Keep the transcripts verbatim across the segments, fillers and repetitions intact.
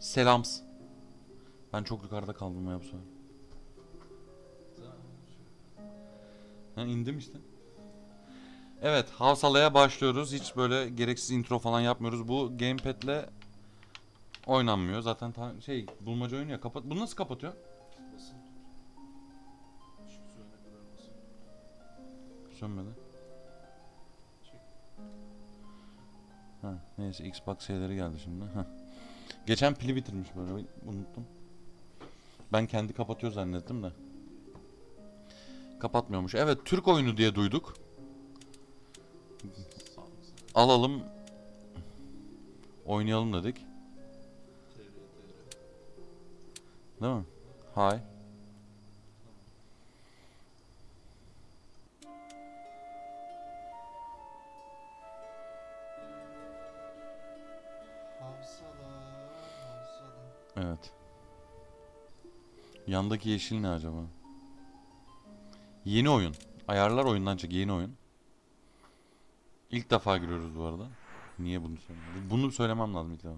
Selams. Ben çok yukarıda kaldım ya bu sefer. Ha, indim işte. Evet, Havsala'ya başlıyoruz. Hiç böyle gereksiz intro falan yapmıyoruz. Bu gamepad'le oynanmıyor. Zaten şey, bulmaca oyunu ya. Kapat. Bunu nasıl kapatıyor? Basın. Sönmedi. Ha, neyse, Xbox şeyleri geldi şimdi. Ha. Geçen pili bitirmiş böyle, unuttum. Ben kendi kapatıyor zannettim de. Kapatmıyormuş. Evet, Türk oyunu diye duyduk. Alalım. Oynayalım dedik. Değil mi? Hi. Evet. Yandaki yeşil ne acaba? Yeni oyun. Ayarlar oyundan çık. Yeni oyun. İlk defa giriyoruz bu arada. Niye bunu söylemem? Bunu söylemem lazım ilk defa.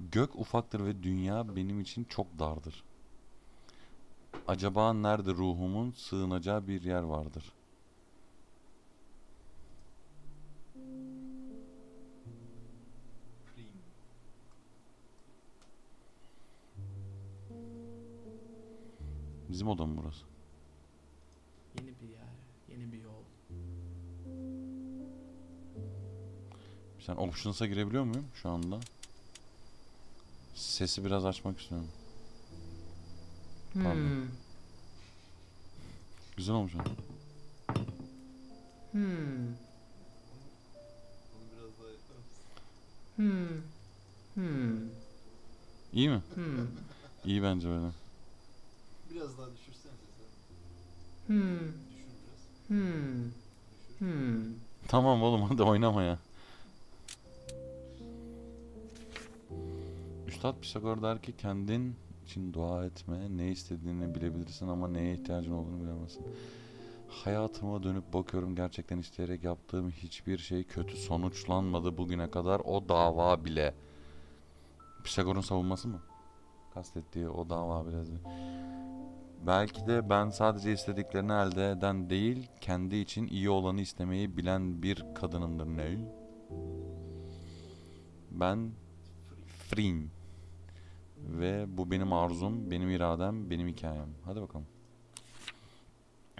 Gök ufaktır ve dünya benim için çok dardır. Acaba nerede ruhumun sığınacağı bir yer vardır? Bizim odam burası. Yeni bir yer, yeni bir yol. Sen options'a girebiliyor muyum şu anda? Sesi biraz açmak istiyorum. Hmm. Pardon. Güzel olmuş ha. Hmm. Hmm. Hmm. İyi mi? Hmm. İyi bence böyle. Biraz daha düşürsene sen. Hmm. Düşün biraz. Hmm. Düşür. Hmm. Tamam oğlum, hadi oynama ya. Üstad Pisagor der ki kendin için dua etme, ne istediğini bilebilirsin ama neye ihtiyacın olduğunu bilemezsin. Hayatıma dönüp bakıyorum, gerçekten isteyerek yaptığım hiçbir şey kötü sonuçlanmadı bugüne kadar, o dava bile. Pisagor'un savunması mı? Kastettiği o dava bile. Belki de ben sadece istediklerini elde eden değil, kendi için iyi olanı istemeyi bilen bir kadınımdır. Ne? Ben free'im. Ve bu benim arzum, benim iradem, benim hikayem. Hadi bakalım.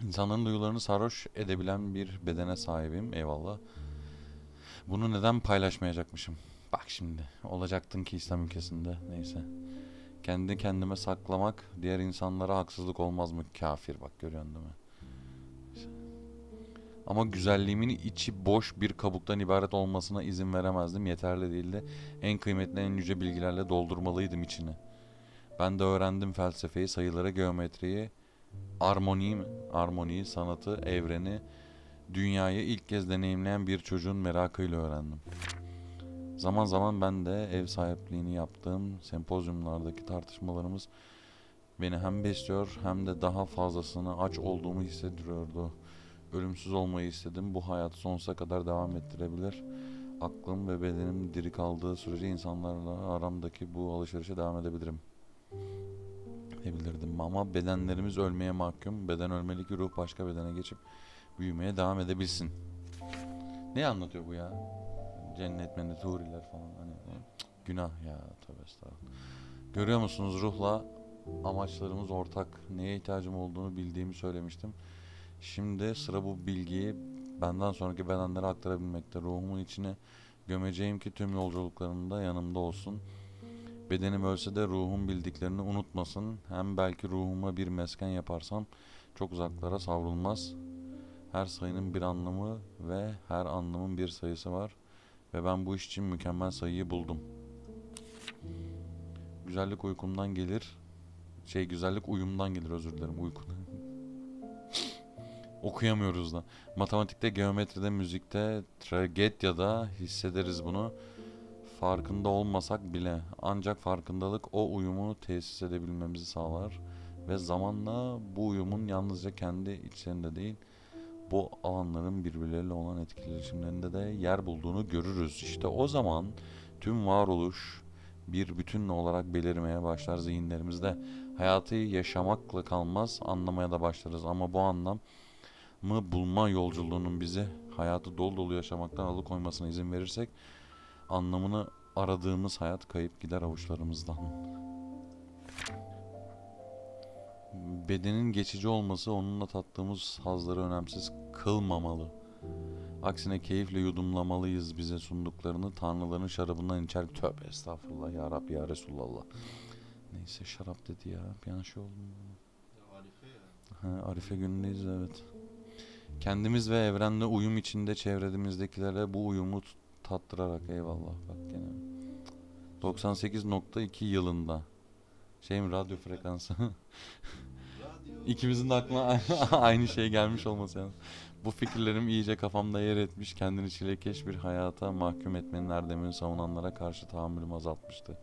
İnsanların duyularını sarhoş edebilen bir bedene sahibim. Eyvallah. Bunu neden paylaşmayacakmışım? Bak şimdi. Olacaktın ki İslam ülkesinde. Neyse. Kendi kendime saklamak, diğer insanlara haksızlık olmaz mı? Kafir, bak görüyorsun değil mi? Ama güzelliğimin içi boş bir kabuktan ibaret olmasına izin veremezdim. Yeterli değildi. En kıymetli, en yüce bilgilerle doldurmalıydım içini. Ben de öğrendim felsefeyi, sayıları, geometriyi, armoniyi, armoniyi, sanatı, evreni, dünyayı ilk kez deneyimleyen bir çocuğun merakıyla öğrendim. Zaman zaman ben de ev sahipliğini yaptığım sempozyumlardaki tartışmalarımız beni hem besliyor hem de daha fazlasını aç olduğumu hissettiriyordu. Ölümsüz olmayı istedim. Bu hayat sonsuza kadar devam ettirebilir. Aklım ve bedenim diri kaldığı sürece insanlarla aramdaki bu alışverişe devam edebilirim. Edebilirdim. Ama bedenlerimiz ölmeye mahkum. Beden ölmeli ki ruh başka bedene geçip büyümeye devam edebilsin. Ne anlatıyor bu ya? Cennet, mennet, huriler falan. Hani, günah ya. Tövbe estağfurullah. Görüyor musunuz, ruhla amaçlarımız ortak. Neye ihtiyacım olduğunu bildiğimi söylemiştim. Şimdi sıra bu bilgiyi benden sonraki bedenlere aktarabilmekte. Ruhumun içine gömeceğim ki tüm yolculuklarımda yanımda olsun. Bedenim ölse de ruhum bildiklerini unutmasın. Hem belki ruhuma bir mesken yaparsam çok uzaklara savrulmaz. Her sayının bir anlamı ve her anlamın bir sayısı var. Ve ben bu iş için mükemmel sayıyı buldum. Güzellik uykumdan gelir. Şey, güzellik uyumdan gelir, özür dilerim, uykudan. Okuyamıyoruz da. Matematikte, geometride, müzikte, tragedyada hissederiz bunu. Farkında olmasak bile. Ancak farkındalık o uyumu tesis edebilmemizi sağlar. Ve zamanla bu uyumun yalnızca kendi içlerinde değil, bu alanların birbirleriyle olan etkileşimlerinde de yer bulduğunu görürüz. İşte o zaman tüm varoluş bir bütün olarak belirmeye başlar zihinlerimizde. Hayatı yaşamakla kalmaz, anlamaya da başlarız. Ama bu anlamı bulma yolculuğunun bizi hayatı dolu dolu yaşamaktan alıkoymasına izin verirsek, anlamını aradığımız hayat kayıp gider avuçlarımızdan. Bedenin geçici olması onunla tattığımız hazları önemsiz kılmamalı. Aksine keyifle yudumlamalıyız bize sunduklarını, tanrıların şarabından içer. Tövbe estağfurullah ya Rabbi ya Resulallah. Neyse, şarap dedi ya, bir an şey oldu mu? Arife ya. Ha, Arife günündeyiz, evet. Kendimiz ve evrenle uyum içinde çevremizdekilere bu uyumu tattırarak, eyvallah bak gene. doksan sekiz nokta iki yılında. Şey mi, radyo frekansı? İkimizin de aklına aynı şey gelmiş olması yani. Bu fikirlerim iyice kafamda yer etmiş, kendini çilekeş bir hayata mahkum etmenin erdemini savunanlara karşı tahammülüm azaltmıştı.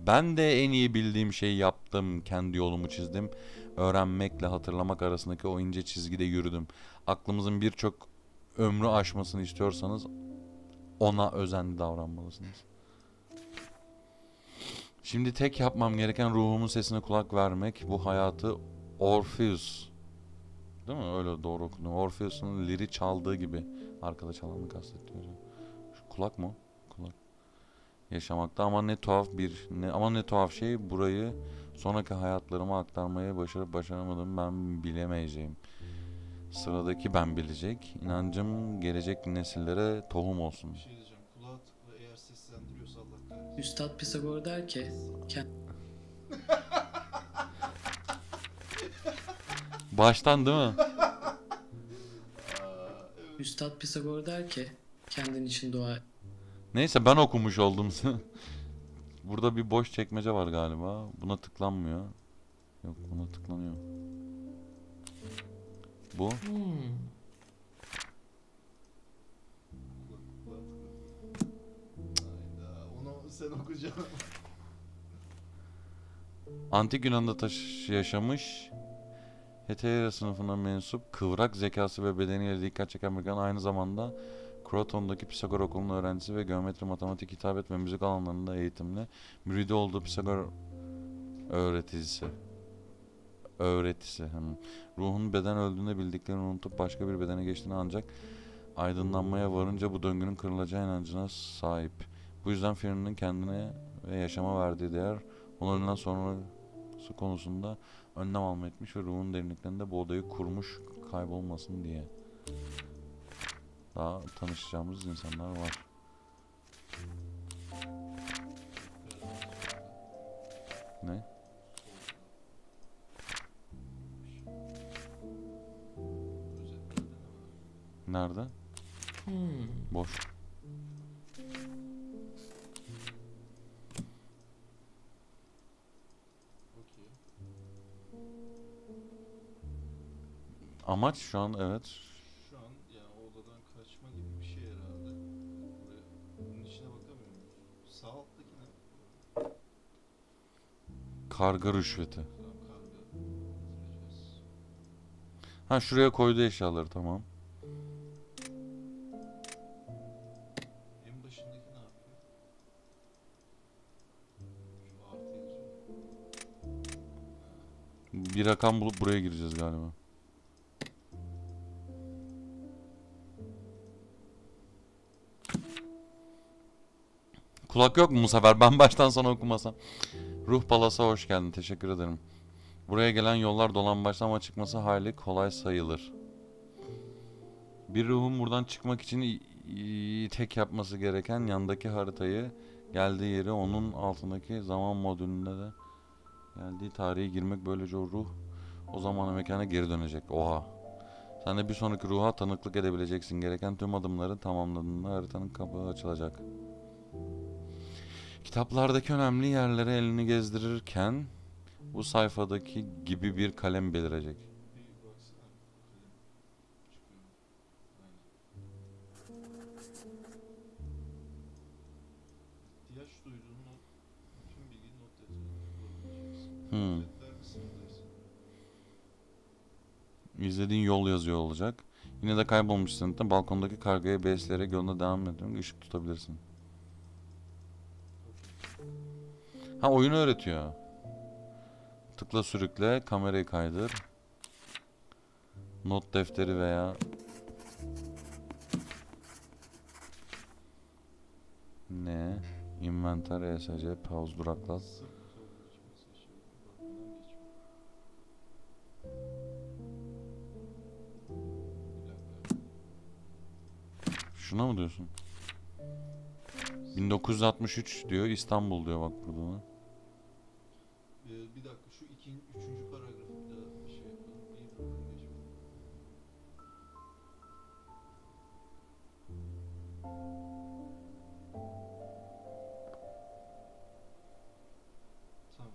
Ben de en iyi bildiğim şeyi yaptım, kendi yolumu çizdim. Öğrenmekle hatırlamak arasındaki o ince çizgide yürüdüm. Aklımızın birçok ömrü aşmasını istiyorsanız ona özenli davranmalısınız. Şimdi tek yapmam gereken ruhumun sesine kulak vermek. Bu hayatı Orpheus, değil mi? Öyle doğru okunuyor. Orpheus'un liri çaldığı gibi. Arkada çalanı kastettim. Şu kulak mı? Kulak. Yaşamakta ama ne tuhaf bir, ne, ama ne tuhaf şey, burayı sonraki hayatlarıma aktarmayı başarıp başaramadım ben bilemeyeceğim. Sıradaki ben bilecek. İnancım gelecek nesillere tohum olsun. Bir şey diyeceğim. Kulağa tıkla, eğer seslendiriyorsa Allah kahretsin. Üstad Pisagor der ki... Baştan değil mi? Üstad Pisagor der ki kendin için dua et. Neyse, ben okumuş oldum. Burada bir boş çekmece var galiba. Buna tıklanmıyor. Yok, buna tıklanıyor. Bu. Hmm. Onu sen okuyacaksın. Antik Yunan'da taş yaşamış. Hetera sınıfına mensup, kıvrak zekası ve bedeniyle dikkat çeken bir, aynı zamanda Croton'daki Pisagor okulunun öğrencisi ve geometri, matematik, hitabet ve müzik alanlarında eğitimli, müridi olduğu Pisagor öğretisi. Öğretisi. Hmm. Ruhun beden öldüğünde bildiklerini unutup başka bir bedene geçtiğini, ancak aydınlanmaya varınca bu döngünün kırılacağı inancına sahip. Bu yüzden filminin kendine ve yaşama verdiği değer, onlarından sonrası konusunda önlem alma etmiş ve ruhun derinliklerinde bu odayı kurmuş, kaybolmasın diye. Daha tanışacağımız insanlar var. Ne? Nerede? Hmm. Boş. Amaç şu an, evet. Şu an yani odadan kaçma gibi bir şey herhalde. Buraya, bunun içine bakamıyorum. Sağ alttaki ne? Karga rüşveti. Tamam, karga. Ha, şuraya koydu eşyaları, tamam. En başındaki ne yapıyor? Şu artı yazıyor. Bir rakam bulup buraya gireceğiz galiba. Kulak yok mu bu sefer? Ben baştan sana okumasam. Ruh Palas'a hoş geldin. Teşekkür ederim. Buraya gelen yollar dolambaçlı ama çıkması hali kolay sayılır. Bir ruhun buradan çıkmak için tek yapması gereken yandaki haritayı, geldiği yeri, onun altındaki zaman modülünde de geldiği tarihe girmek. Böylece o ruh o zamana, mekana geri dönecek. Oha. Sen de bir sonraki ruha tanıklık edebileceksin. Gereken tüm adımları tamamladığında haritanın kapağı açılacak. Kitaplardaki önemli yerlere elini gezdirirken bu sayfadaki gibi bir kalem belirecek. Hmm. İzlediğin yol yazıyor olacak. Yine de kaybolmuşsun da balkondaki kargayı besleyerek yoluna devam ediyorum. Işık tutabilirsin. Ha, oyunu öğretiyor. Tıkla, sürükle, kamerayı kaydır. Not defteri veya ne? Inventar, E S C, pause, duraklat. Şuna mı diyorsun? bin dokuz yüz altmış üç diyor, İstanbul diyor bak burada. Ee, bir dakika, şu iki, üçüncü paragrafında bir şey yapalım. Bir bakın geçelim. Tamam.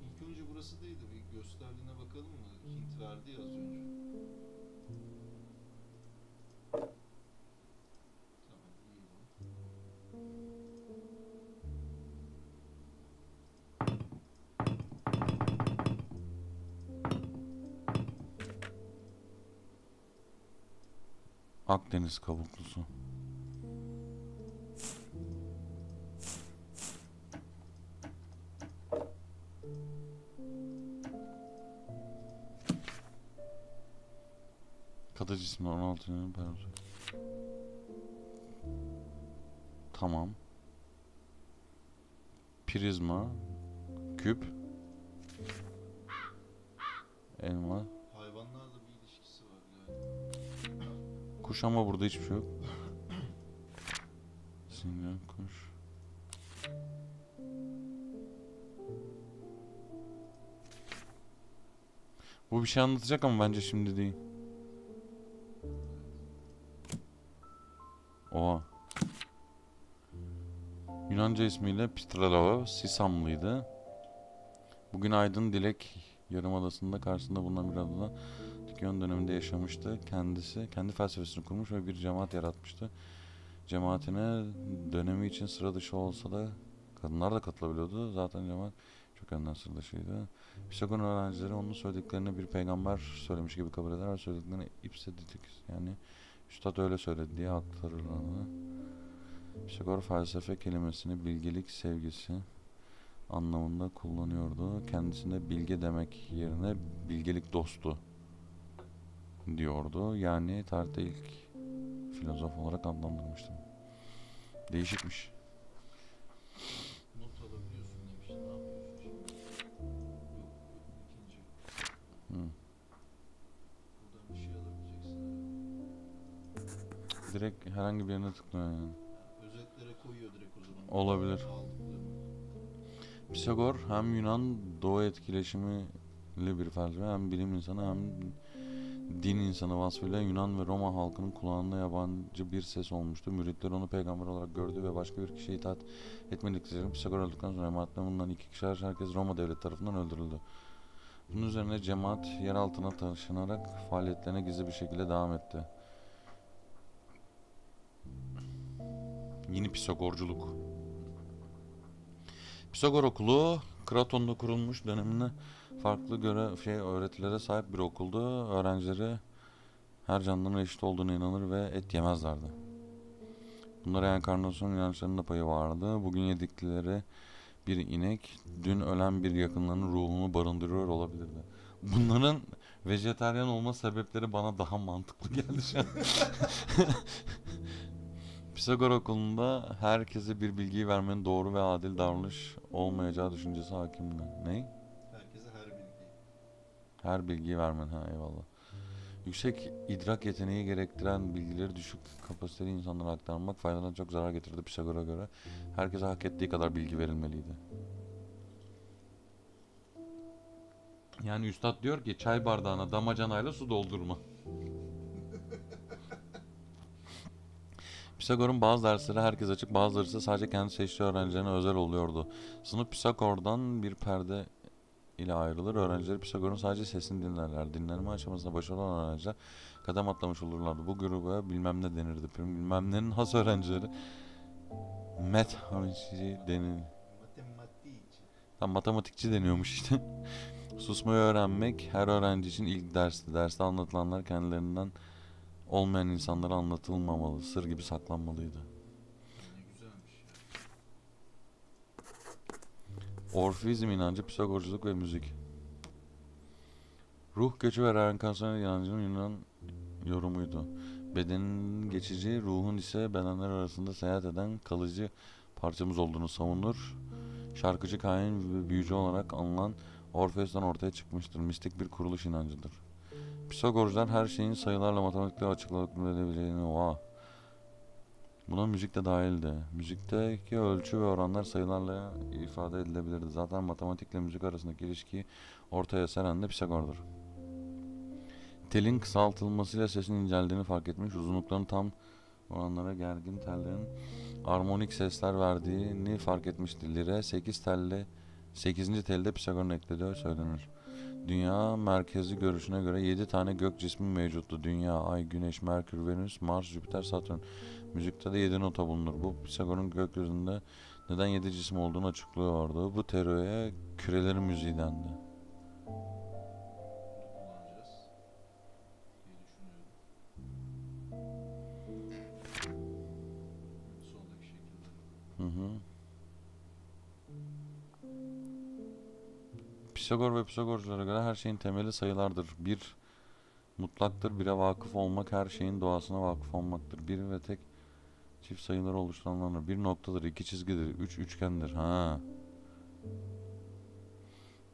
Okay. İlk önce burası değildi. Bir gösterdiğine bakalım mı? Hint verdi ya az önce. Akdeniz kabuklusu. Kata cismi on altı yılın parası. Tamam. Prizma. Küp. Elma. Kuş, ama burada hiçbir şey yok. Sinyal kuş. Bu bir şey anlatacak ama bence şimdi değil. Oha. Yunanca ismiyle Pistralova Sisamlıydı. Bugün Aydın Dilek Yarımadası'nda karşısında bulunan bir adada Yön döneminde yaşamıştı. Kendisi kendi felsefesini kurmuş ve bir cemaat yaratmıştı. Cemaatine dönemi için sıra dışı olsa da kadınlar da katılabiliyordu. Zaten cemaat çok önden sıra dışıydı. Pisagor'un öğrencileri onun söylediklerini bir peygamber söylemiş gibi kabul eder ve söylediklerini ipsedik. Yani üstad öyle söyledi diye aktarırlardı. Pisagor felsefe kelimesini bilgelik sevgisi anlamında kullanıyordu. Kendisine bilge demek yerine bilgelik dostu diyordu. Yani tarihte ilk filozof olarak adlandırmıştım. Değişikmiş. Not alabiliyorsun demişti. Ne yapıyorsun şimdi? Yok, ikinci. Hmm. Buradan bir şey alabileceksin. Direkt herhangi bir yerine tıklıyor yani. Özetlere koyuyor direkt o zaman. Olabilir. Pisagor hem Yunan Doğu etkileşimiyle bir felsefe, hem bilim insanı, hem din insanı vasfıyla Yunan ve Roma halkının kulağında yabancı bir ses olmuştu. Müritler onu peygamber olarak gördü ve başka bir kişiye itaat etmedikleri Pisagor öldükten sonra cemaatten bulunan iki kişiler herkes Roma devleti tarafından öldürüldü. Bunun üzerine cemaat yer altına taşınarak faaliyetlerine gizli bir şekilde devam etti. Yeni Pisagorculuk. Pisagor okulu Kraton'da kurulmuş, dönemine farklı göre şey öğretilere sahip bir okuldu. Öğrencileri her canlının eşit olduğuna inanır ve et yemezlerdi. Bunlara enkarnasyon inançlarının da payı vardı. Bugün yedikleri bir inek dün ölen bir yakınlarının ruhunu barındırıyor olabilirdi. Bunların vejetaryen olma sebepleri bana daha mantıklı geldi şu an. Pisagor okulunda herkese bir bilgiyi vermenin doğru ve adil davranış olmayacağı düşüncesi hakimdi. Ney? Her bilgiyi vermen, ha eyvallah. Yüksek idrak yeteneği gerektiren bilgileri düşük kapasiteli insanlara aktarmak faydadan çok zarar getirdi Pisagor'a göre. Herkese hak ettiği kadar bilgi verilmeliydi. Yani üstad diyor ki çay bardağına damacanayla su doldurma. Pisagor'un bazı dersleri herkes açık, bazıları ise sadece kendi seçtiği öğrencilerine özel oluyordu. Sınıf Pisagor'dan bir perde ile ayrılır. Öğrenciler Pisagor'un sadece sesini dinlerler. Dinlenme aşamasında başarılı olan öğrenciler kadem atlamış olurlardı. Bu gruba bilmem ne denirdi. Bilmem nenin has öğrencileri matematici denir. Matematikçi. Tam matematikçi deniyormuş işte. Susmayı öğrenmek her öğrenci için ilk dersti. Derste anlatılanlar kendilerinden olmayan insanlara anlatılmamalı. Sır gibi saklanmalıydı. Orfeizm inancı, Pisagorculuk ve müzik. Ruh göçü ve reenkarnasyon inancının Yunan yorumuydu. Bedenin geçici, ruhun ise bedenler arasında seyahat eden kalıcı parçamız olduğunu savunur. Şarkıcı, kahin ve büyücü olarak anılan Orfeus'tan ortaya çıkmıştır. Mistik bir kuruluş inancıdır. Pisagorcular her şeyin sayılarla matematikle açıklanabileceğini vah. Buna müzik de dahildi. Müzikteki ölçü ve oranlar sayılarla ifade edilebilirdi. Zaten matematikle müzik arasındaki ilişkiyi ortaya seren de Pisagor'dur. Telin kısaltılmasıyla sesin inceldiğini fark etmiş, uzunlukların tam oranlara gergin tellerin armonik sesler verdiğini fark etmişti. Lire sekiz telli, sekizinci telde Pisagor'un eklediği söylenir. Dünya merkezi görüşüne göre yedi tane gök cismi mevcuttu. Dünya, Ay, Güneş, Merkür, Venüs, Mars, Jüpiter, Satürn. Müzikte de yedi nota bulunur. Bu Pisagor'un gökyüzünde neden yedi cisim olduğunu açıklıyordu. Bu teoriye kürelerin müziği dendi. Hı hı. Pisagor ve Pisagorculara göre her şeyin temeli sayılardır. Bir mutlaktır, bire vakıf olmak her şeyin doğasına vakıf olmaktır. Bir ve tek çift sayılar oluşturanlar. Bir noktadır, iki çizgidir, üç üçgendir. Ha.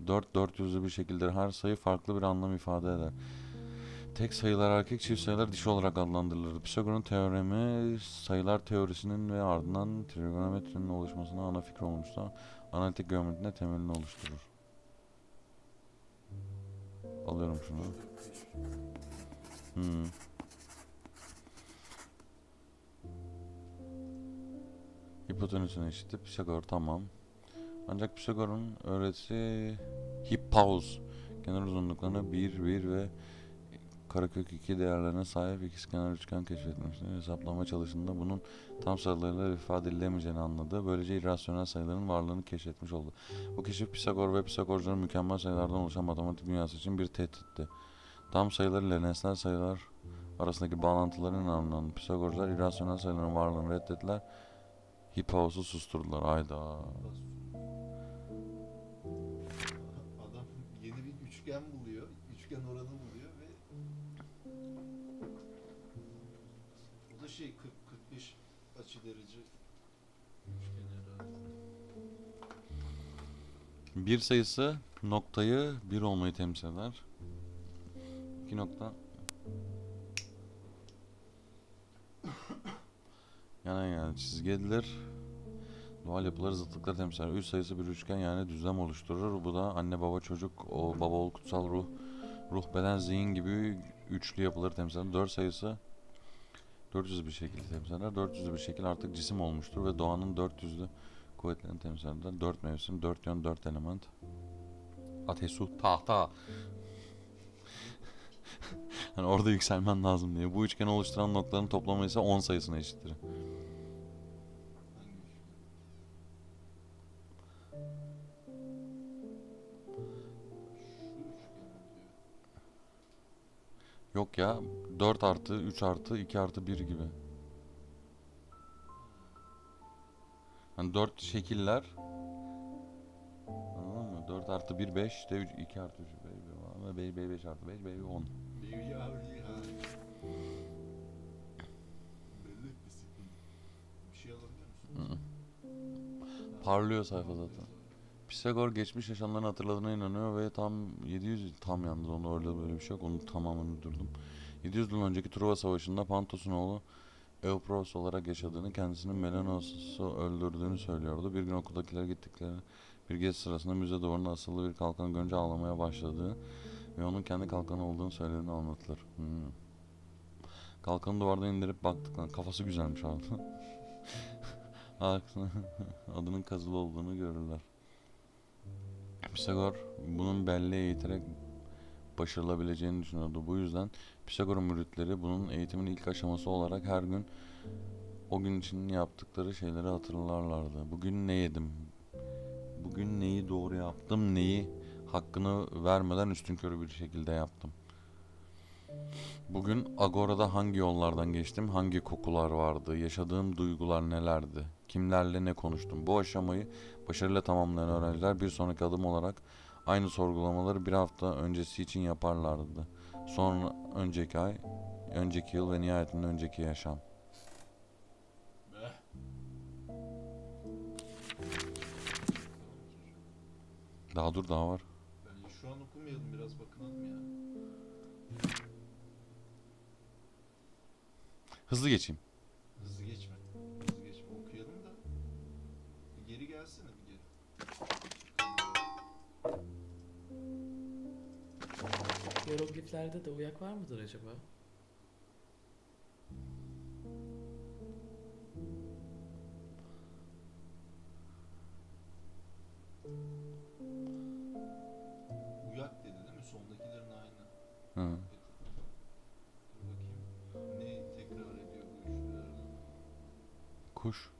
Dört dört yüzlü bir şekildir. Her sayı farklı bir anlam ifade eder. Tek sayılar erkek, çift sayılar dişi olarak adlandırılır. Pisagor'un teoremi sayılar teorisinin ve ardından trigonometrinin oluşmasına ana fikir olmuşsa analitik geometrinin temelini oluşturur. Alıyorum şunu. Hmm. Hipotenüsün eşittir Pisagor, tamam. Ancak Pisagor'un öğretisi hipotenüs kenar uzunluklarına bir, bir ve karekök iki değerlerine sahip ikizkenar üçgen keşfetmişti. Hesaplama çalışında bunun tam sayılarla ifade edilemeyeceğini anladı. Böylece irrasyonel sayıların varlığını keşfetmiş oldu. Bu keşif Pisagor ve Pisagorcuların mükemmel sayılardan oluşan matematik dünyası için bir tehditti. Tam sayılar ile nesnel sayılar arasındaki bağlantıların anlamından Pisagorcular irrasyonel sayıların varlığını reddettiler. Hipotenüsü susturdular. Hayda. Adam yeni bir üçgen buluyor. Üçgen oranı buluyor. Şey kırk kırk beş açı derece bir sayısı noktayı bir olmayı temsil eder. İki nokta yana yana çizgi edilir. Doğal yapıları zıtlıkları temsil eder. Üç sayısı bir üçgen yani düzlem oluşturur. Bu da anne, baba, çocuk, o baba, oğul, kutsal ruh, ruh, beden, zihin gibi üçlü yapıları temsil eder. Dört sayısı dört yüzlü bir şekilde temsil eder. dört yüzlü bir şekil artık cisim olmuştur ve doğanın dört yüzlü kuvvetlerini temsil eder. dört mevsim, dört yön, dört element. Ateş, su, tahta. Yani orada yükselmen lazım diye. Bu üçgeni oluşturan noktaların toplamı ise on sayısına eşittir. Yok ya, dört artı, üç artı, iki artı bir gibi. Yani dört şekiller. Anladın mı? dört artı bir, beş, de iki artı üç, beş artı beş, beş on. Parlıyor sayfa zaten. Pisagor geçmiş yaşamlarını hatırladığına inanıyor ve tam yedi yüz tam yalnız onu öyle böyle bir şey yok, onu tamamen uydurdum. yedi yüz yıl önceki Truva Savaşı'nda Pantos'un oğlu Eupros olarak yaşadığını, kendisinin Melanos'u öldürdüğünü söylüyordu. Bir gün okuldakiler gittikleri bir gezi sırasında müze duvarına asılı bir kalkan görünce ağlamaya başladığı ve onun kendi kalkanı olduğunu söylediğini anlatılır. Hmm. Kalkanı duvardan indirip baktıktan kafası güzelmiş abi. Adının kazılı olduğunu görürler. Pisagor bunun belleğe eğiterek başarılabileceğini düşünüyordu. Bu yüzden Pisagor'un müritleri bunun eğitimin ilk aşaması olarak her gün o gün için yaptıkları şeyleri hatırlarlardı. Bugün ne yedim? Bugün neyi doğru yaptım? Neyi hakkını vermeden üstünkörü bir şekilde yaptım? Bugün Agora'da hangi yollardan geçtim? Hangi kokular vardı? Yaşadığım duygular nelerdi? kimlerle ne konuştum. Bu aşamayı başarıyla tamamlayan öğrenciler bir sonraki adım olarak aynı sorgulamaları bir hafta öncesi için yaparlardı. Sonra önceki ay, önceki yıl ve nihayetinde önceki yaşam. Daha dur, daha var. Yani şu an okumayalım, biraz bakınalım ya. Hızlı geçeyim. Hızlı geçme. Hızlı geçme. Okuyalım da. Bir geri gelsene, bir geri. Hierogliflerde de uyak var mıdır acaba? Uyak dedi değil mi? Sondakilerin aynı. Hı. Dur bakayım. Ne tekrar ediyor bu üçlülerden? Kuş.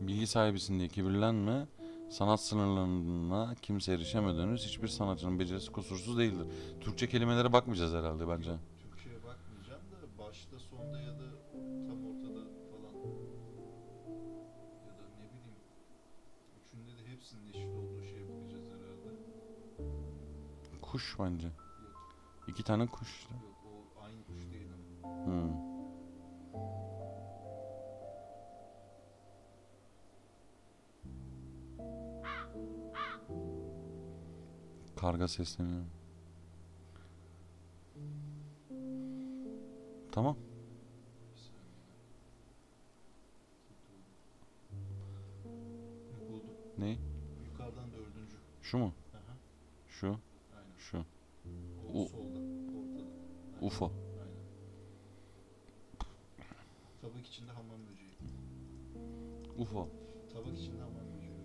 Bilgi sahibisin diye kibirlenme. Sanat sınırlarına kimse erişemediğiniz hiçbir sanatçının becerisi kusursuz değildir. Türkçe kelimelere bakmayacağız herhalde bence. Türkçe'ye bakmayacağım da başta, sonda ya da tam ortada falan. Ya da ne bileyim. Üçünde de hepsinin eşit olduğu şeye bakacağız herhalde. Kuş bence. Yok. İki tane kuş işte. Yok, o aynı kuş değil ama. Hmm. Karga sesleniyor. Tamam. Ne? Ney? Yukarıdan dördüncü. Şu mu? Aha. Şu. Aynen. Şu. O U solda. Ortada. U F O. Aynen. Tabak içinde hamam böceği. U F O. Tabak içinde hamam böceği.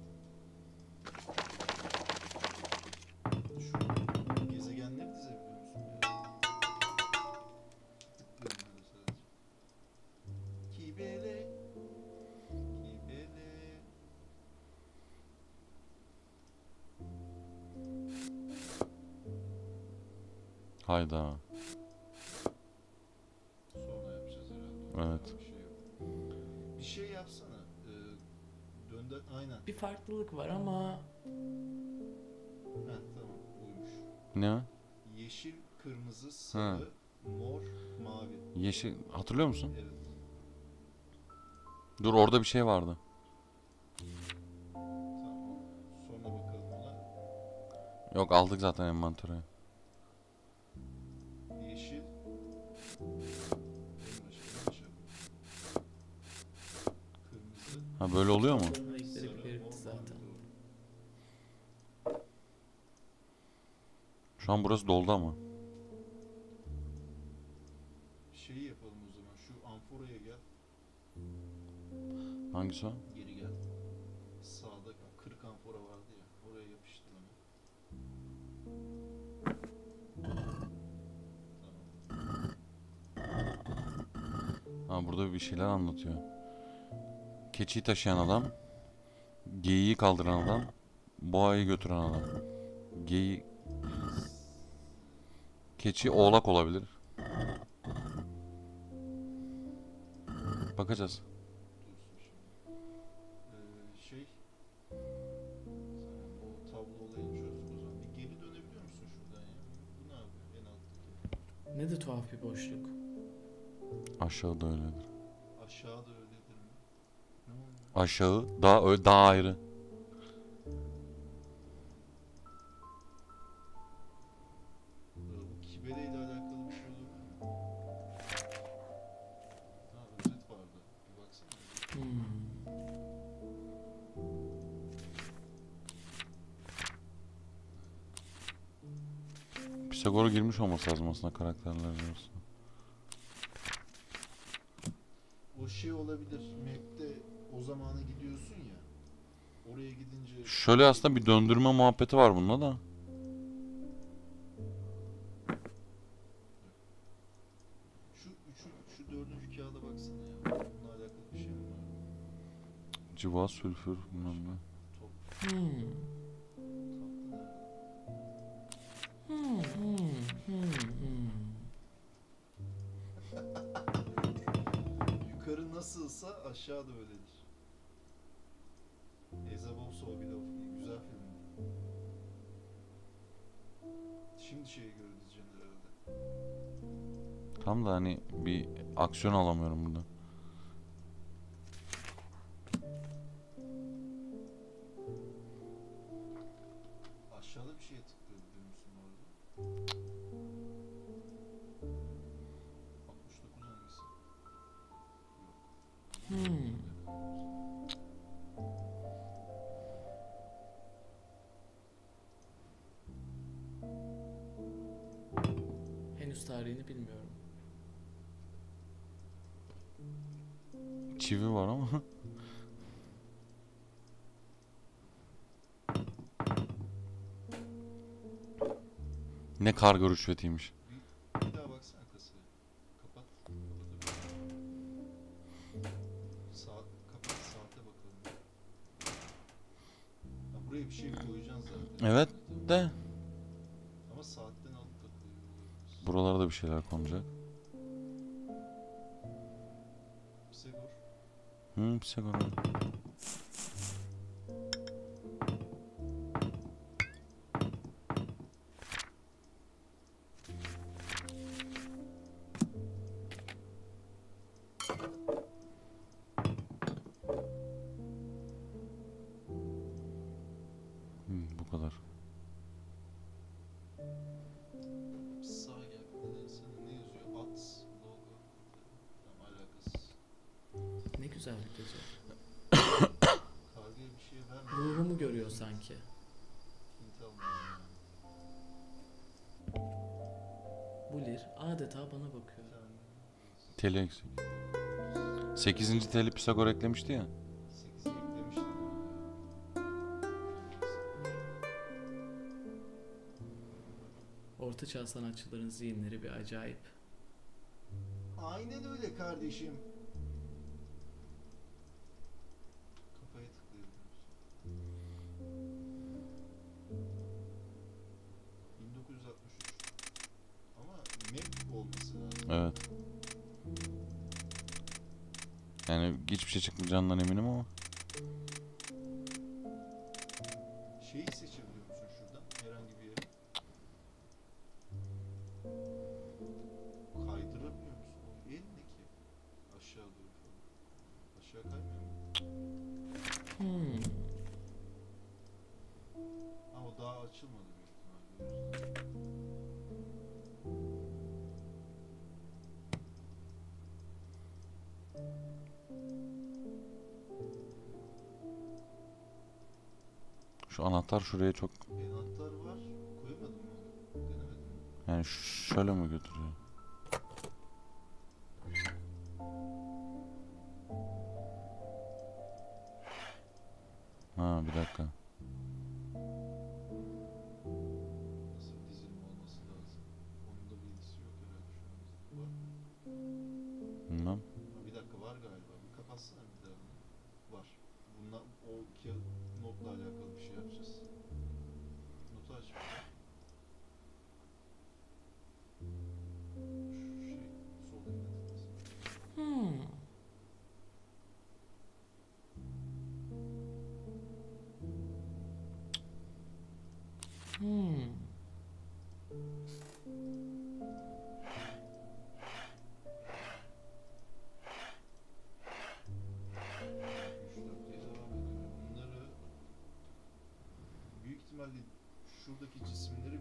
Hayda. Sonra yapacağız herhalde. Evet. Bir şey, bir şey yapsana. Ee, döndü aynen. Bir farklılık var ama. Evet, tamam, uymuş. Ne? Yeşil, kırmızı, sarı, ha, mor, mavi. Yeşil, hatırlıyor musun? Evet. Dur, orada bir şey vardı. Tamam. Sonra bakalım ona. Yok, aldık zaten envantöre. Ha, böyle oluyor mu? Şu an burası doldu ama. Şeyi yapalım o zaman. Şu amforaya gel. Hangisi o? Geri gel. Sağda kırık amfora vardı ya. Oraya yapıştır onu. Tamam. Ha, burada bir şeyler anlatıyor. Keçiyi taşıyan adam, geyiği kaldıran adam, boğayı götüren adam. Geyi... Keçi oğlak olabilir. Bakacağız. Şey... O tablo olayını çözdük o zaman. Bir geri dönebiliyor musun şuradan ya? Bu ne yapıyor? En alttaki. Ne de tuhaf bir boşluk. Aşağıda öyledir. Aşağıda öyledir. Aşağı, daha, daha ayrı. Bu kibele ile alakalı bir şey olur mu? Ha, özet vardı. Bir baksana. Hmm. Pisagor'a girmiş olması lazım aslında karakterler arasında. O şey olabilir. Map'te o zamana gidiyorsun ya. Oraya gidince... Şöyle aslında bir döndürme muhabbeti var bununla da. Şu üçü, şu dördüncü kağıda baksana ya. Bununla alakalı bir şey mi var? Civa, sülfür, bilmem ne. Top. Hmm. Hmm, hmm, hmm, hmm. nasılsa aşağıda öyledir. As Above So Below diye güzel film. Şimdi şeyi göreceğiz herhalde. Tam da hani bir aksiyon alamıyorum burada. Aşağıda bir şeye tıklıyor biliyor musun orada? altmış dokuz hangisi? Hmm. Henüz tarihini bilmiyorum. Çivi var ama. Ne karga rüşvetiymiş. Bir, bir daha baksana kasaya. Kapat. Saat, kapat saate bakalım. Ya buraya bir şey koyacaksın zaten. Evet de. Ama saatten alıp takılıyor. Buralara da bir şeyler konacak. Pisagor. Hı, Pisagor. Ruhumu görüyor sanki. Bu lir adeta bana bakıyor. Teli eksik. Sekizinci teli Pisagor eklemişti ya. Ortaçağ sanatçıların zihinleri bir acayip. Aynen öyle kardeşim. Evet. Yani hiçbir şey çıkmayacağından eminim ama. Şeyi seçebiliyor musun şuradan? Herhangi bir yere. Kaydıramıyor musun? Elindeki. Aşağı doğru falan. Aşağı kaymıyor mu? Hmm. Ama daha açılmadı büyük ihtimalle. Şu anahtar şuraya çok... Anahtar var, koyamadım onu, denemedim. Yani şöyle mi götürüyor? Ha, bir dakika. Nasıl bir dizilim olması lazım? Onun da bilgisi yok herhalde şu an. Var mı? Bilmem. Ha, bir dakika var galiba, bir kapatsana bir daha. Var. Bundan o iki notla alakalı bir şey yapacağız. Notu aç. Şu şey sol elinde. Hmm. Hmm. Şuradaki cisimleri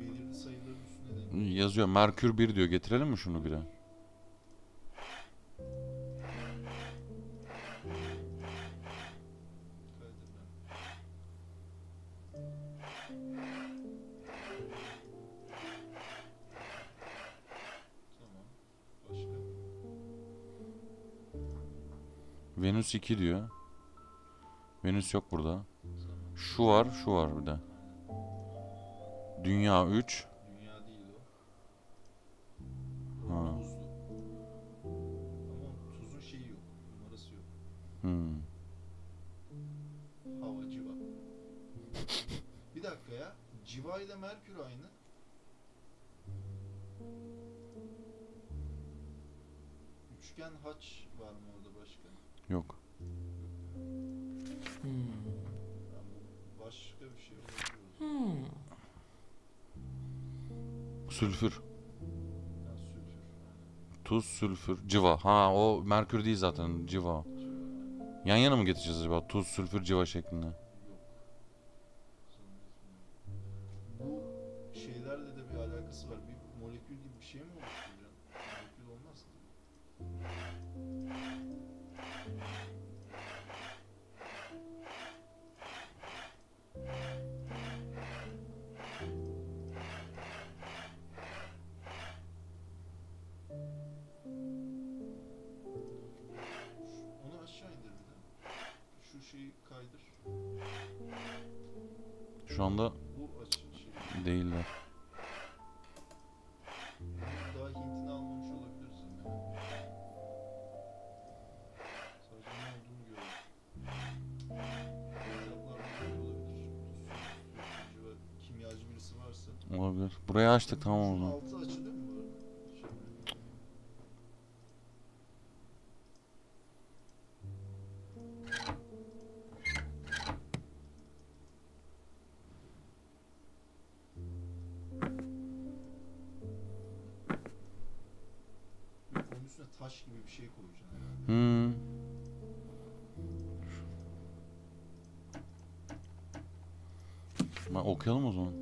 belirli sayıların üstüne de yazıyor. Merkür bir diyor. Getirelim mi şunu bire? Tamam. Başka. Venüs iki diyor. Venüs yok burada. Şu var, şu var bir de. Dünya üç. Dünya değil o. Ha. Ama tuzun şeyi yok. Numarası yok. Hmm. Hava civa. Bir dakika ya. Civa ile Merkür aynı. üç üçgen haç var mı orada başka? Yok. Hmm. Yani başka bir şey olabilir. Hmm. Sülfür. Yani sülfür. Tuz, sülfür, civa. Ha o merkür değil zaten, civa. Yan yana mı getireceğiz acaba? Tuz, sülfür, civa şeklinde. Şu anda değiller. Daha Hint'ini almamış olabilirsin. Sadece ne olduğunu görüyorum. Kimyacı birisi varsa. Olabilir. Burayı açtık tamam o zaman. Altı açılıyor mu? Taş gibi bir şey koyacaksın herhalde. Hmm. Ben okuyalım o zaman.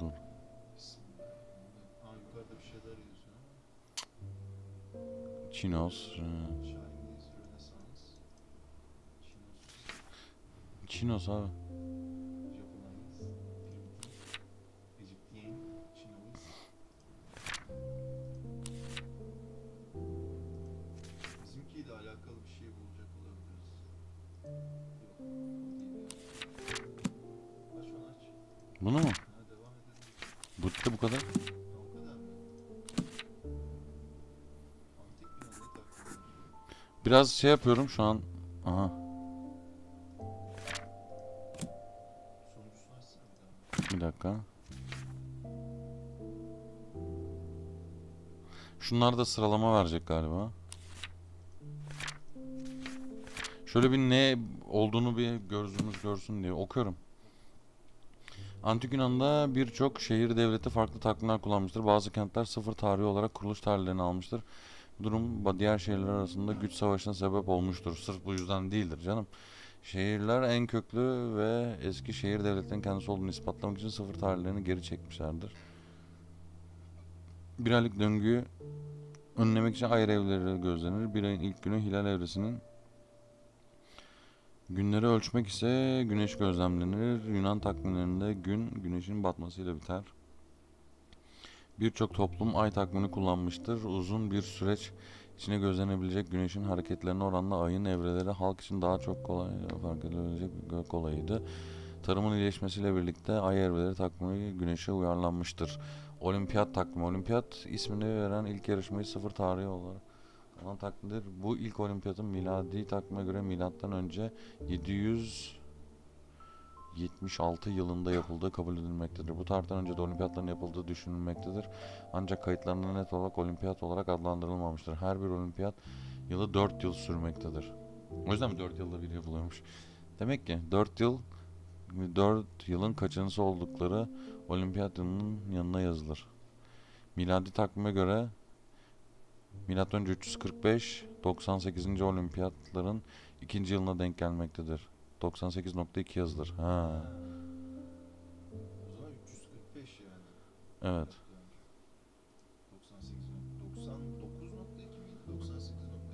Dur. Aa, yukarıda bir şeyler yazıyor ama. Chinos. Chinos abi. Bunu mu? Ha, bu da bu kadar. Ha, o kadar mı? Biraz şey yapıyorum şu an. Aha. Bir dakika. Şunlar da sıralama verecek galiba. Şöyle bir ne olduğunu bir gözümüz görsün diye okuyorum. Antik Yunan'da birçok şehir devleti farklı takvimler kullanmıştır. Bazı kentler sıfır tarihi olarak kuruluş tarihlerini almıştır. Bu durum diğer şehirler arasında güç savaşına sebep olmuştur. Sırf bu yüzden değildir canım. Şehirler en köklü ve eski şehir devletlerinin kendisi olduğunu ispatlamak için sıfır tarihlerini geri çekmişlerdir. Bir aylık döngüyü önlemek için ay evleri gözlenir. Bir ayın ilk günü hilal evresinin. Günleri ölçmek ise güneş gözlemlenir. Yunan takvimlerinde gün güneşin batmasıyla biter. Birçok toplum ay takvimini kullanmıştır. Uzun bir süreç içine gözlenebilecek güneşin hareketlerine oranla ayın evreleri halk için daha çok kolay fark edilebilecek kolaydı. Tarımın iyileşmesiyle birlikte ay evreleri takvimi güneşe uyarlanmıştır. Olimpiyat takvimi. Olimpiyat ismini veren ilk yarışmayı sıfır tarihi olarak olan takvimdir. Bu ilk olimpiyatın miladi takvime göre milattan önce yedi yüz yetmiş altı yılında yapıldığı kabul edilmektedir. Bu tarihten önce de olimpiyatların yapıldığı düşünülmektedir. Ancak kayıtlarında net olarak olimpiyat olarak adlandırılmamıştır. Her bir olimpiyat yılı dört yıl sürmektedir. O yüzden mi dört yılda bir yapılıyormuş? Demek ki dört yıl dört yılın kaçıncısı oldukları olimpiyat yılının yanına yazılır. Miladi takvime göre Milattan önce üç yüz kırk beş, doksan sekizinci olimpiyatların ikinci yılına denk gelmektedir. doksan sekiz nokta iki yazılır. Ha. O zaman üç yüz kırk beş yani. Evet. doksan sekiz doksan dokuz nokta iki miydi?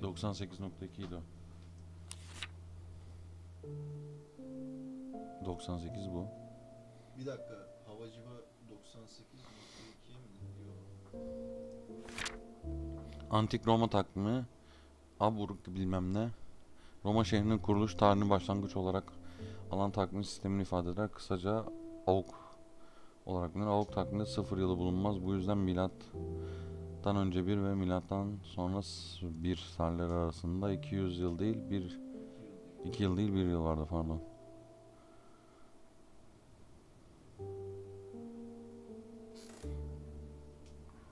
doksan sekiz nokta iki idi o. doksan sekiz bu. Bir dakika. Havacıva doksan sekiz nokta iki mi diyor? Antik Roma takvimi, Aburuk bilmem ne, Roma şehrinin kuruluş tarihini başlangıç olarak alan takvim sistemini ifade eder. Kısaca A O K olarak bilinir. A O K takviminde sıfır yılı bulunmaz. Bu yüzden milattan önce bir ve milattan sonra bir tarihleri arasında iki yüz yıl değil, bir iki yıl değil bir yıl vardı pardon.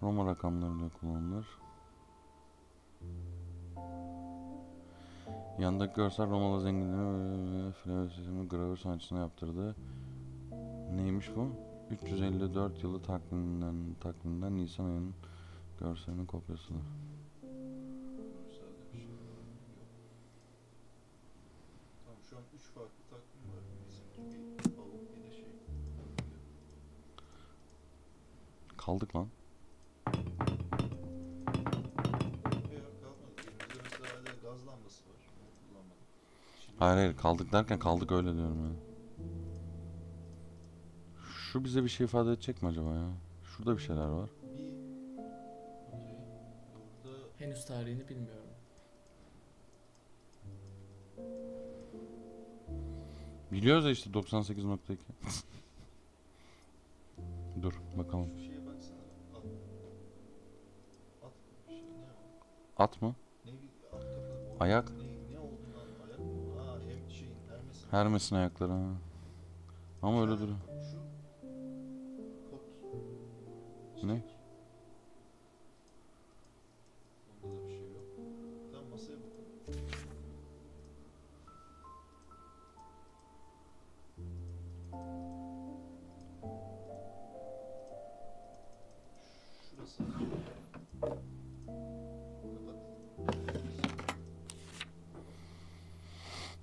Roma rakamlarıyla kullanılır. Yanında görsel Romalı zenginliği filosofisini gravür sanatçısına yaptırdı. Neymiş bu? üç yüz elli dört yılı takvimden, takvimden Nisan ayının görselinin kopyasıdır. Kaldık lan. Hayır hayır kaldık derken kaldık öyle diyorum yani. Şu bize bir şey ifade edecek mi acaba ya? Şurada bir şeyler var. Henüz tarihini bilmiyorum. Biliyoruz ya işte doksan sekiz nokta iki. Dur bakalım. At mı? Ayak. Hermes'in ayakları ha. Ama öyle duruyor. Ne?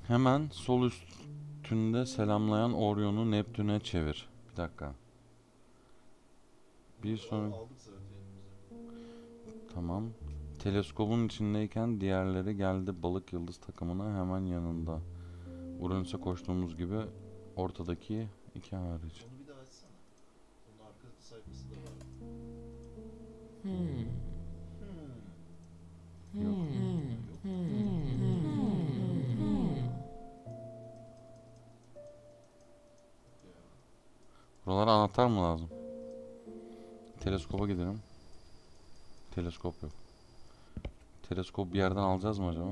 Hemen sol üstünde selamlayan Orion'u Neptün'e çevir. Bir dakika. Bir sonra... Tamam. Teleskobun içindeyken diğerleri geldi balık yıldız takımına hemen yanında. Uranüs'e koştuğumuz gibi ortadaki iki hariç. Onu bir daha açsana. Onun arka sayfası da var. Hmm. Hmm. Yok. Hmm. Yok. Hmm. Buralara anahtar mı lazım? Teleskopa gidelim. Teleskop yok. Teleskop bir yerden alacağız mı acaba?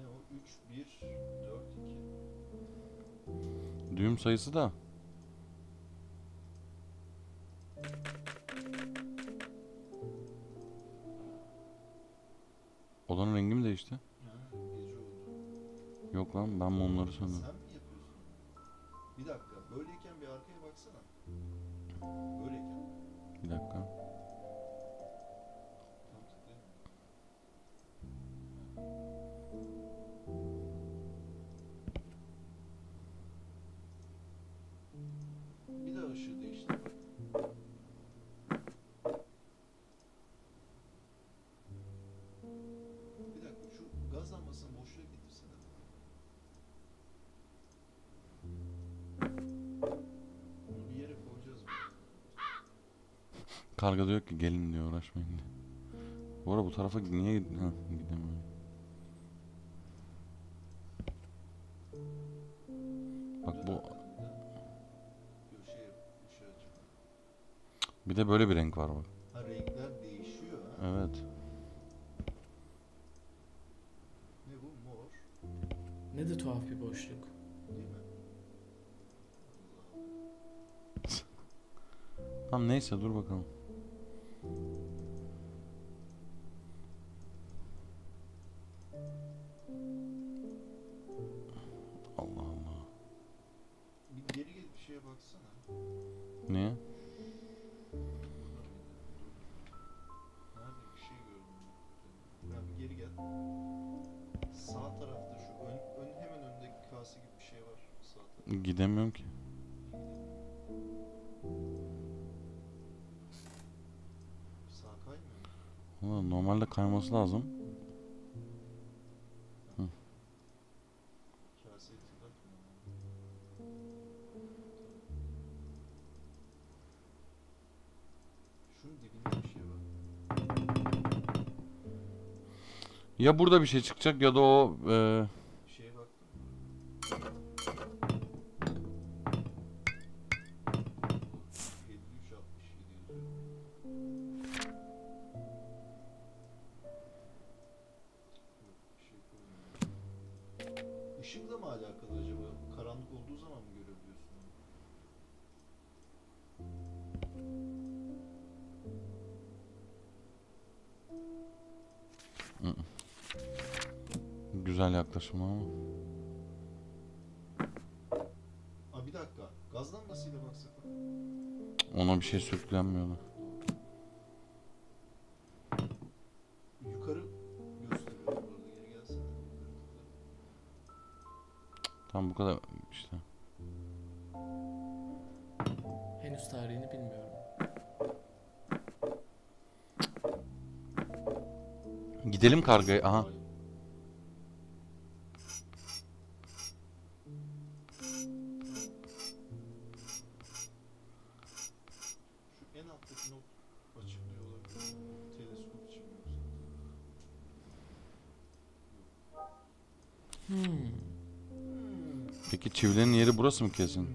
Ne o? üç, bir, dört, iki. Düğüm sayısı da. Odanın rengi mi değişti? Yok lan ben mumları söndüm. Sen mi yapıyorsun? Bir dakika böyleyken bir arkaya baksana. Böyleyken. Bir dakika. Bir daha ışığı değiştir. Bir dakika şu gaz lambasını boşluğa getirsene. Karga diyor ki gelin diyor uğraşmayın diye. Bu ara bu tarafa niye gidemiyorum? Bak bu. Bir de böyle bir renk var bak. Ha, renkler değişiyor ha. Evet. Ne bu mor? Ne de tuhaf bir boşluk. Değil mi? Tamam neyse dur bakalım. Allah Allah. Bir geri gel bir şeye baksana. Ne? Nerede bir şey gördüm. Ya bir geri gel. Sağ tarafta şu ön, ön hemen öndeki kase gibi bir şey var. Sağ tarafta. Gidemiyorum ki. Normalde kayması lazım. Hı. Ya burada bir şey çıkacak ya da o e... Işıkla mı alakalı acaba? Karanlık olduğu zaman mı görebiliyorsun? güzel yaklaşım ama. Aa, bir dakika. Gaz lambasıyla baksak. Ona bir şey sürüklenmiyordu. Yukarı gösteriyor. Burada geri gelsene. Tam bu kadar işte. Henüz tarihini bilmiyorum. Gidelim kargaya. Aha. Peki çivilerin yeri burası mı kesin?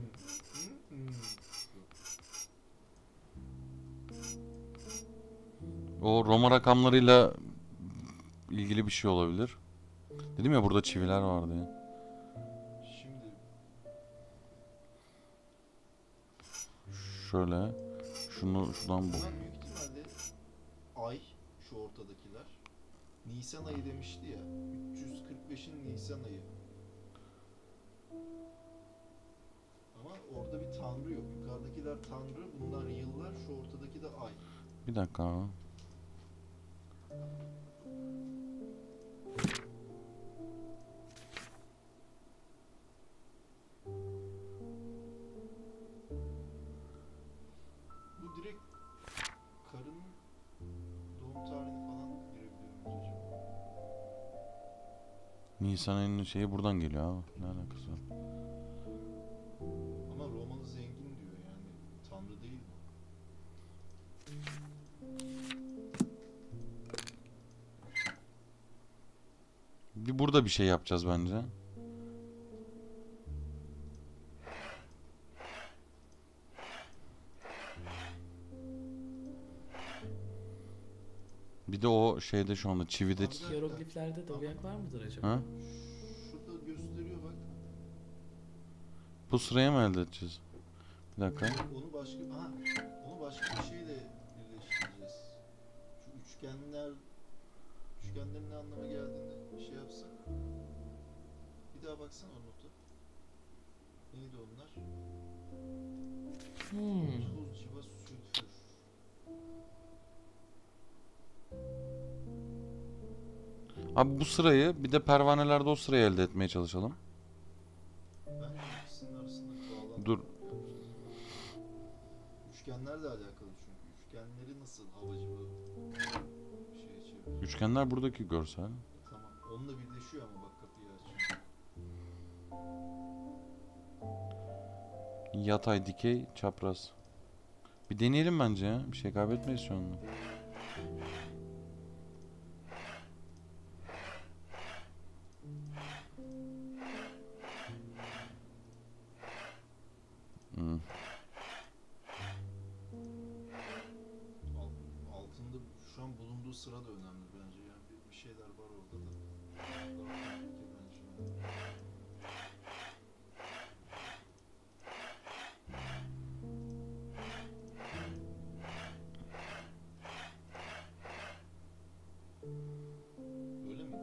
O Roma rakamlarıyla ilgili bir şey olabilir. Dedim ya burada çiviler vardı ya. Şimdi şöyle şunu şuradan bul. Ay şu ortadakiler. Nisan ayı demişti ya. üç yüz kırk beşin Nisan ayı. Ama orada bir tanrı yok. Yukarıdakiler tanrı, bunlar yıllar, şu ortadaki de ay. Bir dakika abi. Bu direkt karın doğum tarihini falan girebiliyor musun? Nisan ayının şeyi buradan geliyor abi. Ne alakası var? Ama Romalı zengin diyor yani. Tanrı değil mi? Bir burada bir şey yapacağız bence. Bir de o şeyde şu anda çivide... Hierogliflerde dalgayak var mıdır acaba? Ha? Şurada gösteriyor bak. Bu sıraya mı elde edeceğiz? Bir dakika. Onu başka, aha, onu başka bir şeyle birleştireceğiz. Şu üçgenler... Üçgenlerin ne anlama geldiğini şey yapsak. Bir daha baksana o notu. Neydi onlar? Hmm. Tuz, civa, sülfür. Abi bu sırayı bir de pervanelerde o sırayı elde etmeye çalışalım. Ben ikisinin arasındaki bağlantı. Dur. Üçgenlerle alakalı çünkü. Üçgenleri nasıl havacıva? Üçgenler buradaki görsel. Tamam. Onunla birleşiyor ama bak kapıyı açıyor. Yatay, dikey, çapraz. Bir deneyelim bence ya. Bir şey kaybetmeyiz şu anda. Hmm. Altında şu an bulunduğu sıra da önemli. Şeyler var orada da. Öyle mi?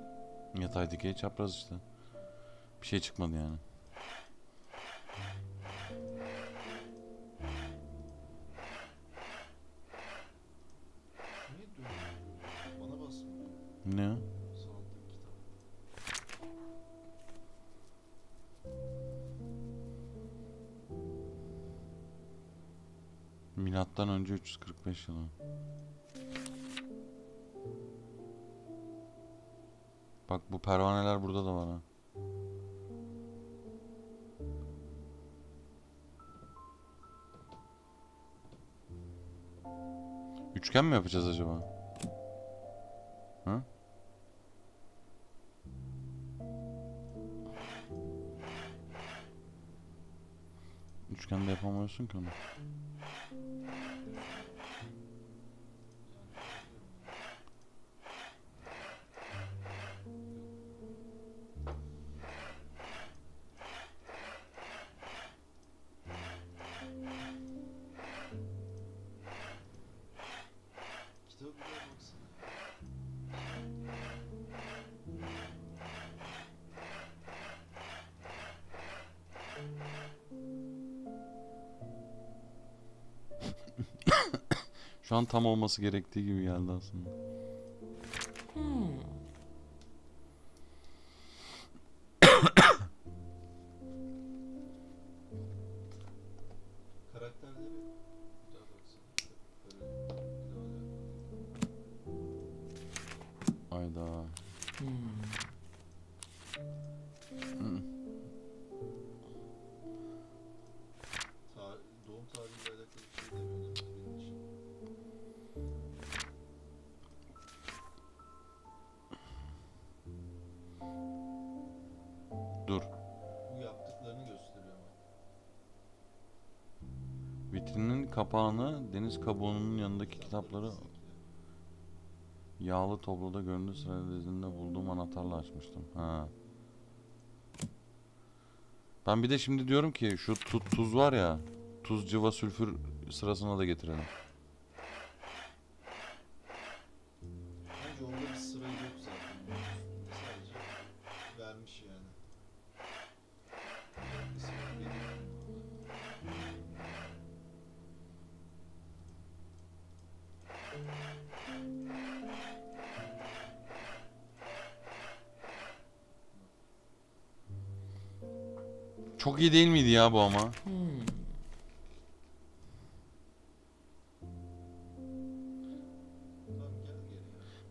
Yatay, dikey, çapraz işte. Bir şey çıkmadı yani. Ne? Milattan önce üç yüz kırk beş yılı. Bak bu pervaneler burada da var ha. Üçgen mi yapacağız acaba? Hı? Üçgen de yapamıyorsun ki onu. Şu an tam olması gerektiği gibi geldi aslında. Hmm. Ayda. Hmm. Hmm. Doğum tarihiyle alakalı bir şey demiyorum benim için. Dur. Bu yaptıklarını gösteriyor ama. Vitrinin kapağını deniz kabuğunun yanındaki kitapları yağlı tabloda göründüğü sırada dizinde bulduğum anahtarla açmıştım. Ha. Ben bir de şimdi diyorum ki şu tuz, tuz var ya, tuz, cıva, sülfür sırasına da getirelim. Bence orada bir sıra yok zaten. Sadece vermiş yani. Çok iyi değil miydi ya bu ama? Hmm.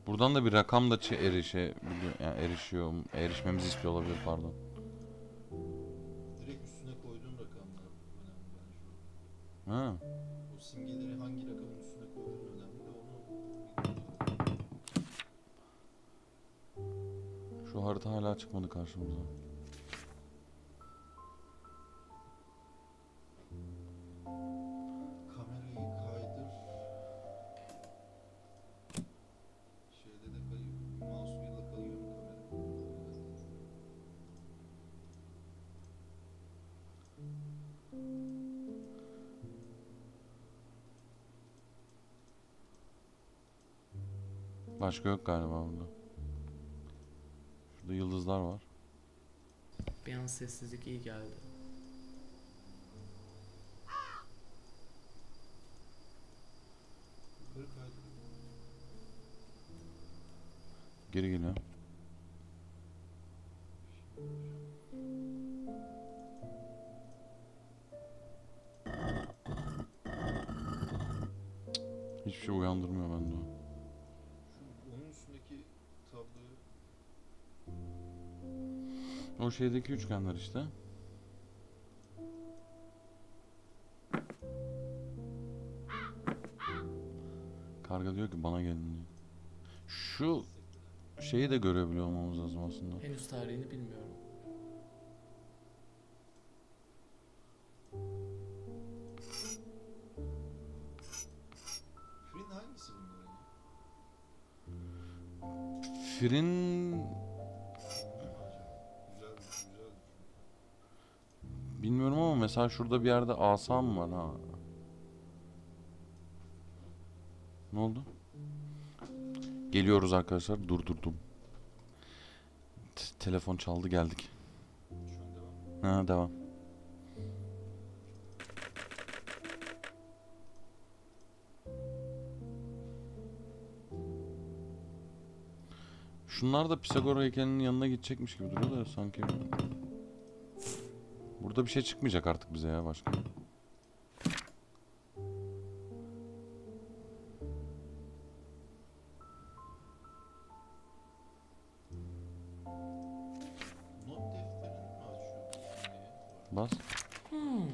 Buradan da bir rakam da erişe, yani erişiyor, erişmemizi istiyor olabilir, pardon. Direkt üstüne koyduğun rakamlar önemli bence. Ha. O simgeleri hangi rakamın üstüne koyduğun önemli, onu. Şu harita hala çıkmadı karşımıza. Başka yok galiba burada. Şurada yıldızlar var. Bir an sessizlik iyi geldi. Geri geliyor. Hiçbir şey uyandırmıyor bende o. O şeydeki üçgenler işte. Karga diyor ki bana gelin diyor. Şu şeyi de görebiliyor olmamız lazım aslında. Henüz tarihini bilmiyorum. Firin hangisi bunların? Firin... Bilmiyorum ama mesela şurada bir yerde asam var ha. Ne oldu? Geliyoruz arkadaşlar. Durdurdum. T telefon çaldı, geldik. Devam. Ha, devam. Şunlar da Pisagor heykelinin yanına gidecekmiş gibi duruyor da sanki. Burada bir şey çıkmayacak artık bize ya başka. Bas. Hmm.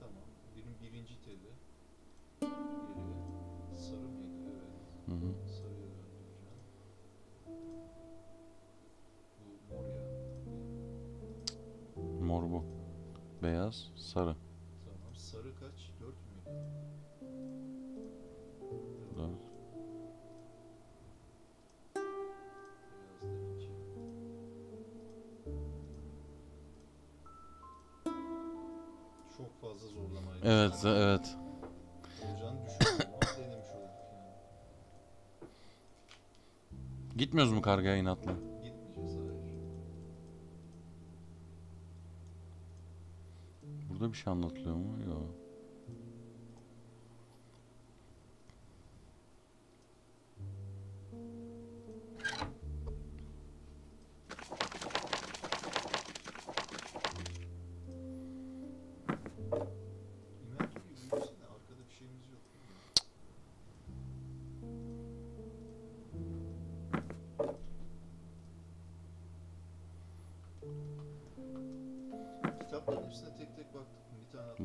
Tamam, benim birinci teli geriye sarı meyve. beyaz, sarı. Tamam, sarı kaç? dört mü? Tamam. Çok fazla zorlamaydı. Evet, tamam. Evet. Olacağını düşünüyorum ama denemiş olduk yani. Gitmiyoruz mu kargaya inatla? Burada bir şey anlatılıyor mu? Yok.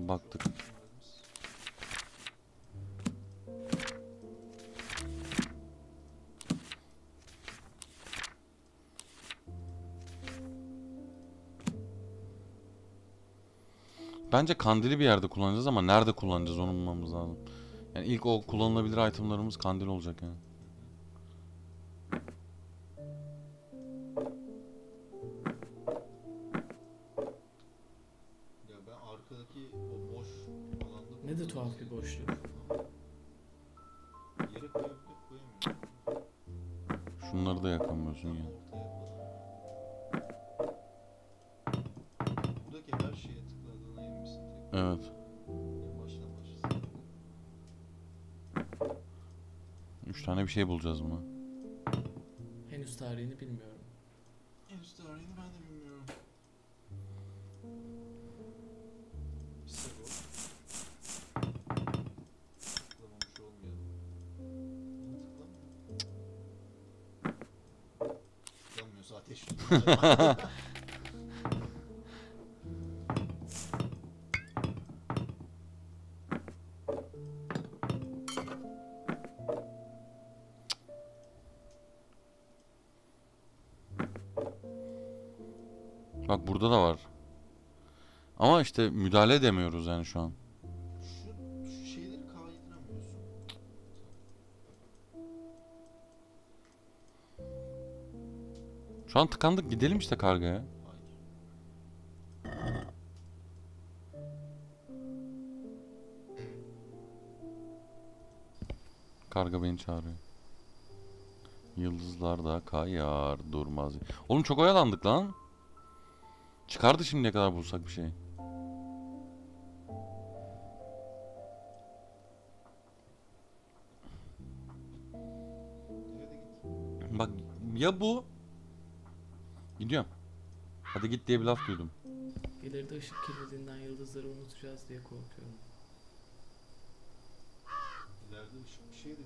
Baktık. Bence kandili bir yerde kullanacağız ama nerede kullanacağız onu bulmamız lazım. Yani ilk o kullanılabilir itemlarımız kandil olacak yani. Bunları da yakamıyorsun ya. Buradaki her şeye tıkladığına emin misin? Evet. Üç tane bir şey bulacağız buna. Henüz tarihini bilmiyorum. Henüz tarihini ben de bilmiyorum. Bak burada da var. Ama işte müdahale edemiyoruz yani şu an. Şu an tıkandık, gidelim işte kargaya. Hayır. Karga beni çağırıyor. Yıldızlar da kayar durmaz. Oğlum çok oyalandık lan. Çıkardı şimdiye kadar bulsak bir şey. Bak ya bu. Gidiyorum. Hadi git diye bir laf duydum. İleride ışık kirliliğinden yıldızları unutacağız diye korkuyorum. İleride ışık bir şeydi.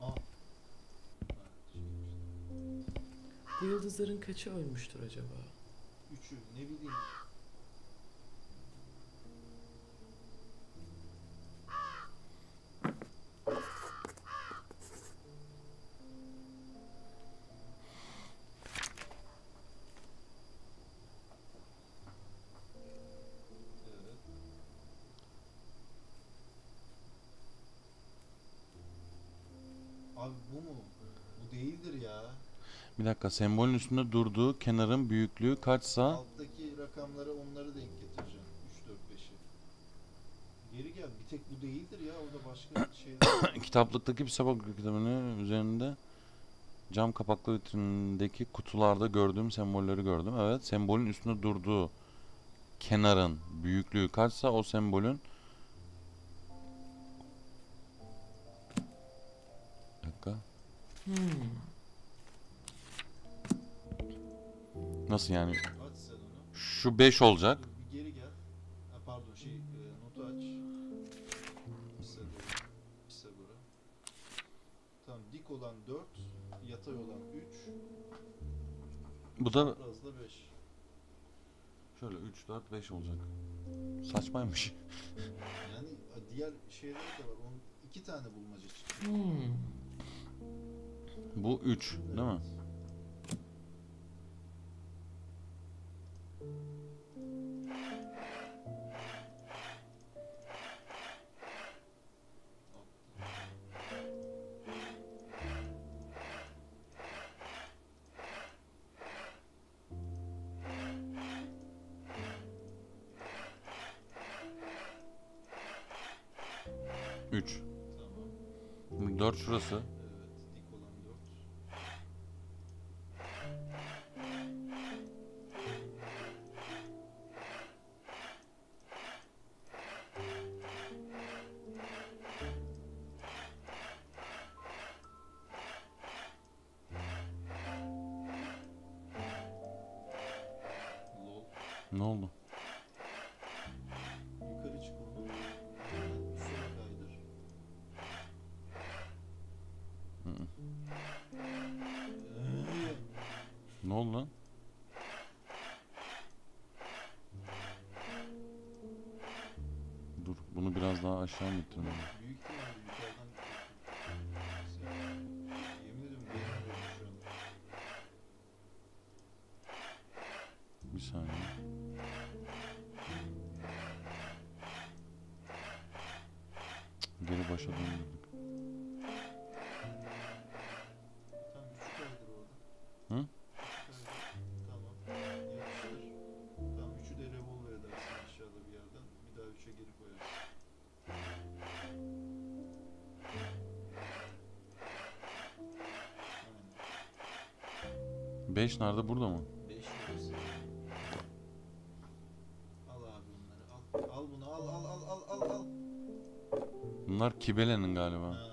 Aa. Bu yıldızların kaçı ölmüştür acaba? Üçü, ne bileyim. Abi bu mu? Bu değildir ya. Bir dakika, sembolün üstünde durduğu kenarın büyüklüğü kaçsa... Alttaki rakamlara onları denk getireceğim. üç, dört, beşi. Geri gel, bir tek bu değildir ya. O da başka şeyler. Kitaplıktaki bir sabah kitabının üzerinde cam kapaklı vitrinindeki kutularda gördüğüm sembolleri gördüm. Evet, sembolün üstünde durduğu kenarın büyüklüğü kaçsa o sembolün... Hmm. Nasıl yani? Şu beş olacak. Bir geri gel. Ha, pardon şey, e, notu aç. Pisa doğru. Pisa doğru. Tamam, dik olan dört, yatay olan üç. Bu da biraz da beş. Şöyle üç, dört, beş olacak. Saçmaymış. Yani diğer şeyler de var. Onun iki tane bulmaca çıkıyor. Hmm. Bu üç, evet. Değil mi? üç. Tamam. dört şurası. Ne oldu? Yukarı çık oradan. Seni kaydır. Hı -hı. Ne oldu lan? Dur, bunu biraz daha aşağı mı ittirmem? Büyük ihtimalle yukarıdan ittirmem. Yemin ederim benim konuşuyorum. Bir saniye. Geri başa döndürdük. Hı? Tamam. Yapıştır. Tamam, üçü de revolver edersin aşağıda bir yerden. Bir daha üçe geri koyarsın. Aynen. Beş nerede? Burada mı? Beş burası. Al abi bunları. Al, al bunu. Al al al al al al. Bunlar Kibele'nin galiba. Ha.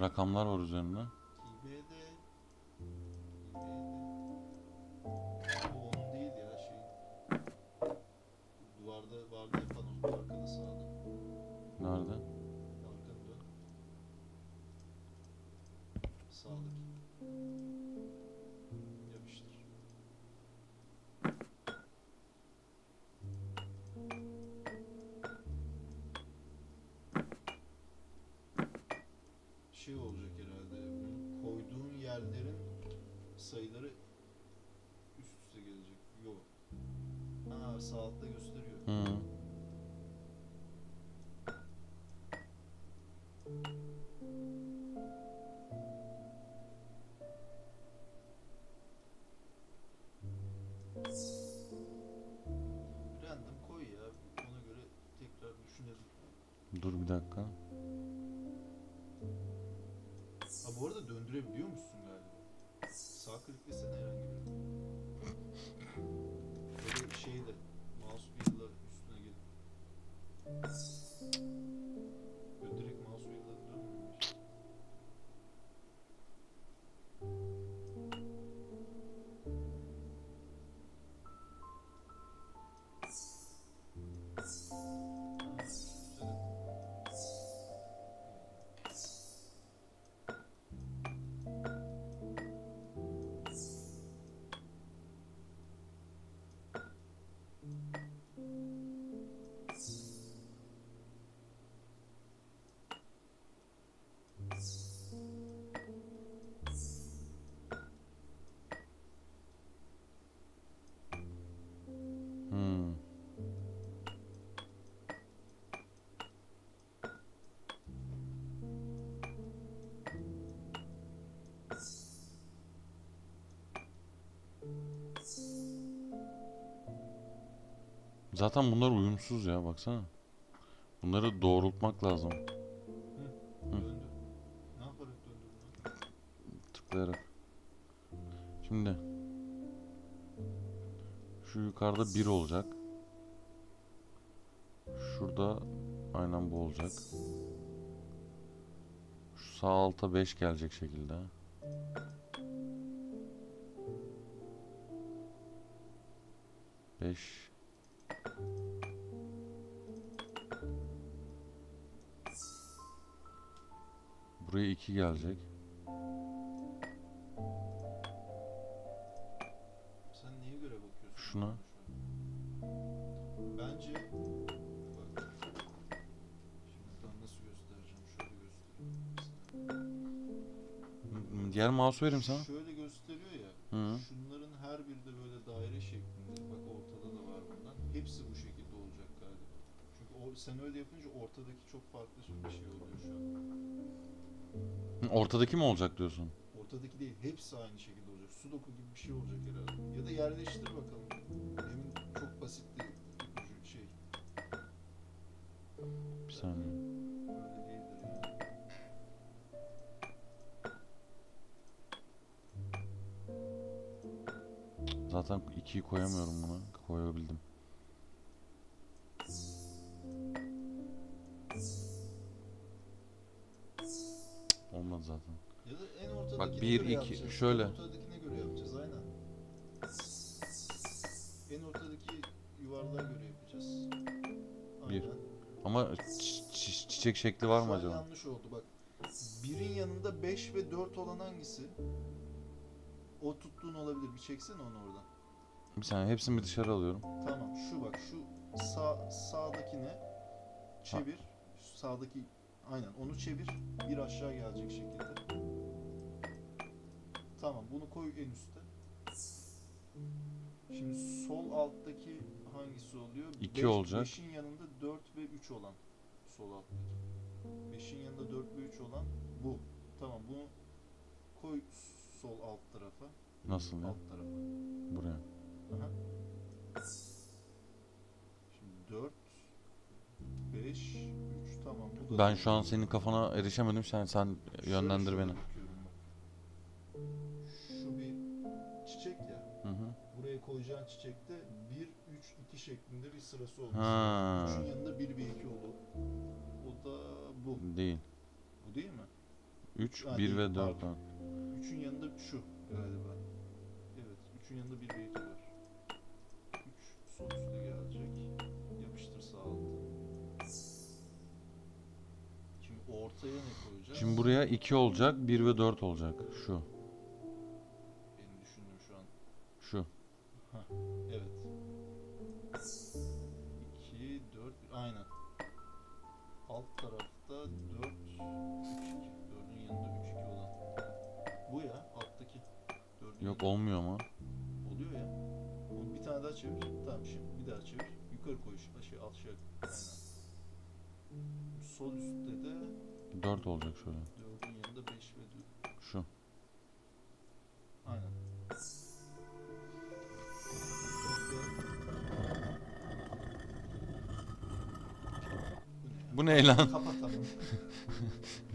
Rakamlar var üzerinde. Kibele. Kibele. Bu onun değil ya şey. Duvarda vardı ya panonun arkada sağda. Nerede? Arkada dön. Sağdaki. Şey olacak herhalde, koyduğun yerlerin sayıları üst üste gelecek. Yok. Aa, sağ altta gösteriyor. Hı. Random koy ya, ona göre tekrar düşünelim. Dur bir dakika. Ha, bu arada döndürebiliyor musun galiba? Sağ kliklesene herhangi bir. Böyle bir şeyi de mouse wheel'la üstüne gelip. Böyle direkt mouse wheel'la dönmüyor. Zaten bunlar uyumsuz ya, baksana. Bunları doğrultmak lazım. Hı. Hı. Döndü. Ne yaparak döndü? Tıklayarak. Şimdi şu yukarıda bir olacak. Şurada aynen bu olacak. Şu sağ alta beş gelecek şekilde. beş Buraya iki gelecek. Sen neye göre bakıyorsun? Şuna. Bence bak. Şimdi ben nasıl göstereceğim? Şöyle göstereyim. Diğer mouse'u veririm sana. Şöyle gösteriyor ya. Hı. Şunların her biri de böyle daire şeklinde. Bak ortada da var bundan. Hepsi bu şekilde olacak galiba. Çünkü o, sen öyle yapınca ortadaki çok farklı bir şey oluyor şu an. Ortadaki mi olacak diyorsun? Ortadaki değil. Hepsi aynı şekilde olacak. Sudoku gibi bir şey olacak herhalde. Ya da yerleştir bakalım. Emin çok basit değil. Şey. Bir saniye. Zaten ikiyi koyamıyorum buna. Koyabildim. Olmadı zaten. Ya da en ortadakine bak bir, göre iki, yapacağız. Şöyle. En ortadakine göre yapacağız aynen. En ortadaki yuvarlığa göre yapacağız. Aynen. Bir. Ama çiçek şekli var mı acaba? Yanlış oldu bak. Birin yanında beş ve dört olan hangisi? O tuttuğun olabilir. Bir çeksene onu oradan. Bir saniye. Hepsini bir dışarı alıyorum. Tamam. Şu bak. Şu sağ, sağdakine çevir. Şu sağdaki aynen. Onu çevir. Bir aşağı gelecek şekilde. Tamam. Bunu koy en üstte. Şimdi sol alttaki hangisi oluyor? iki beş, olacak. beşin yanında dört ve üç olan. Sol alttaki. beşin yanında dört ve üç olan bu. Tamam. Bunu koy sol alt tarafa. Nasıl ya? Alt tarafa. Buraya. Aha. Şimdi dört, beş, üç tamam. Bu da ben şu an senin kafana erişemedim. Sen sen yönlendir beni. Şu bir çiçek ya. Hı hı. Buraya koyacağın çiçekte bir, üç, iki şeklinde bir sırası olmuş. Ha. üçün yanında bir ve iki olur. O da bu. Değil. Bu değil mi? üç, yani bir ve dört. üçün yanında şu galiba. Evet, üçün yanında bir ve iki var. üç sol üstü gelecek. Yapıştır sağ altı. Şimdi ortaya ne koyacağız? Şimdi buraya iki olacak, bir ve dört olacak. Şu. Benim düşündüğüm şu an. Şu. Heh, evet. iki, dört, aynen. Alt tarafta dört, üç, iki. dördün yanında üç, iki olan. Bu ya alttaki. Yok olmuyor ama. Oluyor ya. Onu bir tane daha çevir. Tamam şimdi bir daha çevir. Yukarı koy şey aşağı. Aynen. Sol üstte de dört olacak şöyle. dördün yanında beş ve dört. Şu. Aynen. Bu ne lan? Kapatalım.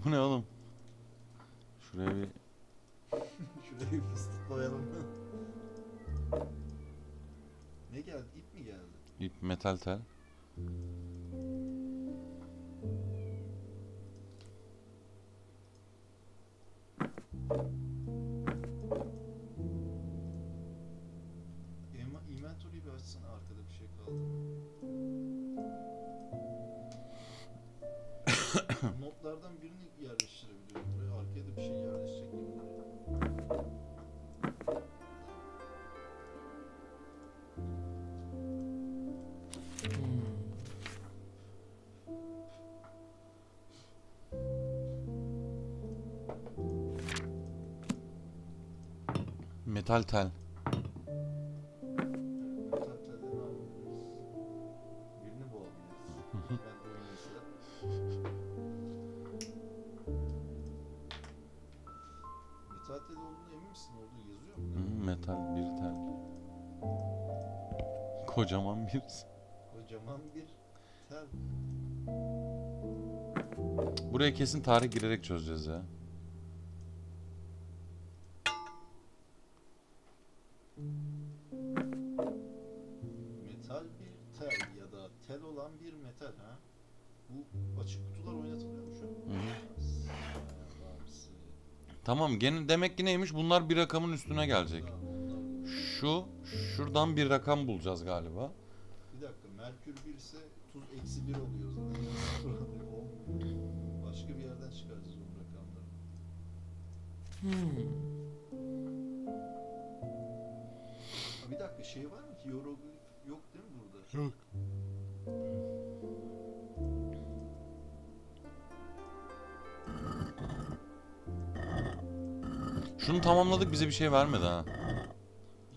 Bu ne oğlum? Şuraya bir şurayı fıstık koyalım. Ne geldi? İp mi geldi? İp, metal tel. Inventory'yi bir açsana, arkada bir şey kaldı. Notlardan birini yerleştirebiliyorum buraya. Arkaya da bir şey yerleşecek gibi. Metal tel. Kocaman bir. Kocaman bir tel. Buraya kesin tarih girerek çözeceğiz ya. Metal bir tel ya da tel olan bir metal ha. Bu açık kutular oynatılıyor mu şu an? Tamam gene demek ki neymiş? Bunlar bir rakamın üstüne gelecek. Şu, şuradan bir rakam bulacağız galiba. Bir dakika, Merkür bir ise tuz eksi bir oluyor zaten. Başka bir yerden çıkaracağız bu rakamları. Hmm. Ha, bir dakika, şey var mı ki? Euroglif yok değil mi burada? Yok. Şunu tamamladık, bize bir şey vermedi ha.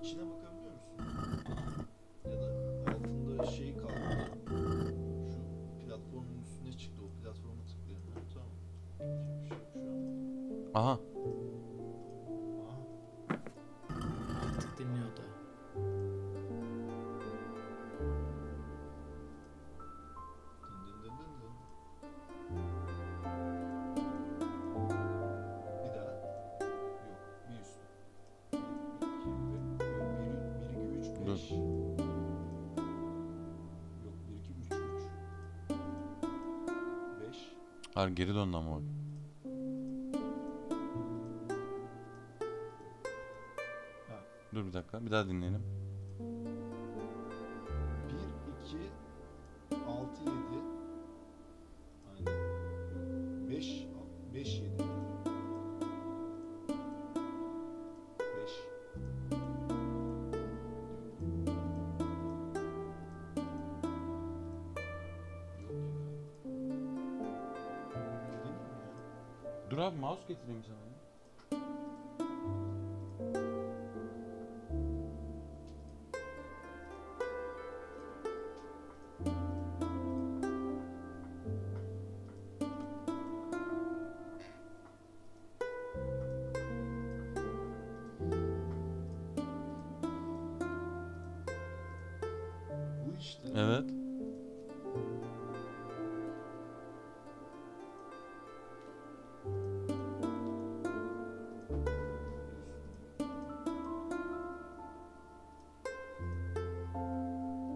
İçine bakabiliyor musun? Ya da altında şeyi kaldı. Şu platformun üstüne çıktı, o platforma tıklayalım. Tamam. Hiçbir şey yok şu an. Aha. Artık dinliyor da. Hayır, geri döndü ama o. Dur bir dakika, bir daha dinleyelim. bir, iki, altı, yedi. Aynen. beş, beş, yedi. Dur abi, mouse getireyim sana. Bu işte. Evet.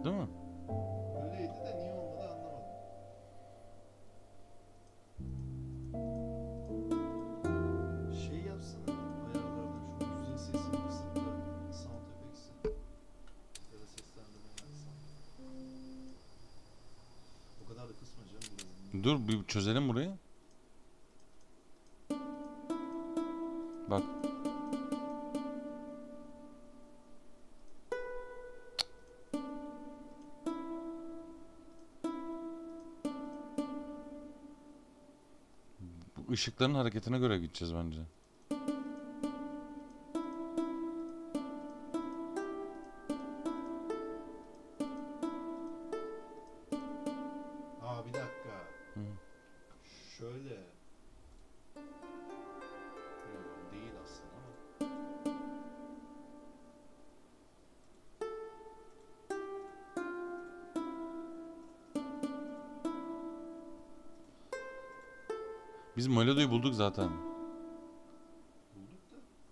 Değil mi? Öyleydi de niye olmadı anlamadım. Şey yapsana, ayarlardan şu yüzün sesini kısıp da sound effects'i ya da seslendirmeyi açsana. O kadar da kısma canım burayı. Dur bir çözelim burayı. Bak. Işıkların hareketine göre gideceğiz bence. Aa bir dakika. Hı. Şöyle. Yok, değil aslında ama. Biz melodiyi bulduk zaten. Bulduk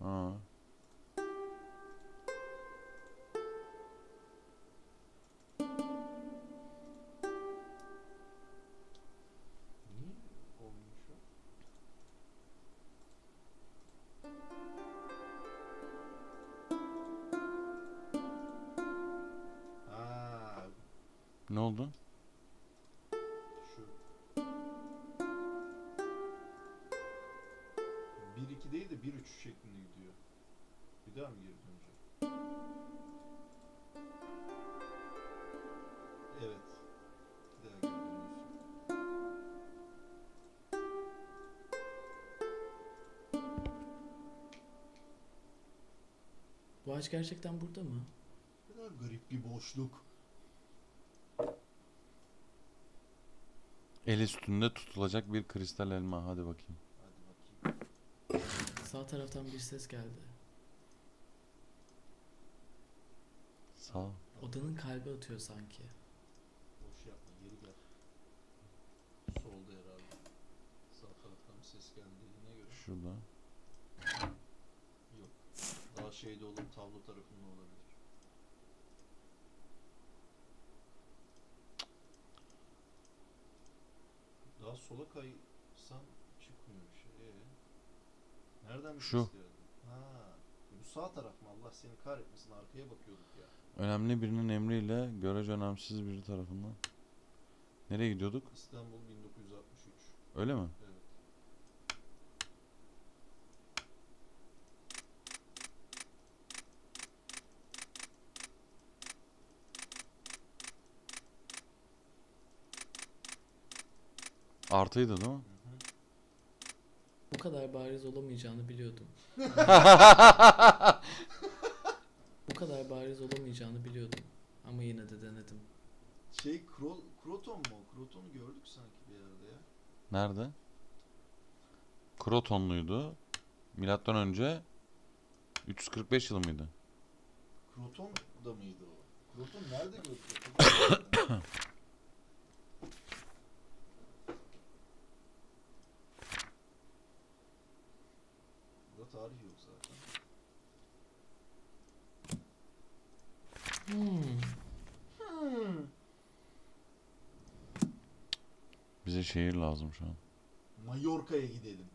da. Ha. Niye olmuş o? Aa. Ne oldu? bir iki değil de bir üç şeklinde gidiyor. Bir daha mı geri döneceğim? Evet. Bir daha geri dönüyorsun. Bu ağaç gerçekten burada mı? Ne kadar garip bir boşluk. El üstünde tutulacak bir kristal elma. Hadi bakayım. Sağ taraftan bir ses geldi. Sağ. Odanın kalbi atıyor sanki. Boş yapma, geri gel. Solda herhalde. Sağ taraftan bir ses geldiğine göre. Şurada. Yok. Daha şeyde olur, tablo tarafında olabilir. Daha sola kaysan çıkmıyor bir şey. Ee? Nereden şu ha, bu sağ taraf mı? Allah seni kahretmesin, arkaya bakıyorduk ya. Önemli birinin emriyle görece önemsiz biri tarafından. Nereye gidiyorduk? İstanbul bin dokuz yüz altmış üç. Öyle mi? Evet. Artıydı değil mi? Hı hı. Bu kadar bariz olamayacağını biliyordum. Bu kadar bariz olamayacağını biliyordum. Ama yine de denedim. Şey, Kro Kroton mu? Kroton'u gördük sanki bir yerde ya. Nerede? Krotonluydu. Milattan önce üç yüz kırk beş yılı mıydı? Kroton da mıydı o? Kroton nerede gördük? Burada tarih yok zaten. Hmm. Hmm. Bize şehir lazım şu an. Mallorca'ya gidelim.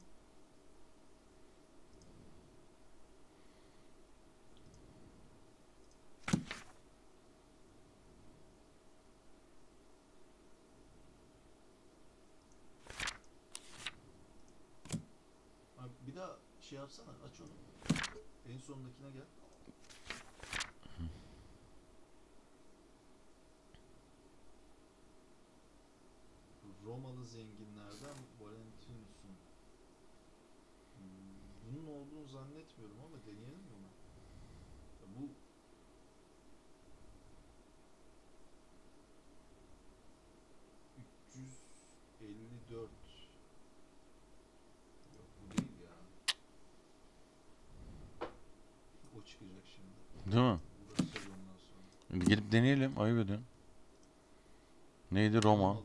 Abi bir daha şey yapsana, aç onu. En sondakine gel. Romalı zenginlerden Valentinus'un. Hmm, bunun olduğunu zannetmiyorum ama deneyelim mi ona? Ya bu üç yüz elli dört. Yok bu değil ya. O çıkacak şimdi. Değil mi? Sonra. Gelip deneyelim, ayıp ediyorum. Neydi Roma? Romalı.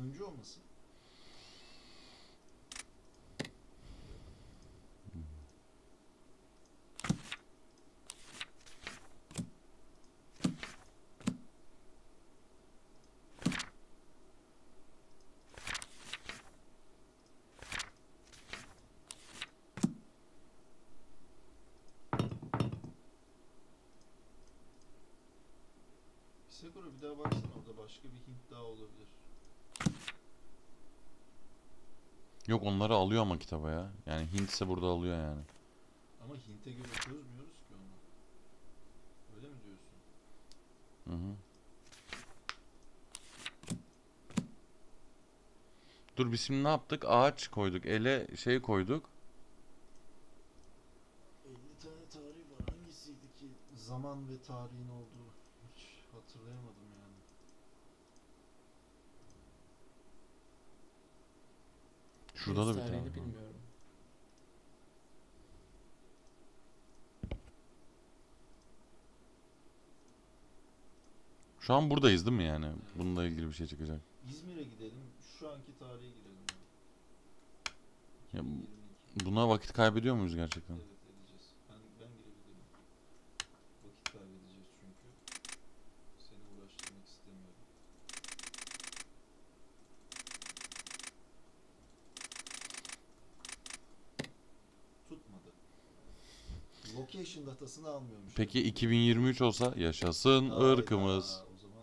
Önce olması. Sekura bir daha baksana, orada başka bir Hint daha olabilir. Yok, onları alıyor ama kitaba ya. Yani Hint ise burada alıyor yani. Ama Hint'e göre çözmüyoruz ki onu. Öyle mi diyorsun? Hı hı. Dur, biz şimdi ne yaptık? Ağaç koyduk, ele şey koyduk. elli tane tarih var. Hangisiydi ki? Zaman ve tarihin olduğu. Hiç hatırlayamadım yani. Şurada da bir tane bilmiyorum. Şu an buradayız değil mi yani? Evet. Bununla ilgili bir şey çıkacak. İzmir'e gidelim. Şu anki tarihe girelim. Ya, buna vakit kaybediyor muyuz gerçekten? Evet, edeceğiz. Ben, ben girebilirim. Vakit kaybedeceğiz çünkü. Seni uğraştırmak istemiyorum. Location datasını almıyormuş. Peki yani. iki bin yirmi üç olsa yaşasın aa, ırkımız. Aa, o zaman.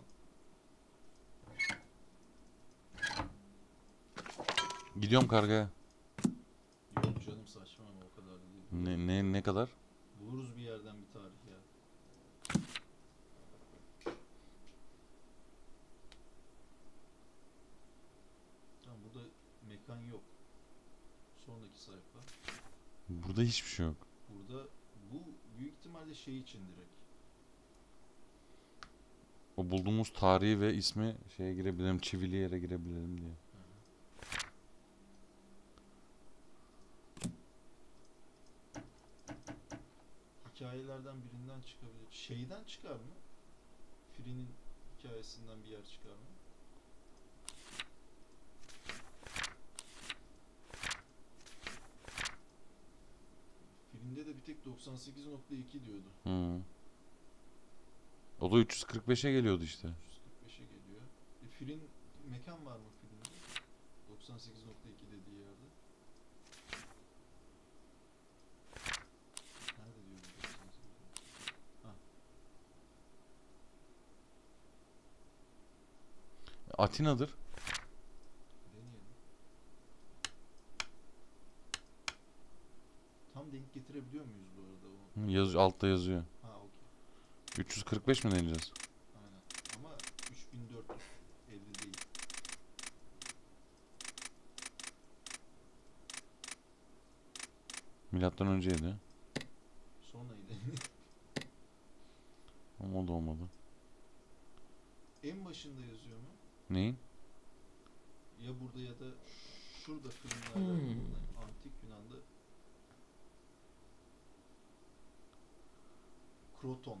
Gidiyorum kargaya. Yok canım, saçma ama o kadar değil. Ne ne ne kadar? Buluruz bir yerden bir tarih ya. Tamam, burada mekan yok. Sonraki sayfa. Burada hiçbir şey yok. Burada bu büyük ihtimalle şey için direkt. O bulduğumuz tarihi ve ismi şeye girebilirim, çivili yere girebilirim diye. Hikayelerden birinden çıkabilir. Şeyden çıkar mı? Fri'nin hikayesinden bir yer çıkar mı? Filmde de bir tek doksan sekiz nokta iki diyordu. Hı. O da üç yüz kırk beşe geliyordu işte. üç yüz kırk beşe geliyor. E, filin mekan var mı filmde? doksan sekiz nokta iki dediği yerde. Nerede diyordu? Ha. Atina'dır. yazabiliyor muyuz bu arada? O... Yaz, altta yazıyor. Ha, okay. üç yüz kırk beş mi deneyeceğiz? Aynen. Ama üç bin dört yüz elli değil. Milattan önceydi. Sonraydı. Ama o da olmadı. En başında yazıyor mu? Neyin? Ya burada ya da şurada filmlerde. Hmm. Antik Yunan'da Kroton.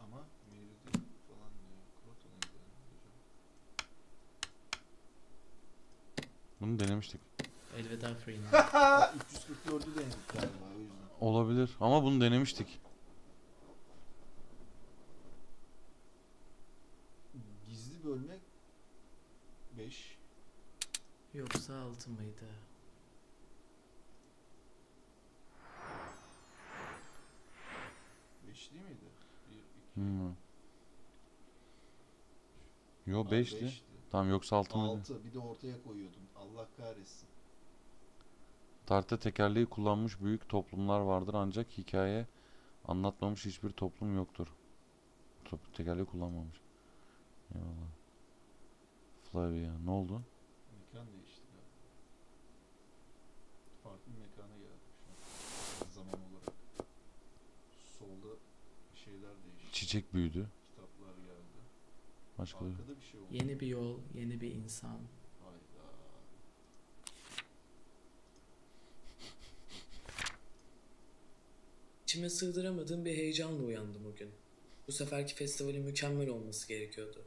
Ama Meridyen falan diyor. Kroton diyor hocam. Bunu denemiştik. Elveda Freeman. üç yüz kırk dördü denedik galiba o yüzden. Olabilir ama bunu denemiştik. Gizli bölme beş. Yoksa altı mıydı? beş değil miydi? Hmm. Yo beşti. Tamam yoksa altı mıydı? altı bir de ortaya koyuyordum. Allah kahretsin. Tarihte tekerleği kullanmış büyük toplumlar vardır ancak hikaye anlatmamış hiçbir toplum yoktur. Tekerleği kullanmamış. Eyvallah. Flavia ne oldu? Mekan değişti galiba. Farklı bir mekana geldik şu an. Zaman olarak. Solda şeyler değişti. Çiçek büyüdü. Kitaplar geldi. Başka arkada bir şey oldu. Yeni bir yol, yeni bir insan. Hayda. İçime sığdıramadığım bir heyecanla uyandım bugün. Bu seferki festivalin mükemmel olması gerekiyordu.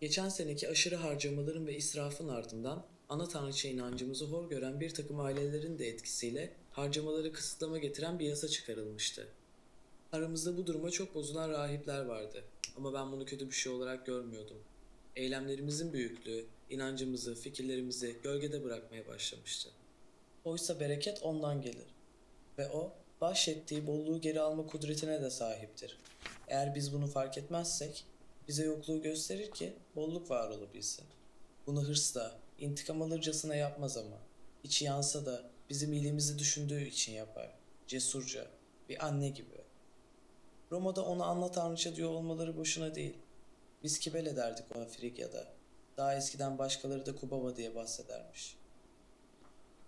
Geçen seneki aşırı harcamaların ve israfın ardından ana tanrıça inancımızı hor gören bir takım ailelerin de etkisiyle harcamaları kısıtlama getiren bir yasa çıkarılmıştı. Aramızda bu duruma çok bozulan rahipler vardı ama ben bunu kötü bir şey olarak görmüyordum. Eylemlerimizin büyüklüğü, inancımızı, fikirlerimizi gölgede bırakmaya başlamıştı. Oysa bereket ondan gelir ve o bahşettiği bolluğu geri alma kudretine de sahiptir. Eğer biz bunu fark etmezsek, bize yokluğu gösterir ki bolluk var olabilsin. Bunu hırsla, intikam alırcasına yapmaz ama. İçi yansa da bizim iyiliğimizi düşündüğü için yapar. Cesurca, bir anne gibi. Roma'da ona anla tanrıça diyor olmaları boşuna değil. Biz Kibele derdik ona Frigya'da. Daha eskiden başkaları da Kubaba diye bahsedermiş.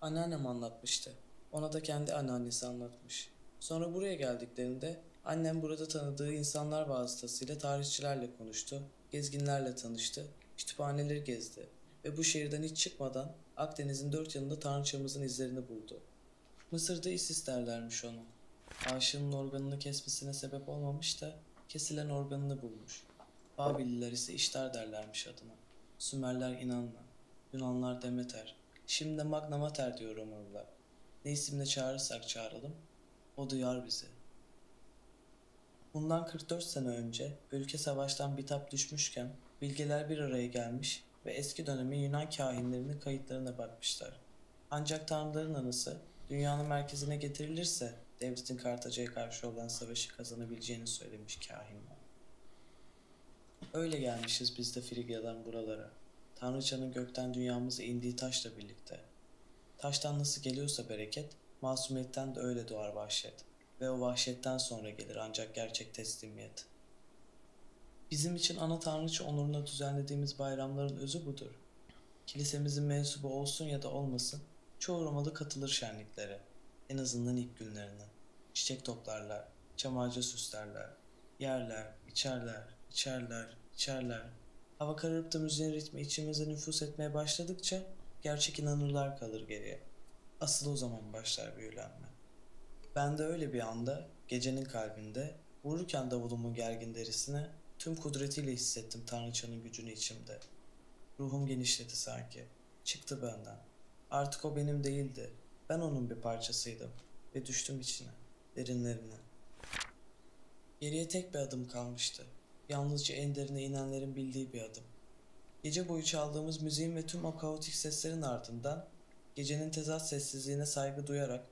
Anneannem anlatmıştı. Ona da kendi anneannesi anlatmış. Sonra buraya geldiklerinde annem burada tanıdığı insanlar vasıtasıyla tarihçilerle konuştu, gezginlerle tanıştı, kütüphaneleri gezdi ve bu şehirden hiç çıkmadan Akdeniz'in dört yanında tanrıçamızın izlerini buldu. Mısır'da Isis derlermiş onu. Aşığının organını kesmesine sebep olmamış da kesilen organını bulmuş. Babilliler ise İştar derlermiş adına. Sümerler İnanna, Yunanlar Demeter, şimdi de Magna Mater diyor Romalılar. Ne isimle çağırırsak çağıralım, o duyar bizi. Bundan kırk dört sene önce ülke savaştan bitap düşmüşken bilgeler bir araya gelmiş ve eski dönemin Yunan kahinlerinin kayıtlarına bakmışlar. Ancak tanrıların anısı dünyanın merkezine getirilirse devletin Kartaca'ya karşı olan savaşı kazanabileceğini söylemiş kahinler. Öyle gelmişiz biz de Frigya'dan buralara. Tanrıçanın gökten dünyamıza indiği taşla birlikte. Taştan nasıl geliyorsa bereket, masumiyetten de öyle doğar vahşet. Ve o vahşetten sonra gelir ancak gerçek teslimiyet. Bizim için ana tanrıça onuruna düzenlediğimiz bayramların özü budur. Kilisemizin mensubu olsun ya da olmasın, çoğu Romalı katılır şenliklere. En azından ilk günlerine. Çiçek toplarlar, çam ağacı süslerler, yerler, içerler, içerler, içerler. Hava kararıp da müziğin ritmi içimize nüfus etmeye başladıkça gerçek inanırlar kalır geriye. Asıl o zaman başlar büyülenme. Ben de öyle bir anda, gecenin kalbinde, vururken davulumun gergin derisine tüm kudretiyle hissettim tanrıçanın gücünü içimde. Ruhum genişledi sanki. Çıktı benden. Artık o benim değildi. Ben onun bir parçasıydım. Ve düştüm içine, derinlerine. Geriye tek bir adım kalmıştı. Yalnızca en derine inenlerin bildiği bir adım. Gece boyu çaldığımız müziğin ve tüm o kaotik seslerin ardından, gecenin tezat sessizliğine saygı duyarak,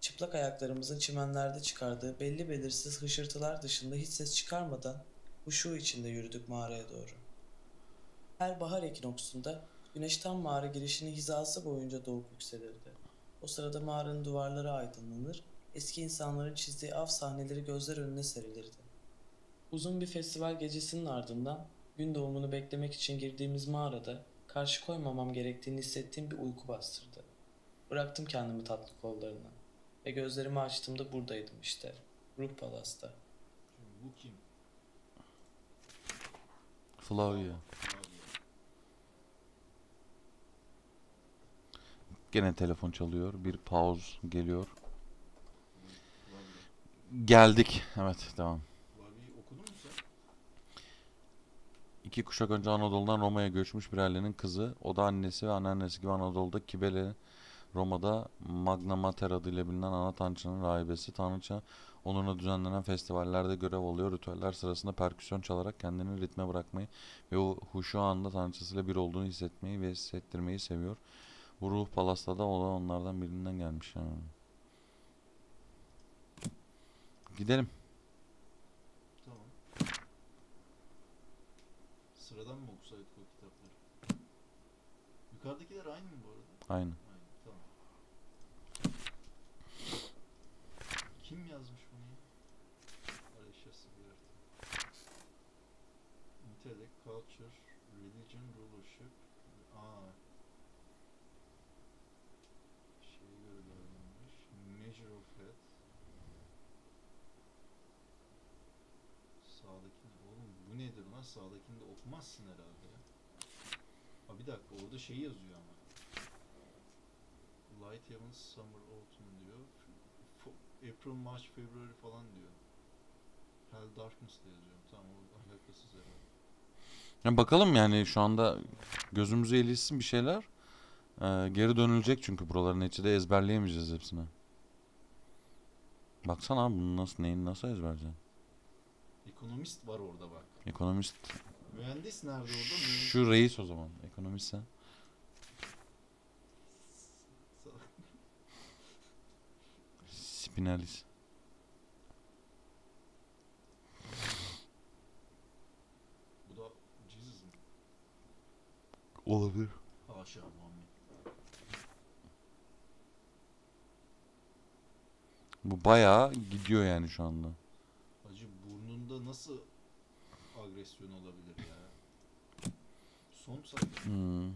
çıplak ayaklarımızın çimenlerde çıkardığı belli belirsiz hışırtılar dışında hiç ses çıkarmadan huşu içinde yürüdük mağaraya doğru. Her bahar ekinoksunda güneş tam mağara girişinin hizası boyunca doğup yükselirdi. O sırada mağaranın duvarları aydınlanır, eski insanların çizdiği av sahneleri gözler önüne serilirdi. Uzun bir festival gecesinin ardından gün doğumunu beklemek için girdiğimiz mağarada karşı koymamam gerektiğini hissettiğim bir uyku bastırdı. Bıraktım kendimi tatlı kollarına ve gözlerimi açtığımda buradaydım işte, Ruh Palas'ta. Bu kim? Flavia. Gene telefon çalıyor. Bir pause geliyor. Geldik. Evet, devam. İki kuşak önce Anadolu'dan Roma'ya göçmüş bir ailenin kızı. O da annesi ve anneannesi gibi Anadolu'da Kibele, Roma'da Magna Mater adıyla bilinen ana tanrıçanın rahibesi. Tanrıça onunla düzenlenen festivallerde görev alıyor. Ritüeller sırasında perküsyon çalarak kendini ritme bırakmayı ve o huşu anında tanrıçasıyla bir olduğunu hissetmeyi ve hissettirmeyi seviyor. Bu Ruh Palas'ta da o da onlardan birinden gelmiş. Yani. Gidelim. Tamam. Sıradan mı okusaydık o kitapları? Yukarıdakiler aynı mı bu arada? Aynı. Kim yazmış bunu ya? Arayışası bir artık. Intellect, Culture, Religion, Rulership. Aaa. Şey görülmüş. Measure of Head. Sağdakini... Oğlum bu nedir lan? Sağdakini de okumazsın herhalde ya. Aa, bir dakika orada şey yazıyor ama. Light Heaven, Summer, Autumn diyor. April, March, February falan diyor. Hell Darkness diye yazıyorum. Tamam, o alakasız herhalde. Yani bakalım yani şu anda gözümüze ilişsin bir şeyler. Ee, geri dönülecek çünkü buraların içi de ezberleyemeyeceğiz hepsini. Baksana abi bunu nasıl, neyin nasıl ezberleyeceksin? Ekonomist var orada bak. Ekonomist. Mühendis nerede orada? Mühendis. Şu reis o zaman. Ekonomist sen. Finalis. Bu da Jesus mı? Olabilir. Haşa Muhammed. Bu bayağı gidiyor yani şu anda. Hacı burnunda nasıl agresyon olabilir ya? Son sayfa. Hmm.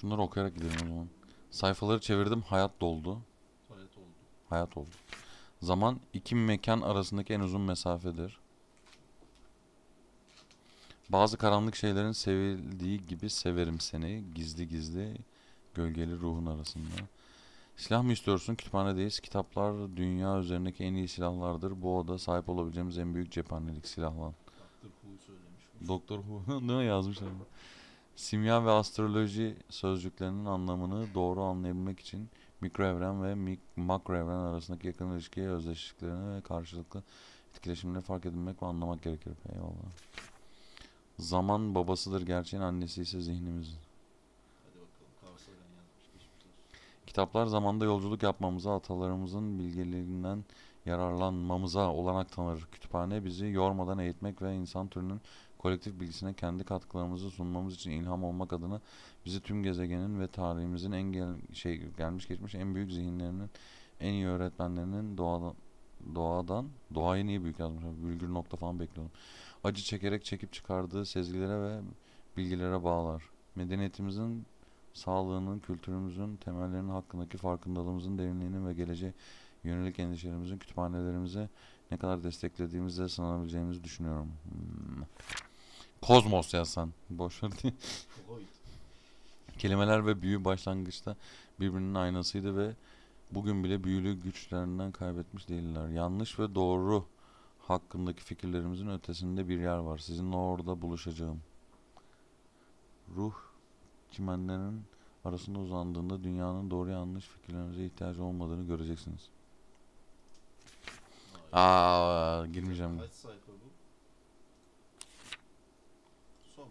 Şunları okuyarak gidelim o zaman. Sayfaları çevirdim. Hayat doldu. Hayat oldu. Hayat oldu. Zaman iki mekan arasındaki en uzun mesafedir. Bazı karanlık şeylerin sevildiği gibi severim seni. Gizli gizli gölgeli ruhun arasında. Silah mı istiyorsun? Kütüphanedeyiz. Kitaplar dünya üzerindeki en iyi silahlardır. Bu oda sahip olabileceğimiz en büyük cephanelik silahlan. Doktor Who söylemiş. Doktor Who ne yazmış abi? Simya ve astroloji sözcüklerinin anlamını doğru anlayabilmek için mikroevren ve makroevren arasındaki yakın ilişkiye, özdeşliklerini ve karşılıklı etkileşimleri fark edilmek ve anlamak gerekir. Eyvallah. Zaman babasıdır, gerçeğin annesi ise zihnimiz. Hadi bakalım, yazmış, kitaplar zamanda yolculuk yapmamıza, atalarımızın bilgilerinden yararlanmamıza olanak tanır. Kütüphane bizi yormadan eğitmek ve insan türünün kolektif bilgisine kendi katkılarımızı sunmamız için ilham olmak adına bizi tüm gezegenin ve tarihimizin en gel şey gelmiş geçmiş en büyük zihinlerinin, en iyi öğretmenlerinin, doğadan doğadan doğayı niye büyük yazmış? Virgül nokta falan bekliyordum. Acı çekerek çekip çıkardığı sezgilere ve bilgilere bağlar. Medeniyetimizin, sağlığının, kültürümüzün temellerinin hakkındaki farkındalığımızın derinliğinin ve geleceğe yönelik endişelerimizin kütüphanelerimize ne kadar desteklediğimizle sınanabileceğimizi düşünüyorum. Hmm. Kozmos yazsan. Boşver diye. Kelimeler ve büyü başlangıçta birbirinin aynasıydı ve bugün bile büyülü güçlerinden kaybetmiş değiller. Yanlış ve doğru hakkındaki fikirlerimizin ötesinde bir yer var. Sizinle orada buluşacağım. Ruh çimenlerin arasında uzandığında dünyanın doğru yanlış fikirlerimize ihtiyacı olmadığını göreceksiniz. Aaa girmeyeceğim. Kaç sayfa bu? Son.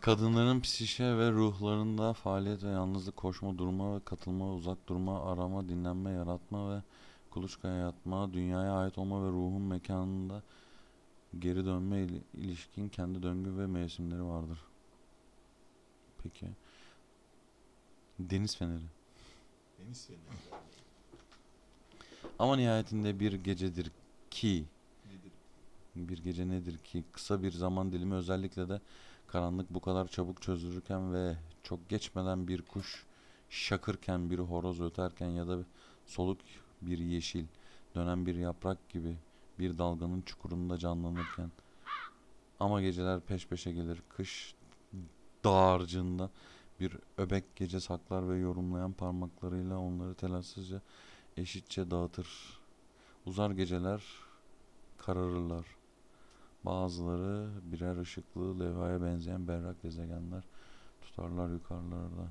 Kadınların psişe ve ruhlarında faaliyet ve yalnızlık, koşma, durma ve katılma, uzak durma, arama, dinlenme, yaratma ve kuluçkaya yatma, dünyaya ait olma ve ruhun mekanında Geri dönme il ilişkin kendi döngü ve mevsimleri vardır. Peki. Deniz feneri. Deniz feneri. Ama nihayetinde bir gecedir ki nedir? Bir gece nedir ki kısa bir zaman dilimi, özellikle de karanlık bu kadar çabuk çözülürken ve çok geçmeden bir kuş şakırken, bir horoz öterken ya da soluk bir yeşil dönen bir yaprak gibi bir dalganın çukurunda canlanırken. Ama geceler peş peşe gelir. Kış dağarcığında bir öbek gece saklar ve yorumlayan parmaklarıyla onları telassızca eşitçe dağıtır. Uzar geceler, kararırlar. Bazıları birer ışıklı levhaya benzeyen berrak gezegenler tutarlar yukarılarda.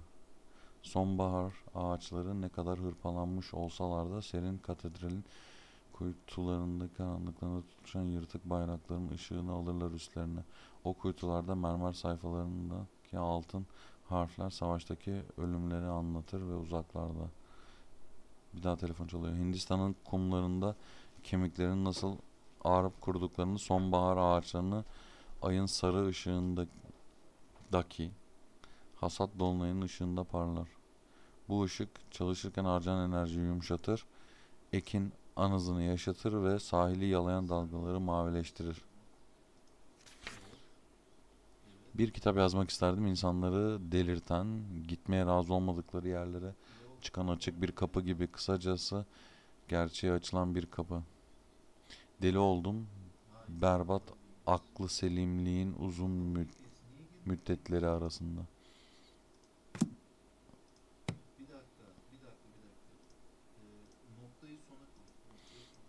Sonbahar ağaçları ne kadar hırpalanmış olsalar da serin katedralin kuytularında karanlıklarında tutuşan yırtık bayrakların ışığını alırlar üstlerine. O kuytularda mermer sayfalarındaki altın harfler savaştaki ölümleri anlatır ve uzaklarda. Bir daha telefon çalıyor. Hindistan'ın kumlarında kemiklerin nasıl ağrıp kuruduklarını, sonbahar ağaçlarını ayın sarı ışığındaki hasat dolunayının ışığında parlar. Bu ışık çalışırken harcanan enerjiyi yumuşatır, ekin anızını yaşatır ve sahili yalayan dalgaları mavileştirir. Bir kitap yazmak isterdim. İnsanları delirten, gitmeye razı olmadıkları yerlere çıkan açık bir kapı gibi, kısacası gerçeğe açılan bir kapı. Deli oldum. Berbat aklı selimliğin uzun mü müddetleri arasında.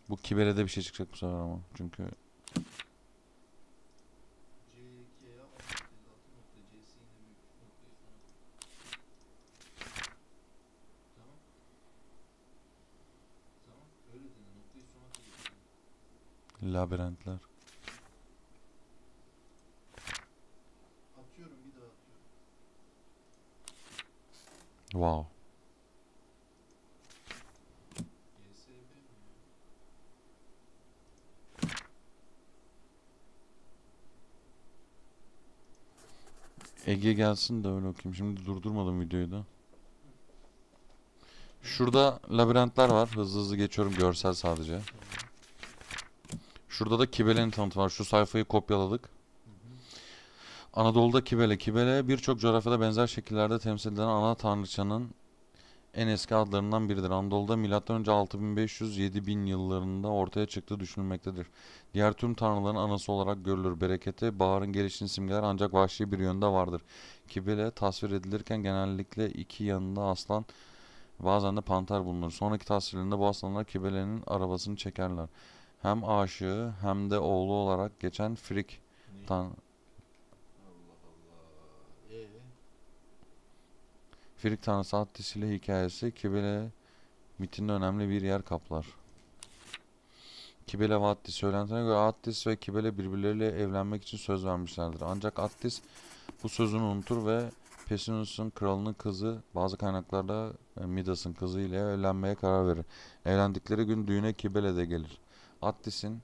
Bu Kibere'de bir şey çıkacak bu sefer ama. Çünkü labirentler. Atıyorum, bir daha atıyorum. Wow. Ege gelsin de öyle okuyayım. Şimdi durdurmadım videoyu da. Şurada labirentler var. Hızlı hızlı geçiyorum. Görsel sadece. Şurada da Kibele'nin tanıtı var. Şu sayfayı kopyaladık. Hı hı. Anadolu'da Kibele. Kibele birçok coğrafyada benzer şekillerde temsil edilen ana tanrıçanın en eski adlarından biridir. Anadolu'da milattan önce altı bin beş yüz yedi bin yıllarında ortaya çıktığı düşünülmektedir. Diğer tüm tanrıların anası olarak görülür. Bereketi, baharın gelişini simgeler ancak vahşi bir yönde vardır. Kibele tasvir edilirken genellikle iki yanında aslan, bazen de panter bulunur. Sonraki tasvirlerinde bu aslanlar Kibele'nin arabasını çekerler. Hem aşığı hem de oğlu olarak geçen Frik tan Allah Allah. Ee? Frik tanrısı Attis ile hikayesi Kibele mitinde önemli bir yer kaplar. Kibele ve Attis söylentilerine göre Attis ve Kibele birbirleriyle evlenmek için söz vermişlerdir. Ancak Attis bu sözünü unutur ve Pessinus'un kralının kızı, bazı kaynaklarda Midas'ın kızı ile evlenmeye karar verir. Evlendikleri gün düğüne Kibele de gelir. Attis'in,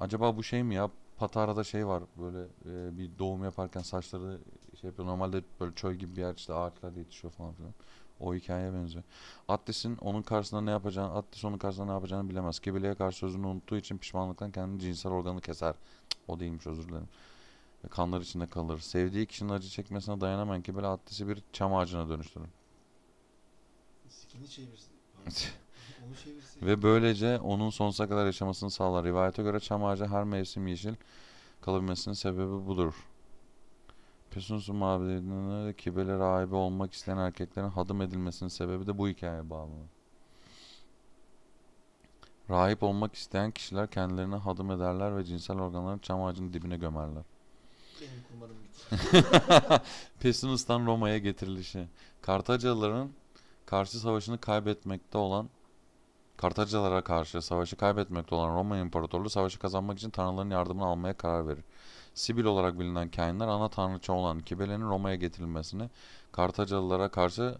acaba bu şey mi ya, Patara'da şey var böyle e, bir doğum yaparken saçları şey yapıyor, normalde böyle çöl gibi bir yer, işte ağaçlar yetişiyor falan filan, o hikayeye benziyor. Attis'in onun karşısında ne yapacağını Attis onun karşısında ne yapacağını bilemez. Kibele'ye karşı sözünü unuttuğu için pişmanlıktan kendi cinsel organını keser. Cık, o değilmiş, özür dilerim. Kanlar içinde kalır. Sevdiği kişinin acı çekmesine dayanamayan Kibele Attis'i bir çam ağacına dönüştürür. Sikini çevirsin. Ve böylece onun sonsuza kadar yaşamasını sağlar. Rivayete göre çam ağacı her mevsim yeşil kalabilmesinin sebebi budur. Pessinus'un mabedinde Kibele rahibi olmak isteyen erkeklerin hadım edilmesinin sebebi de bu hikayeye bağlı. Rahip olmak isteyen kişiler kendilerini hadım ederler ve cinsel organlarını çam ağacının dibine gömerler. Pessinus'tan Roma'ya getirilişi. Kartacalıların karşı savaşını kaybetmekte olan Kartacalara karşı savaşı kaybetmekte olan Roma İmparatorluğu savaşı kazanmak için tanrıların yardımını almaya karar verir. Sibil olarak bilinen kainler ana tanrıça olan Kibele'nin Roma'ya getirilmesini, Kartacalılara karşı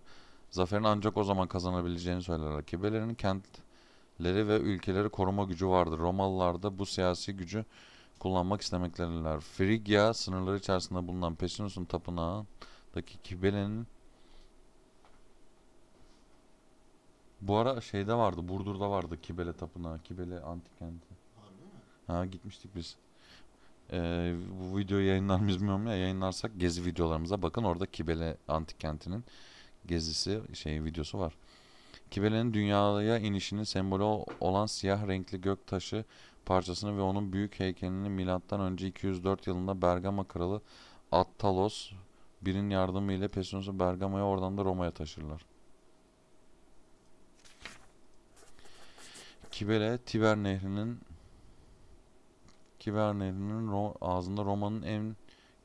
zaferin ancak o zaman kazanabileceğini söylerler. Kibele'nin kentleri ve ülkeleri koruma gücü vardır. Romalılarda bu siyasi gücü kullanmak istemektedirler. Frigya sınırları içerisinde bulunan Pessinus'un tapınağındaki Kibele'nin bu ara şeyde vardı, Burdur'da vardı Kibele tapınağı, Kibele antik kenti. Ha, gitmiştik biz. Ee, bu videoyu yayınlar mı bilmiyorum ya, yayınlarsak gezi videolarımıza bakın, orada Kibele antik kentinin gezisi şey videosu var. Kibele'nin dünyaya inişinin sembolü olan siyah renkli gök taşı parçasını ve onun büyük heykelini milattan önce iki yüz dört yılında Bergama kralı Attalos birin yardımıyla Pessinus'u Bergama'ya, oradan da Roma'ya taşırlar. Kibele, Tiber Nehri'nin Tiber Nehri'nin Ro ağzında Roma'nın en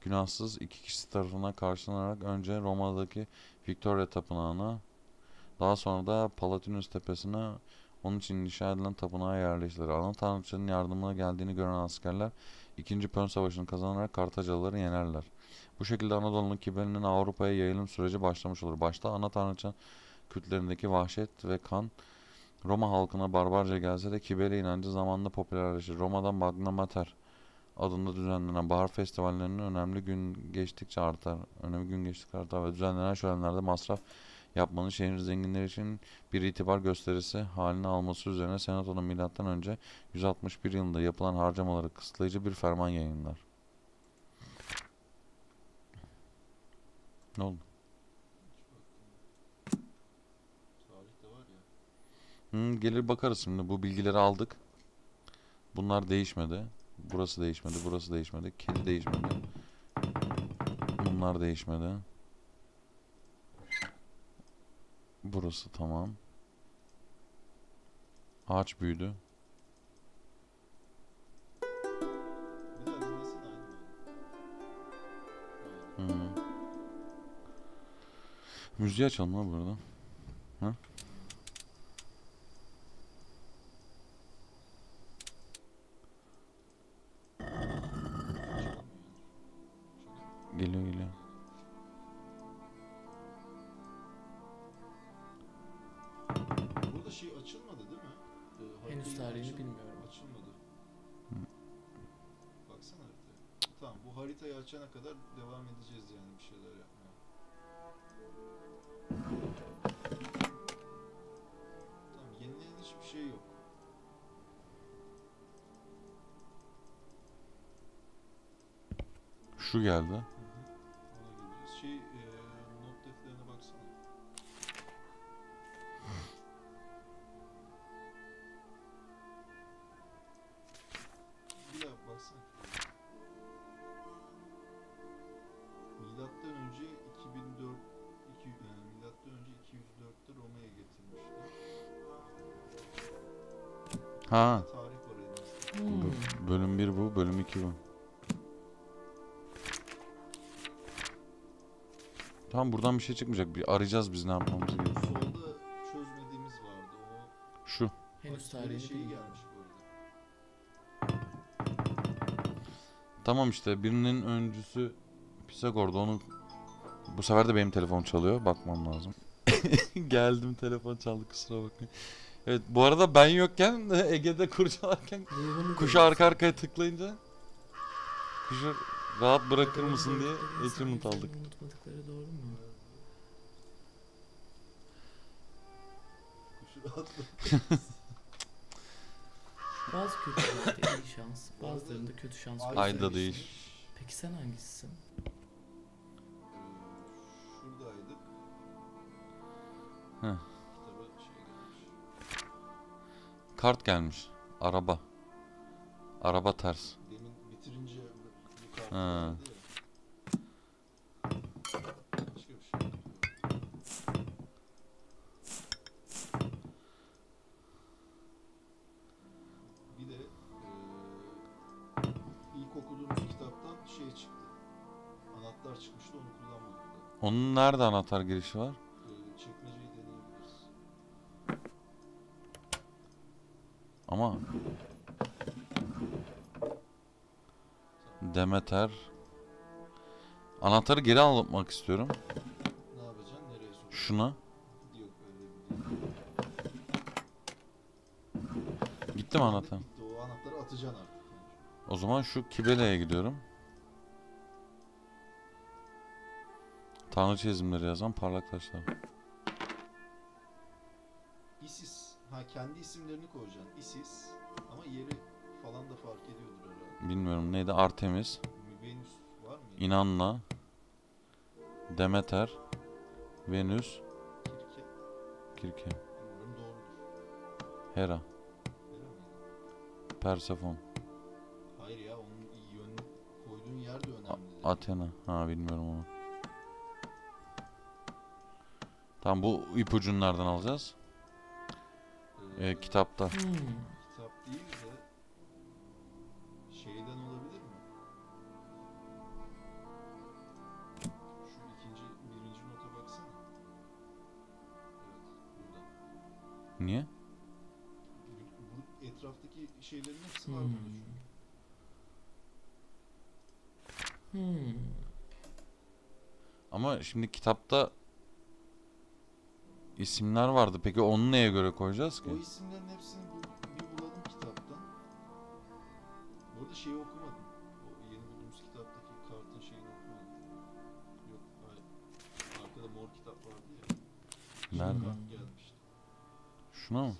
günahsız iki kişisi tarafından karşılanarak önce Roma'daki Victoria Tapınağı'na, daha sonra da Palatinus Tepesi'ne onun için inşa edilen tapınağa yerleştiler. Ana tanrıçanın yardımına geldiğini gören askerler ikinci Pön Savaşı'nı kazanarak Kartacalıları yenerler. Bu şekilde Anadolu'nun Kibele'nin Avrupa'ya yayılım süreci başlamış olur. Başta ana tanrıçanın kütlerindeki vahşet ve kan Roma halkına barbarca gelse de Kibele inancı zamanla popülerleşir. Roma'da Magna Mater adında düzenlenen bahar festivallerinin önemli gün geçtikçe artar. Önemli gün geçtikçe artar ve düzenlenen şölenlerde masraf yapmanın şehir zenginleri için bir itibar gösterisi haline alması üzerine Senato'nun milattan önce yüz altmış bir yılında yapılan harcamaları kısıtlayıcı bir ferman yayınlar. Ne oldu? Hmm, gelir bakarız şimdi. Bu bilgileri aldık. Bunlar değişmedi. Burası değişmedi. Burası değişmedi. Kedi değişmedi. Bunlar değişmedi. Burası tamam. Ağaç büyüdü. Hmm. Müziği açalım lan burada. Ha? Geliyor geliyor. Burada şey açılmadı değil mi? Ee, Henüz tarihini açılmadı. Bilmiyorum. Açılmadı. Hı. Baksana haritaya. Tamam, bu haritayı açana kadar devam edeceğiz yani bir şeyler yapmaya. Tamam, yenileyen hiçbir şey yok. Şu geldi. Şey, e, not defterine baksana. Bir daha baksana. Milattan önce iki bin dört, iki, yani milattan önce iki yüz dört'te Roma'ya getirmişler. Ha. Hmm. Bölüm bir bu, bölüm iki bu. Tamam, buradan bir şey çıkmayacak. Bir arayacağız biz ne yapmamız gerekiyor. Solda çözmediğimiz vardı o. Şu. Henüz tarihi şey gelmiş burada. Tamam işte, birinin öncüsü Pisagor'da onu. Bu sefer de benim telefon çalıyor. Bakmam lazım. Geldim, telefon çaldı, kusura bakmayın. Evet, bu arada ben yokken Ege'de kurcalarken kuşu arka arkaya tıklayınca kuşu rahat bırakır mısın diye achievement aldık. Unutmadıkları doğru mu? Bazı kötülerde iyi şans, bazılarında kötü şans. Ayda değiş. Peki sen hangisisin? Şuradaydık. Heh. Kart gelmiş. Araba. Araba ters. Demin bitirince. Ha. Bir de e, ilk okuduğumuz kitaptan şey çıktı. Anahtar çıkmıştı, onu kullanmadık da. Onun nerede anahtar girişi var? E, çekmeceyi deneyebiliriz. Ama Demeter. Anahtarı geri almak istiyorum. Ne yapacaksın? Nereye sokacaksın? Şuna. Yok, gitti mi anahtar? Gitti, o anahtarı atacaksın artık. O zaman şu Kibele'ye gidiyorum. Tanrı çizimleri yazan parlak taşlar. Isis. Ha, kendi isimlerini koyacaksın. Isis. Ama yeri falan da fark ediyordur herhalde. Bilmiyorum. Neydi? Artemis. Venüs var mı? İnanna. Demeter. Venüs. Kirke. Kirke. Umarım doğrudur. Hera. Hera mı? Persefon. Hayır ya, onun yön koyduğun yer de önemli. Athena. Ha, bilmiyorum onu. Tamam, bu ipucunu nereden alacağız? Ee, ee, kitapta. Hmm. Kitap değil de şeyden olabilir mi? Şu ikinci, birinci nota baksana. Evet, buradan. Niye? Bu, bu etraftaki şeylerin hepsi hmm. var burada çünkü. Hmm. Ama şimdi kitapta İsimler vardı. Peki onu neye göre koyacağız ki? O isimlerin hepsini bir bulalım kitaptan. Bu arada şeyi okumadım. O yeni bulduğumuz kitaptaki kartın şeyini okumadım. Yok, hayır. Arkada mor kitap vardı ya. Nerede? Gelmişti. Şuna mı?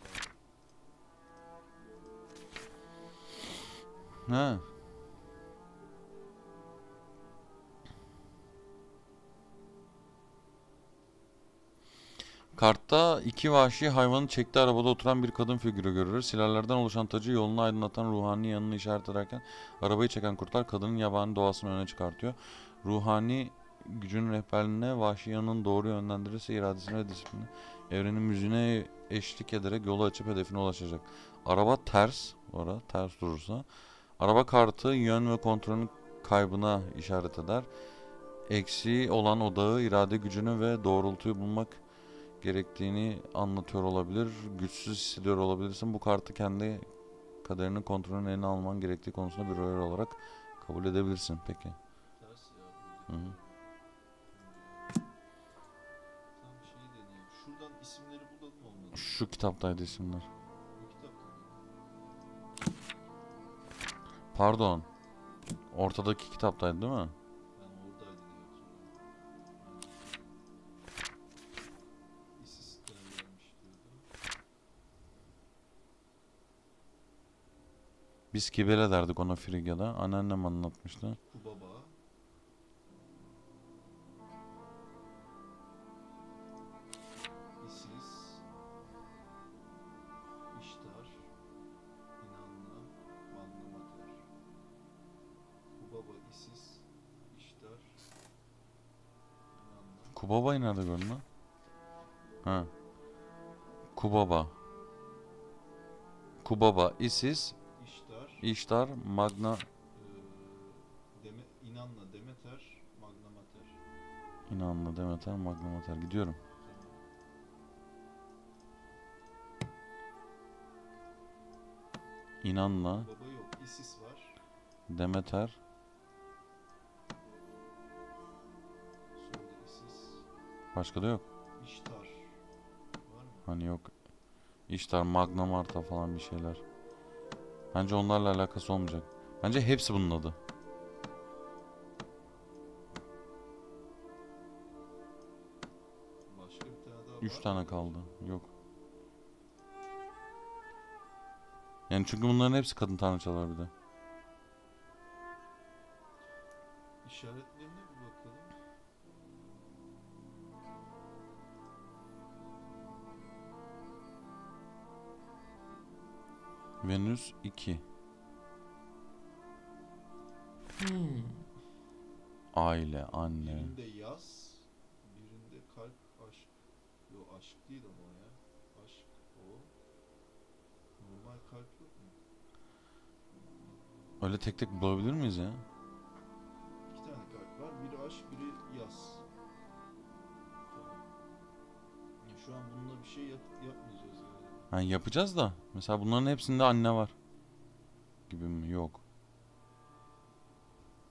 Ha. Kartta iki vahşi hayvanın çektiği arabada oturan bir kadın figürü görürüz. Silahlardan oluşan tacı yolunu aydınlatan ruhani yanını işaret ederken arabayı çeken kurtlar kadının yabani doğasını öne çıkartıyor. Ruhani gücün rehberliğine vahşi yanının doğru yönlendirirse iradesine ve disipline evrenin müziğine eşlik ederek yolu açıp hedefine ulaşacak. Araba ters, orada ters durursa araba kartı yön ve kontrolün kaybına işaret eder. Eksiği olan odağı, irade gücünü ve doğrultuyu bulmak gerektiğini anlatıyor olabilir. Güçsüz hissediyor olabilirsin. Bu kartı kendi kaderinin kontrolünün eline alman gerektiği konusunda bir rol olarak kabul edebilirsin. Peki. Hı -hı. Şuradan isimleri bulalım olmadı. Şu kitaptaydı isimler. Pardon. Ortadaki kitaptaydı değil mi? Biz Kibele derdik ona Frigya'da. Anneannem anlatmıştı. Kubaba. Isis. İştar. İnanna. Magna Mater. Kubaba, Isis. İştar. İnanna. Kubaba'yı nerede gördün lan? Ha. Kubaba. Kubaba, Isis. İştar, Magna... Deme, inanla, Demeter, Magna Mater. İnanla, Demeter, Magna Mater. Gidiyorum. İnanla... Baba yok, Isis var. Demeter. Sonra Isis. Başka da yok. İştar. Var mı? Hani yok. İştar, Magna Marta falan bir şeyler. Bence onlarla alakası olmayacak. Bence hepsi bunun adı. Başka bir tane daha var. Üç tane kaldı. Yok. Yani çünkü bunların hepsi kadın tanrıçalar bir de. İşaretlerine bir bakalım. Venüs iki. Hmm. Aile, anne. Birinde yaz, birinde kalp, aşk. Yok, aşk değil ama ya. Aşk o. Normal kalp yok mu? Öyle tek tek bulabilir miyiz ya? İki tane kalp var. Biri aşk, biri yaz. Tamam. Ya şu an bununla bir şey yap yapmayacağız ya. Yani yapacağız da. Mesela bunların hepsinde anne var. Gibi mi? Yok.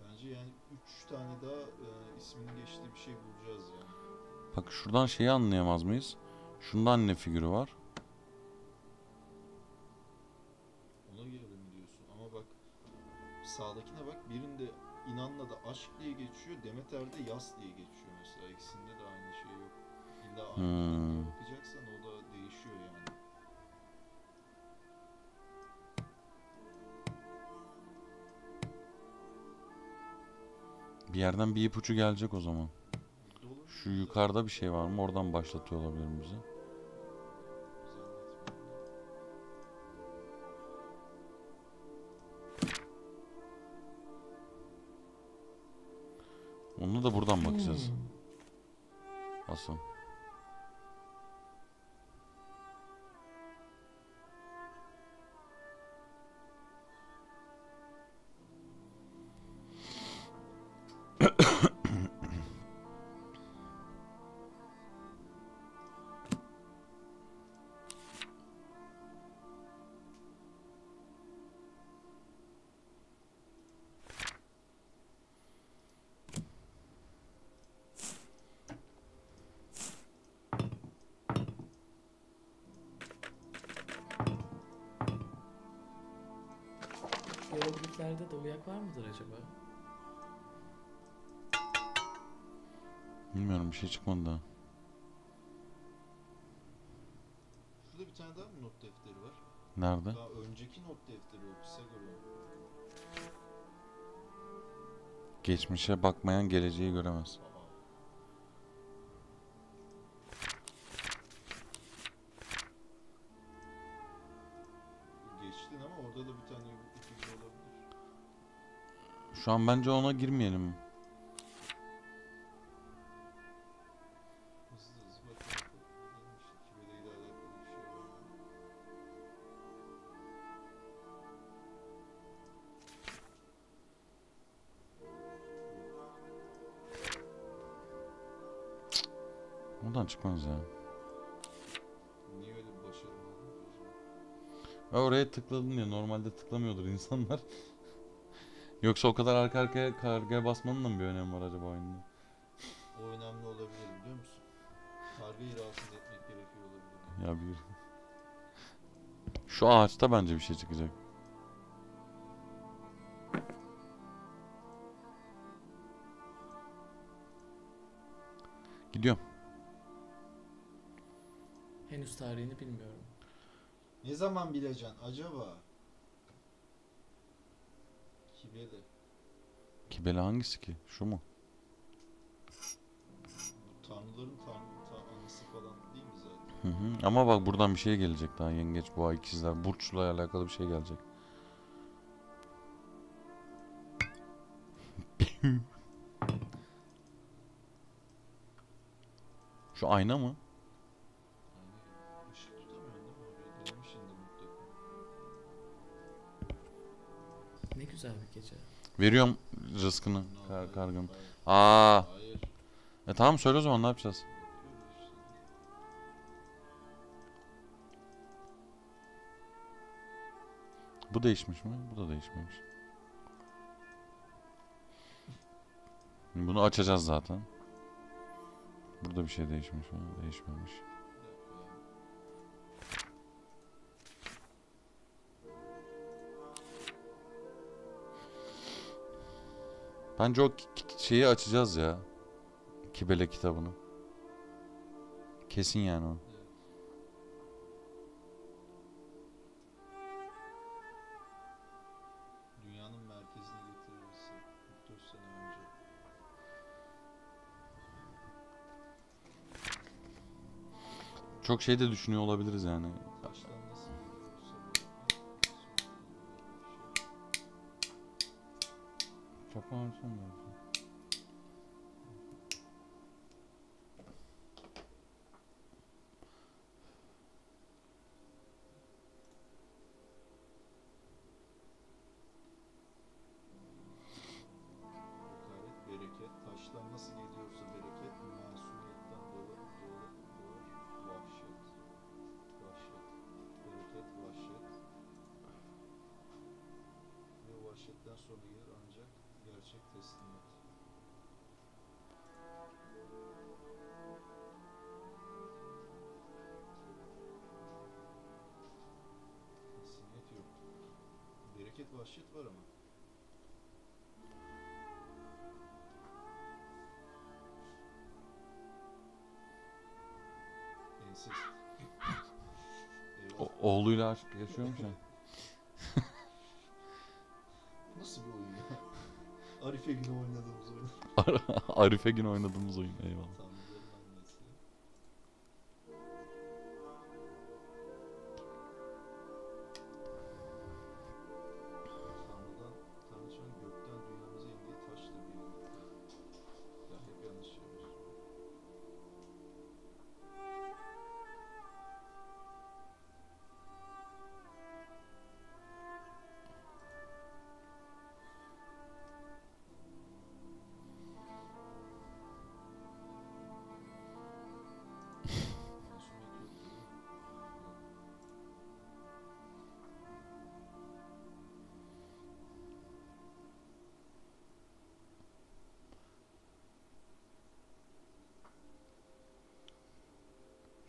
Bence yani üç tane daha e, isminin geçtiği bir şey bulacağız yani. Bak şuradan şeyi anlayamaz mıyız? Şunda anne figürü var. Ona göre mi diyorsun? Ama bak sağdakine bak, birinde inanla da aşk diye geçiyor, Demeter'de yas diye geçiyor mesela. İkisinde de aynı şey yok. İlla aynı hmm. bakacaksan o da değişiyor yani. Bir yerden bir ipucu gelecek o zaman. Şu yukarıda bir şey var mı? Oradan başlatıyor olabilir bizi. Onu da buradan bakacağız. Asıl. Hierogliflerde de uyak var mıdır acaba? Bilmiyorum, bir şey çıkmadı daha. Şurada bir tane daha mı not defteri var? Nerede? Daha önceki not defteri o, Pisagor'un. Geçmişe bakmayan geleceği göremez. Şu an bence ona girmeyelim. Buradan çıkmaz ya. Niye öyle bir başarı oldu? Oraya tıkladın ya, normalde tıklamıyordur insanlar. Yoksa o kadar arka arkaya kargaya basmanın da mı bir önemi var acaba oyunda? O önemli olabilir, biliyor musun? Kargayı rahatsız etmek gerekiyor olabilir. Ya bir... Şu ağaçta bence bir şey çıkacak. Gidiyorum. Henüz tarihini bilmiyorum. Ne zaman bileceksin acaba? Kibele. Kibele hangisi ki? Şu mu? Bu tanrıların tanrısı falan değil mi zaten? Hı hı. Ama bak buradan bir şey gelecek daha. Yengeç, boğa, ikizler, burçla alakalı bir şey gelecek. Şu ayna mı? Ne güzel bir gece. Veriyorum rızkını kar kargım. Aa. Hayır. E tamam, söyle o zaman, ne yapacağız? Bu değişmiş mi? Bu da değişmemiş. Bunu açacağız zaten. Burada bir şey değişmiş mi? Değişmemiş. Bence o şeyi açacağız ya. Kibele kitabını. Kesin yani o. Evet. Dünyanın merkezine getirilmesi dört sene önce. Çok şey de düşünüyor olabiliriz yani. Taştan nasıl geliyorsa bereket, masumiyetten dolar, dolar, dolar, vahşet, vahşet, bereket, vahşet ve vahşetten sonra gelir ancak gerçek teslimiyet. Teslimiyet yok. Bereket, vahşet var ama. Siz. O, oğluyla aşk yaşıyormuş ya. Nasıl bir oyun ya? Arife günü oynadığımız oyun. Arife günü oynadığımız oyun, eyvallah. Tamam.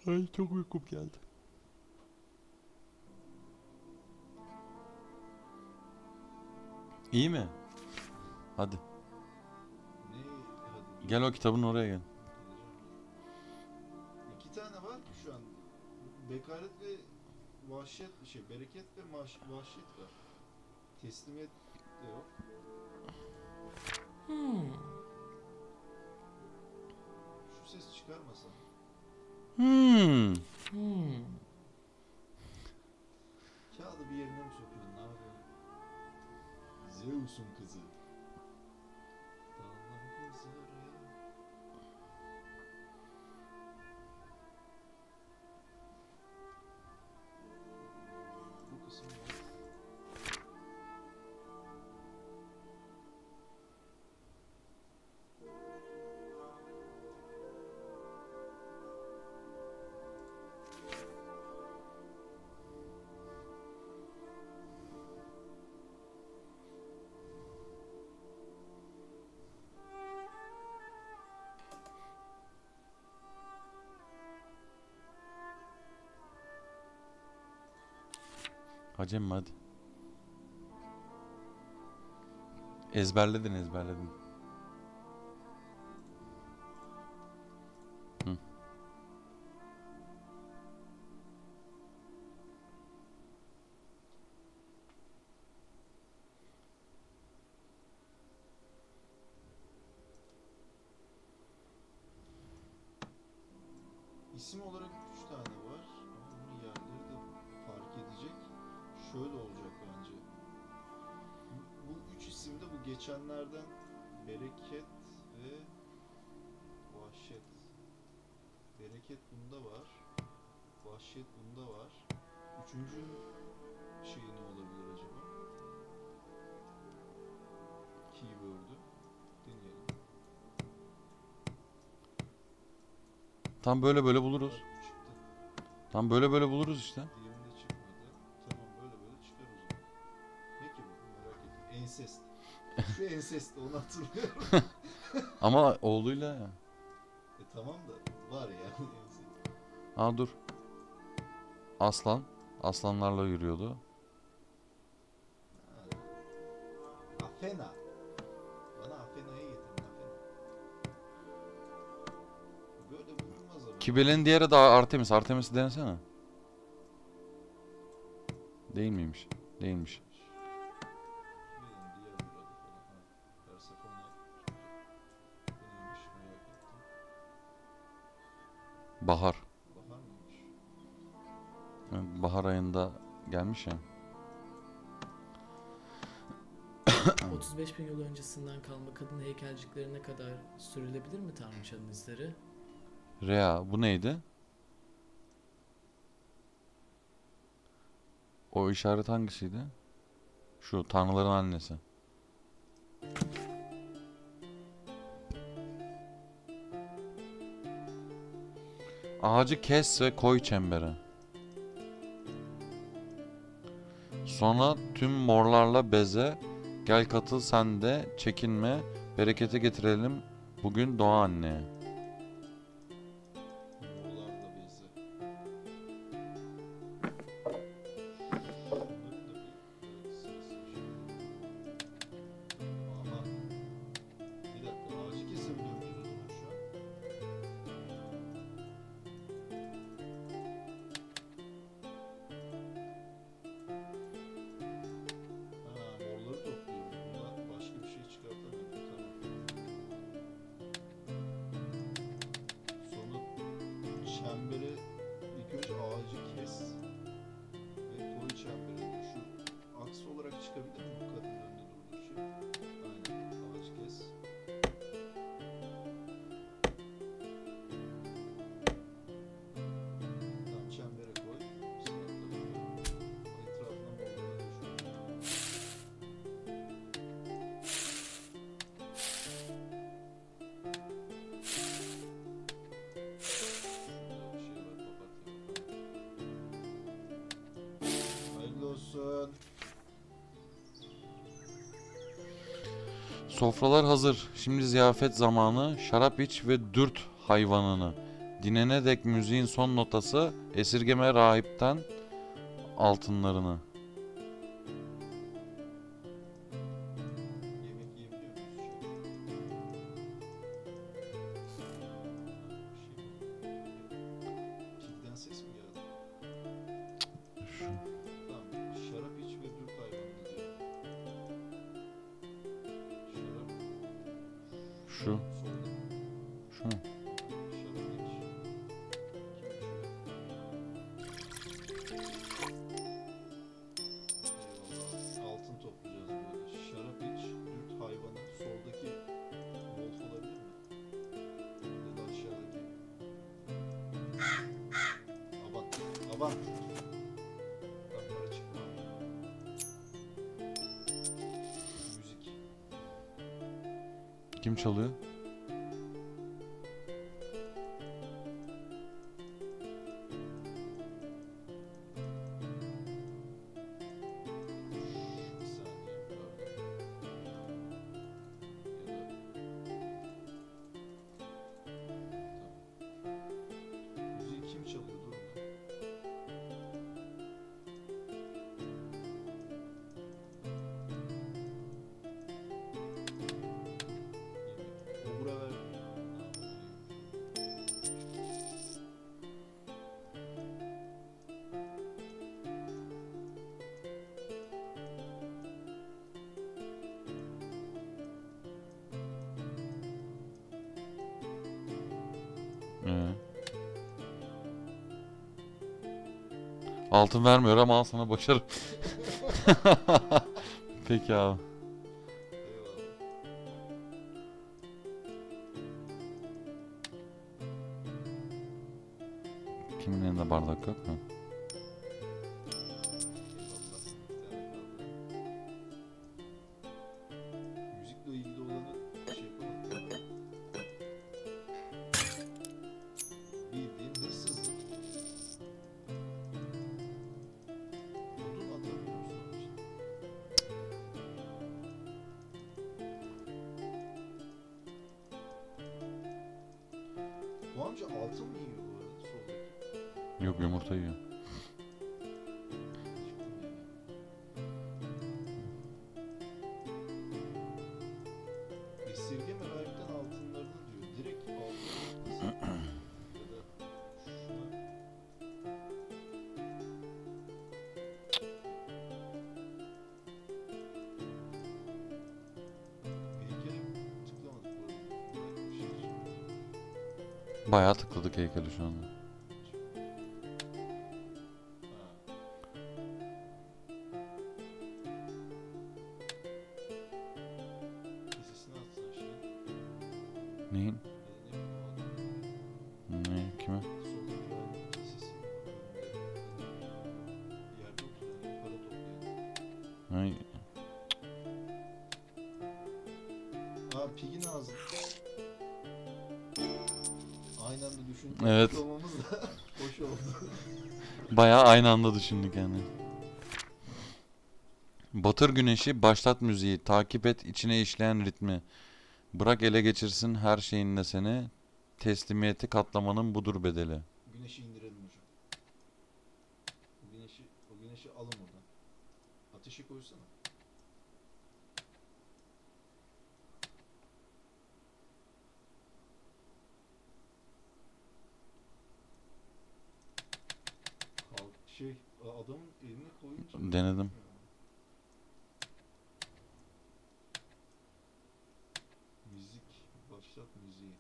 Ay çok uykum geldi. İyi mi? Hadi. Ne? Gel o kitabın oraya gel. İki tane var ki şu an. Bekaret ve vahşet bir şey. Bereket ve vahşet var. Teslimiyet de yok. Hmm. Şu ses çıkarmasam. Hmm. Hmm. Kağıdı bir yerine mi sokuyorsun? Ne yapıyorsun? Zeus'un kızı. Dağlar kızı. Bu kısım var. Acem mi hadi? Ezberledin ezberledin. Hı. İsim olarak üç tane var. Bunun yerleri de fark edecek. Şöyle olacak bence. Bu üç isimde bu geçenlerden bereket ve vahşet. Bereket bunda var. Vahşet bunda var. Üçüncü şey ne olabilir acaba? Keyword'ü deneyelim. Tam böyle böyle buluruz. Tam böyle böyle buluruz işte. Ensest. Şu ensest, onu hatırlıyorum. Ama oğluyla ya. E tamam da var yani ensest. Aa dur. Aslan. Aslanlarla yürüyordu. Ha. Afena. Bana Afena'ya getirin Afena. Böyle bulunmaz ama. Kibel'in diğeri de Artemis. Artemis'i denesene. Değil miymiş? Değilmiş. Bahar. Bahar mıymış? Bahar ayında gelmiş ya. otuz beş bin yıl öncesinden kalma kadın heykelciklerine kadar sürülebilir mi Tanrıçanın izleri? Rea, bu neydi? O işaret hangisiydi? Şu tanrıların annesi. Ağacı kes ve koy çembere. Sonra tüm morlarla beze. Gel katıl sen de çekinme. Berekete getirelim bugün doğa anneye. Morlarla beze. Aman. Bir dakika, ağacı kesebiliyor musunuz şu an? Sofralar hazır. Şimdi ziyafet zamanı. Şarap iç ve dürt hayvanını. Dinene dek müziğin son notası. Esirgeme rahipten altınlarını. Şu. Şu. Altın toplayacağız böyle. Şarap iç, dürt hayvanı. Soldaki wolf olabilir mi? Ya da aşağıdaki. Abat. Abat. Para çıkmıyor. Müzik. Kim çalıyor? Altın vermiyor ama al sana başarım. Peki abi. Kimin elinde bardak yok mu? Bu amca altın mı yiyor bu arada soldaki? Yok, yumurta yiyor. Esirgeme rahipten altınlarını diyor. Direkt altınlarını ya da şuna. Bir kere tıklamadık bu arada. Bir şey. Bayağı tıkladık heykeli şu anda. Neyin? Ne? Kime? Hayır. Aa, pigin ağzı. Aynı anda düşündük. Evet. Hoş oldu. Bayağı aynı anda düşündük yani. Batır güneşi, başlat müziği, takip et içine işleyen ritmi. Bırak ele geçirsin her şeyinle seni. Teslimiyeti katlamanın budur bedeli. Güneşi indirelim hocam. O güneşi, o güneşi alın oradan. Ateşi koysana. Şey, adamın elini koyunca... Denedim. Müzik, başlat müziği.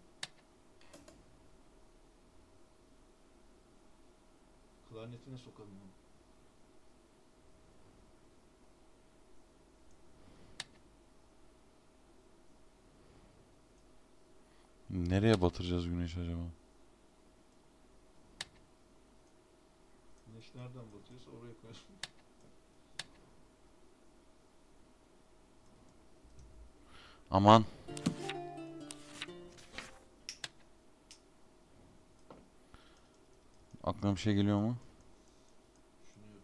Klarnetine sokalım onu. Nereye batıracağız güneş acaba? Güneş nereden batıyorsa oraya koyarım. Aman. Aklına bir şey geliyor mu? Düşünüyorum.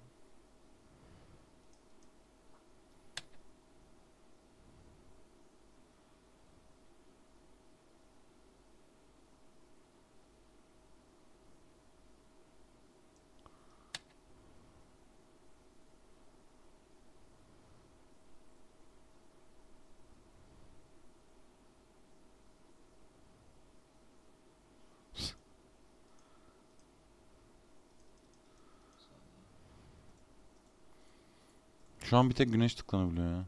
Şu an bir tek güneş tıklanabiliyor ya.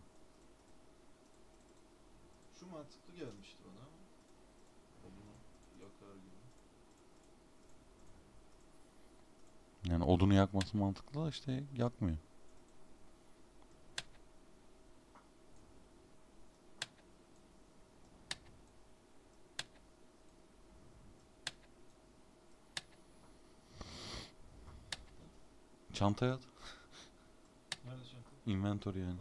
Şu mantıklı gelmişti bana. Odunu yakar gibi. Yani odunu yakması mantıklı da işte yakmıyor. Çantaya at. Nerede çanta? Inventory yani.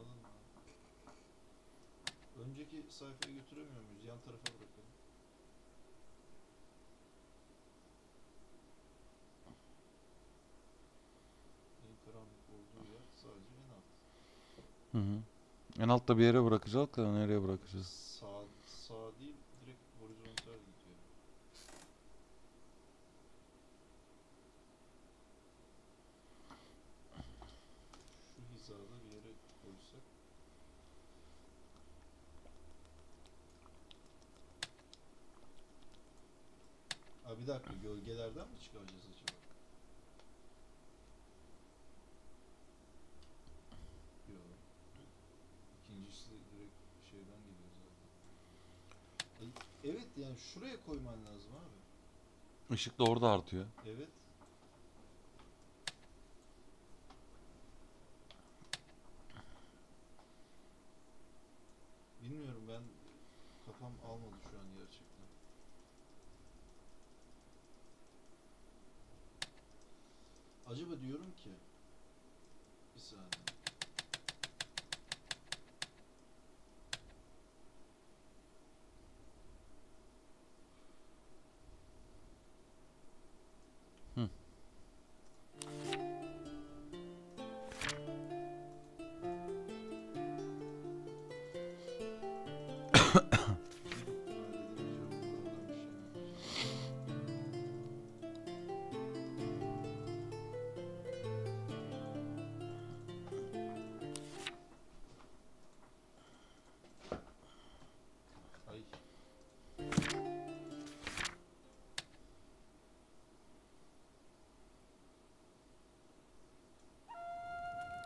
Önceki sayfaya götüremiyor muyuz? Yan tarafa bırakalım. En karanlık olduğu yer sadece en alt. Hı hı. En altta bir yere bırakacağız da nereye bırakacağız? Sağ, sağ değil, direkt horizontal gidiyor. Bir yere koysak. Ha bir dakika, gölgelerden mi çıkaracağız acaba? Yok. İkincisi direkt şeyden geliyor zaten. E, evet yani şuraya koyman lazım abi. Işık da orada artıyor. Evet. Bilmiyorum, ben kafam almadı şu an gerçekten. Acaba diyorum ki bir saniye. Hı.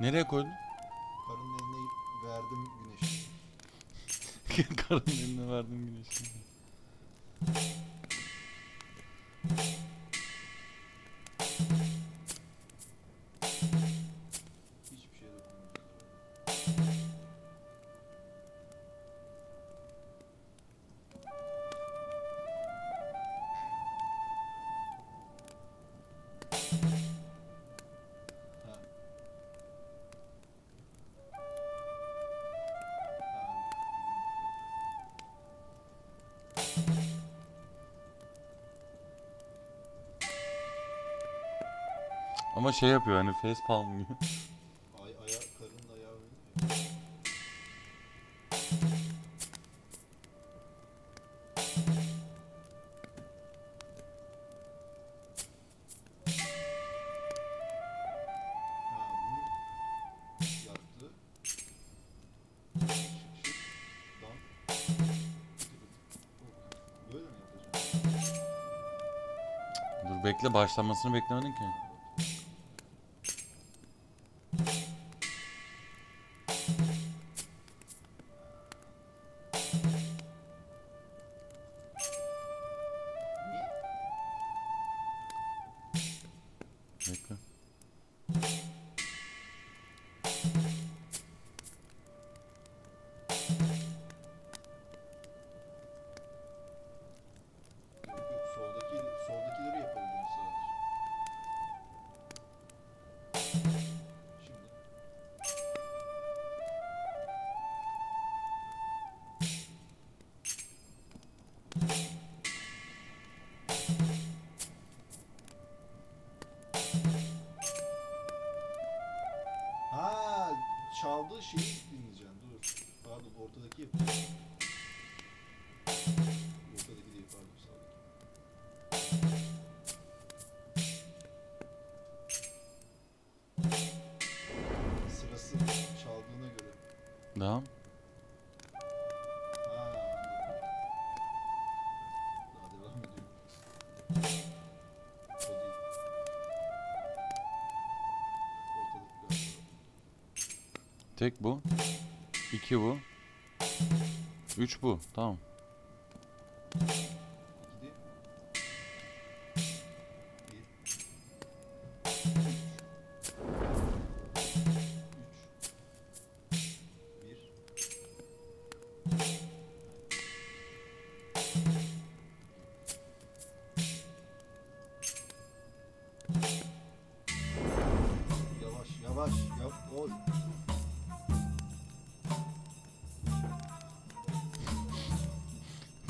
Nereye koydun? Karının eline verdim güneşi. Karının eline verdim güneşi. Hiçbir şey yok. Ama şey yapıyor hani, face palm gibi. Ay aya, karının ayağı oynuyor. Ha bunu yaptı. Şık şık. Dan. Böyle mi yapacağım? Dur bekle, başlamasını beklemedin ki. Bekle. Soldaki soldakileri yapabiliriz sadece. Tek bu. İki bu. Üç bu. Tamam.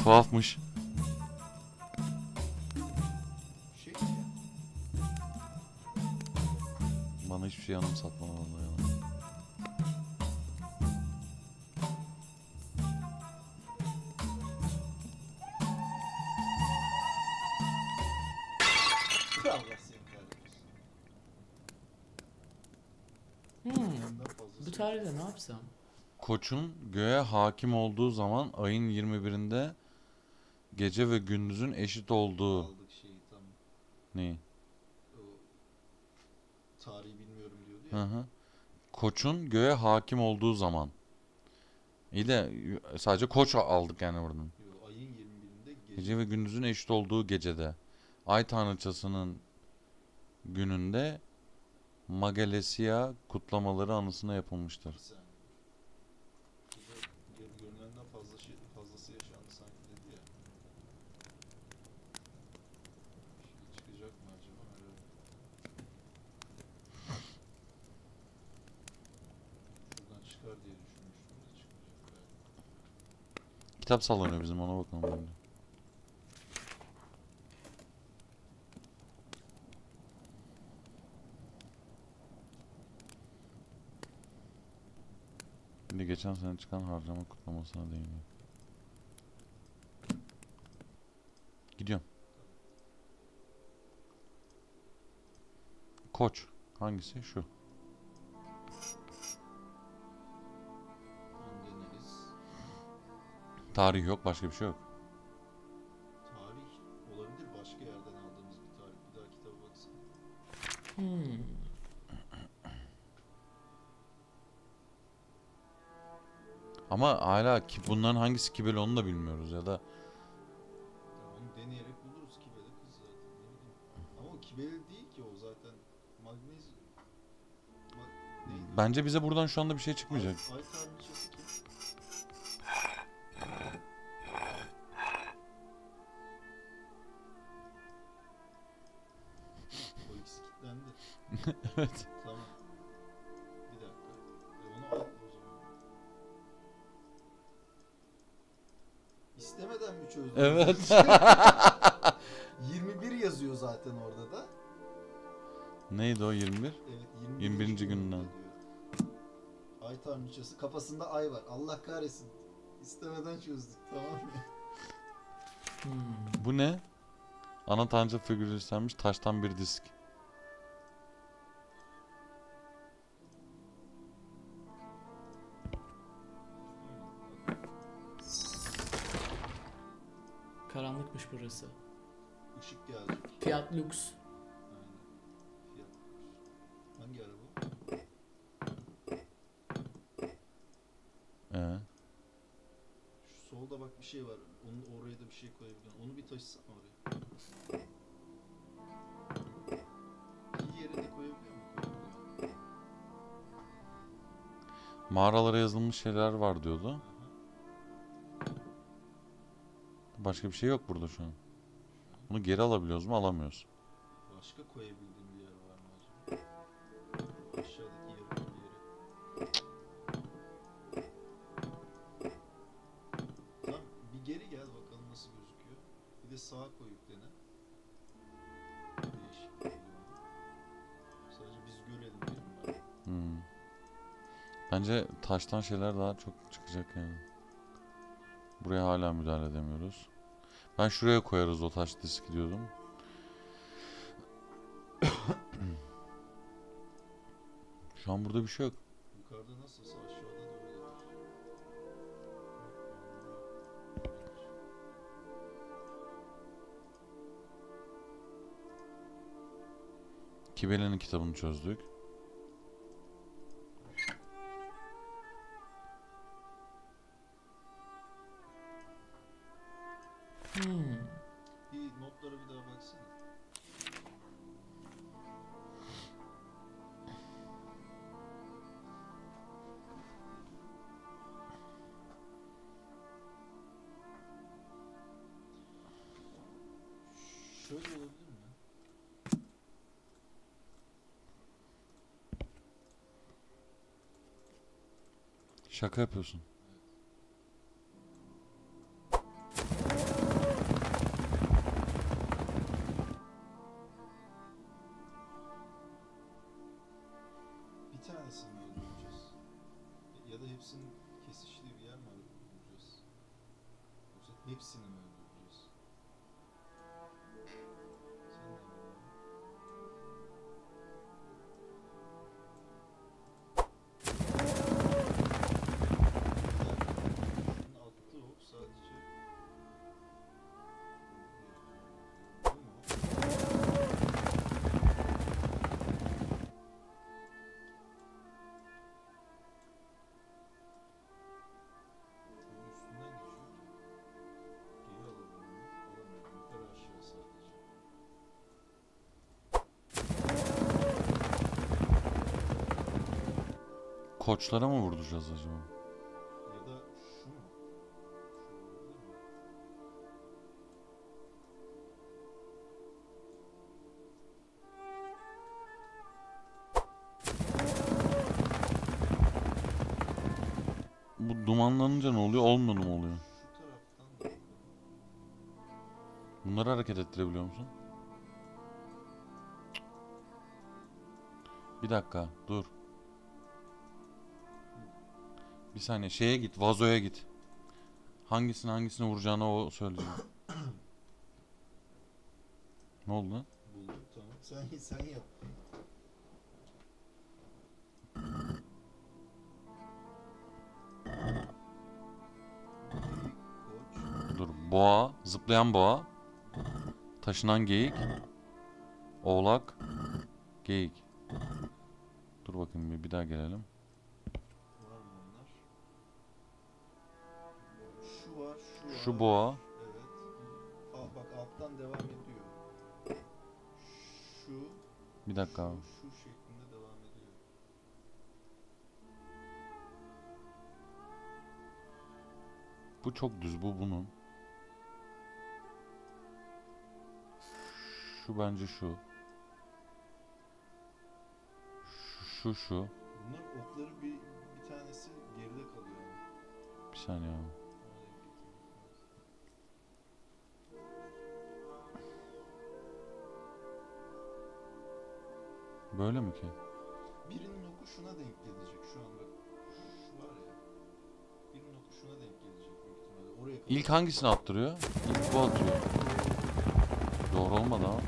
Tuhafmış. Şey. Bana hiçbir şey anımsatma vallahi. Allah hmm. Bu tarihte ne yapsam? Koçun göğe hakim olduğu zaman ayın yirmi birinde gece ve gündüzün eşit olduğu. Aldık şeyi tam. Neyi? O, tarihi bilmiyorum diyordu ya. Hı hı. Koçun göğe hakim olduğu zaman. İyi de sadece koç aldık yani buradan. Yo, ayın yirmi birinde gece. Gece ve gündüzün eşit olduğu gecede. Ay tanrıçasının gününde Magalesiya kutlamaları anısına yapılmıştır. Sen. Kitap sallanıyor bizim, ona bakalım şimdi. Şimdi geçen sene çıkan harcama kutlamasına değiniyor. Gidiyorum. Koç. Hangisi? Şu. Tarih yok, başka bir şey yok. Tarih olabilir, başka yerden aldığımız bir tarih. Bir daha kitaba baksana. Hmm. Ama hala ki bunların hangisi kibeli onu da bilmiyoruz ya da. Ya onu deneyerek buluruz, kibeli kız zaten. Ama o kibeli değil ki, o zaten magnez. Mag... Bence bize buradan şu anda bir şey çıkmayacak. Ay, ay tarihçesi kim? Evet. Tamam. Bir dakika. E onu al o zaman. İstemeden mi çözdün? Evet. yirmi bir yazıyor zaten orada da. Neydi o yirmi bir? Evet, yirmi bir. yirmi birinci gününden. Ay tanrıçası. Kafasında ay var. Allah kahretsin. İstemeden çözdük. Tamam mı? Hmm. Bu ne? Ana tanrıça figürü istenmiş taştan bir disk. Karanlıkmış burası. Işık geldi. Fiat Lux. Aynen. Fiat Lux. Hangi araba? Ee. Şu solda bak bir şey var. Onun oraya da bir şey koyabilirim. Onu bir taşısana oraya. Bir yere de koyabiliyor mu? Mağaralara yazılmış şeyler var diyordu. Başka bir şey yok burada şu an. Bunu geri alabiliyoruz mu? Alamıyoruz. Başka koyabildiğim bir yer var mı acaba? Aşağıdaki yarım bir yere. Tamam, bir geri gel bakalım nasıl gözüküyor. Bir de sağa koyup dene. Değişik. Sadece biz görelim derim ben. Hmm. Bence taştan şeyler daha çok çıkacak yani. Buraya hala müdahale edemiyoruz. Ben şuraya koyarız o taş diski diyordum. Şu an burada bir şey yok. Yukarıda nasılsa aşağıda da öyle. Kibele'nin kitabını çözdük. Hmm. Bir notlara bir daha baksana. Şöyle olabilir mi? Şaka yapıyorsun. Koçlara mı vurduracağız acaba? Ya da şu mu? Bu dumanlanınca ne oluyor? Olmadı mı oluyor? Bunları hareket ettirebiliyor musun? Bir dakika, dur. Bir saniye, şeye git, vazoya git. Hangisini hangisini vuracağını o söyleyecek. Ne oldu lan? Buldum, tamam. Sen, sen yap. Dur, boğa, zıplayan boğa. Taşınan geyik. Oğlak. Geyik. Dur bakayım bir, bir daha gelelim. Şu boğa. Evet. Aa, bak alttan devam ediyor. Şu. Bir dakika. Şu, şu şeklinde devam ediyor. Bu çok düz, bu bunun. Şu bence şu. Şu şu. şu. Bunların okları bir bir tanesi geride kalıyor. Bir saniye. Böyle mi ki? Birinin oku şuna denk gelecek şu an bak. Şu var ya. Birinin oku şuna denk gelecek büyük ihtimalle. Oraya kadar. İlk hangisini attırıyor? İlk bu atıyor. Doğru olmadı ama. Yani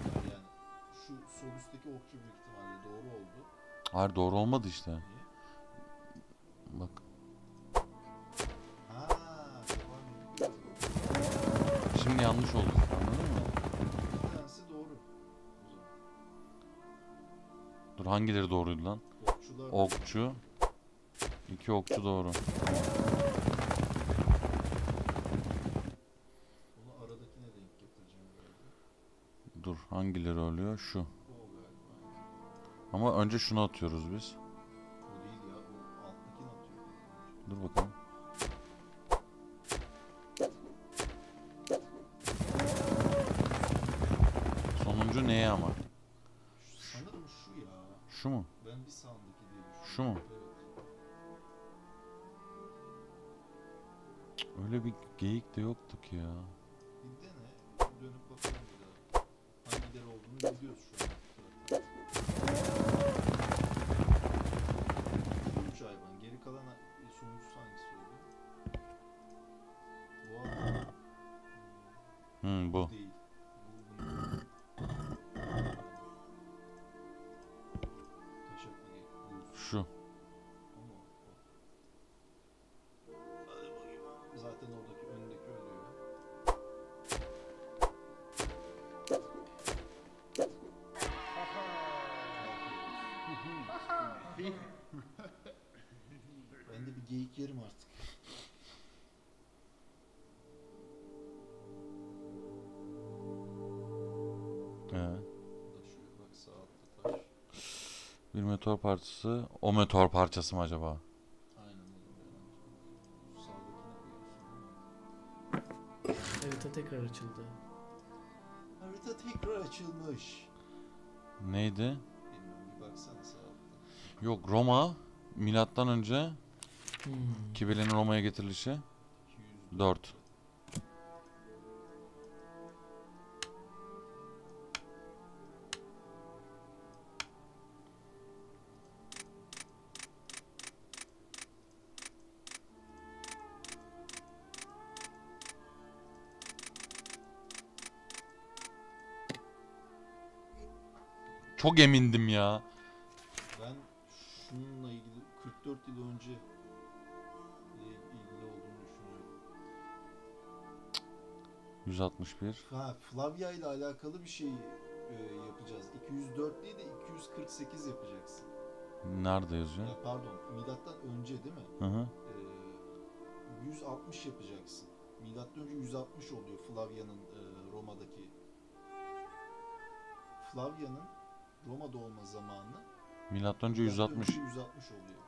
şu sol üstteki okçu büyük ihtimalle doğru oldu. Hayır, doğru olmadı işte. Niye? Bak. Ha, tamam. Şimdi yanlış oldu. Hangileri doğruydu lan? Okçular. Okçu. İki okçu doğru. Bunu aradakine denk getireceğim galiba. Dur, hangileri oluyor? Şu. Ama önce şunu atıyoruz biz. O değil ya, o alttakini atıyoruz. Dur bakalım. Sonuncu neye ama? Şu mu? Ben bir sandık diye düşündüm. Şu mu? Evet. Öyle bir geyik de yoktu ki ya. Bir dene. Dönüp bakalım bir daha. Hangileri olduğunu biliyoruz şu an. Sonuç hayvan. Geri kalan sonuçta hangisi oldu? Wow. Hmm, bu. Değil. Şu. Zaten oradaki öndeki ölüyor. Ben de bir geyik yerim artık. ya. Bir meteor parçası. O meteor parçası mı acaba? Harita tekrar açıldı. Harita tekrar açılmış. Neydi? Bilmiyorum, bir baksana sağ altta. Yok, Roma milattan önce hmm. Kibilenin Roma'ya getirilişi dört. Çok emindim ya. Ben şununla ilgili kırk dört yıl önce ilgili olduğunu düşünüyorum. yüz altmış bir. Ha, Flavia ile alakalı bir şey e, yapacağız. iki yüz dört değil de iki yüz kırk sekiz yapacaksın. Nerede yazıyor? Ya pardon, milattan önce değil mi? Hı hı. E, yüz altmış yapacaksın. Milattan önce yüz altmış oluyor Flavia'nın e, Roma'daki. Flavia'nın Roma'da olma zamanı milattan önce yüz altmış. yüz altmış oluyor.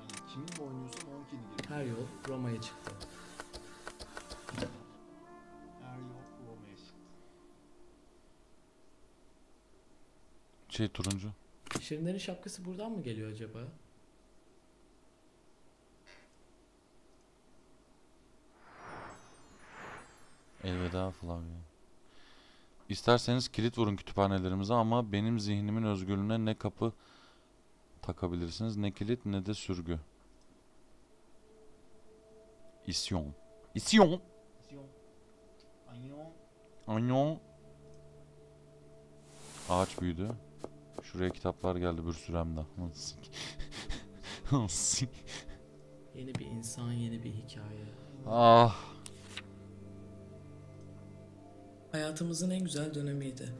Yani kiminle oynuyorsan onkini giriyor. Her yol Roma'ya çıktı. Her yol Roma'ya çıktı. Şey turuncu. Şirinlerin şapkası buradan mı geliyor acaba? Elveda Flavia. İsterseniz kilit vurun kütüphanelerimize ama benim zihnimin özgürlüğüne ne kapı takabilirsiniz, ne kilit, ne de sürgü. İsyon. İsyon. İsyon. Anyon. Anyon. Ağaç büyüdü. Şuraya kitaplar geldi bir süremde. Yeni bir insan, yeni bir hikaye. Ah. Hayatımızın en güzel dönemiydi.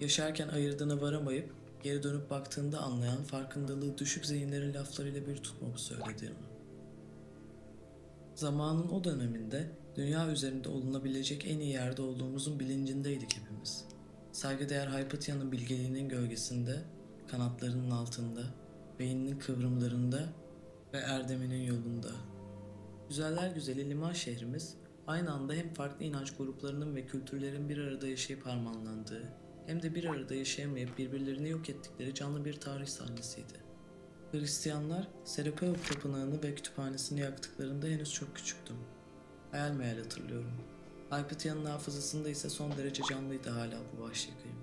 Yaşarken ayırdığına varamayıp, geri dönüp baktığında anlayan, farkındalığı düşük zihinlerin laflarıyla bir tutmamı söylediğimi. Zamanın o döneminde, dünya üzerinde olunabilecek en iyi yerde olduğumuzun bilincindeydik hepimiz. Saygıdeğer Hypatia'nın bilgeliğinin gölgesinde, kanatlarının altında, beyninin kıvrımlarında ve erdeminin yolunda. Güzeller güzeli liman şehrimiz, aynı anda hem farklı inanç gruplarının ve kültürlerin bir arada yaşayıp harmanlandığı, hem de bir arada yaşayamayıp birbirlerini yok ettikleri canlı bir tarih sahnesiydi. Hristiyanlar, Serapeu Tapınağı'nı ve kütüphanesini yaktıklarında henüz çok küçüktüm. Hayal meyal hatırlıyorum. Hypatia'nın hafızasında ise son derece canlıydı hala bu vahşi kıyım.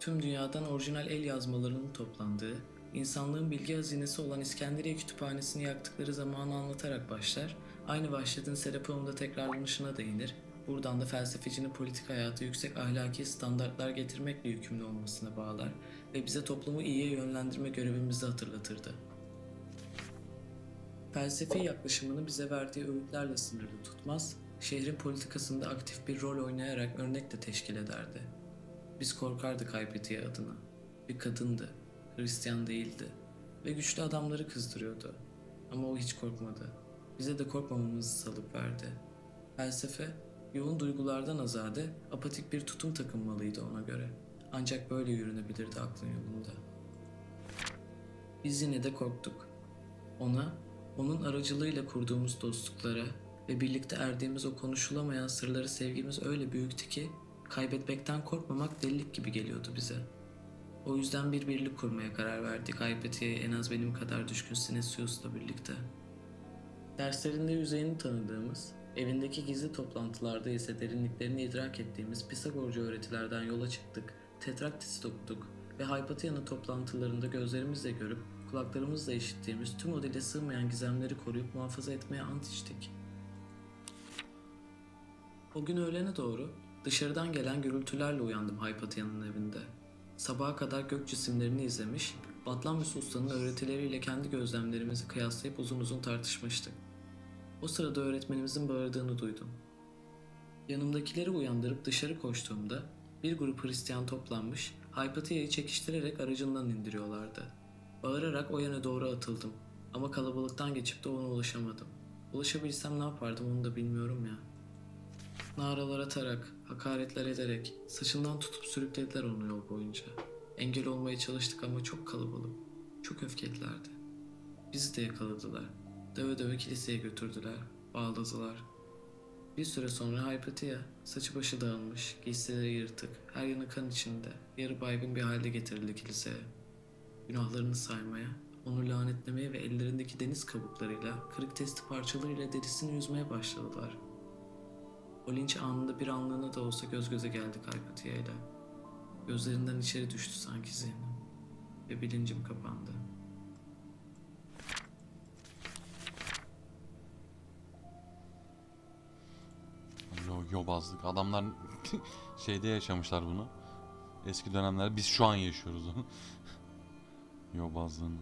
Tüm dünyadan orijinal el yazmalarının toplandığı, insanlığın bilgi hazinesi olan İskenderiye Kütüphanesi'ni yaktıkları zamanı anlatarak başlar, aynı vahşetin Serapum'da tekrarlanışına değinir, buradan da felsefecinin politik hayatı yüksek ahlaki standartlar getirmekle yükümlü olmasına bağlar ve bize toplumu iyiye yönlendirme görevimizi hatırlatırdı. Felsefi yaklaşımını bize verdiği öğütlerle sınırlı tutmaz, şehrin politikasında aktif bir rol oynayarak örnek de teşkil ederdi. Biz korkardık Hypatia adına. Bir kadındı, Hristiyan değildi ve güçlü adamları kızdırıyordu ama o hiç korkmadı. Bize de korkmamamızı salıp verdi. Felsefe, yoğun duygulardan azade, apatik bir tutum takınmalıydı ona göre. Ancak böyle yürünebilirdi aklın yolunda. Biz yine de korktuk. Ona, onun aracılığıyla kurduğumuz dostluklara ve birlikte erdiğimiz o konuşulamayan sırları sevgimiz öyle büyüktü ki, kaybetmekten korkmamak delilik gibi geliyordu bize. O yüzden bir birlik kurmaya karar verdik Hypatia'ya en az benim kadar düşkün Sinesius'la birlikte. Derslerinde yüzeyini tanıdığımız, evindeki gizli toplantılarda ise derinliklerini idrak ettiğimiz Pisagorcu öğretilerden yola çıktık, Tetraktis okuduk ve Hypatia'nın toplantılarında gözlerimizle görüp, kulaklarımızla işittiğimiz tüm o dile sığmayan gizemleri koruyup muhafaza etmeye ant içtik. O gün öğlene doğru dışarıdan gelen gürültülerle uyandım Hypatia'nın evinde. Sabaha kadar gök cisimlerini izlemiş, Batlamyus Usta'nın öğretileriyle kendi gözlemlerimizi kıyaslayıp uzun uzun tartışmıştık. O sırada öğretmenimizin bağırdığını duydum. Yanımdakileri uyandırıp dışarı koştuğumda bir grup Hristiyan toplanmış, Hypatia'yı çekiştirerek aracından indiriyorlardı. Bağırarak o yana doğru atıldım Ama kalabalıktan geçip de ona ulaşamadım. Ulaşabilsem ne yapardım onu da bilmiyorum ya. Naralar atarak, hakaretler ederek, saçından tutup sürüklediler onu yol boyunca. Engel olmaya çalıştık ama çok kalabalık, çok öfkelilerdi. Bizi de yakaladılar. Döve döve kiliseye götürdüler, bağladılar. Bir süre sonra Haypatiya, saçı başı dağılmış, giysileri yırtık, her yanı kan içinde, yarı baygın bir halde getirildi kiliseye. Günahlarını saymaya, onu lanetlemeye ve ellerindeki deniz kabuklarıyla, kırık testi parçalarıyla derisini yüzmeye başladılar. O linç anında bir anlığına da olsa göz göze geldik Haypatiya'yla. Gözlerinden içeri düştü sanki zihnim ve bilincim kapandı. Yobazlık. Adamlar şeyde yaşamışlar bunu. Eski dönemlerde biz şu an yaşıyoruz onu. Yobazlığını.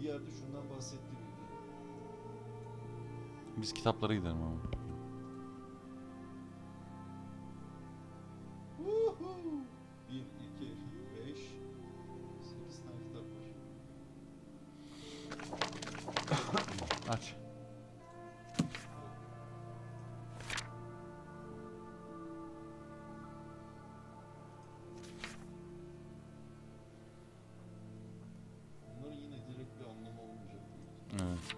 Bir yerde şundan bahsettim. Biz kitaplara gidelim ama. bir, iki, beş, sekiz tane kitap var. Aç. Bunların yine direkt bir anlamı olmayacak. Evet.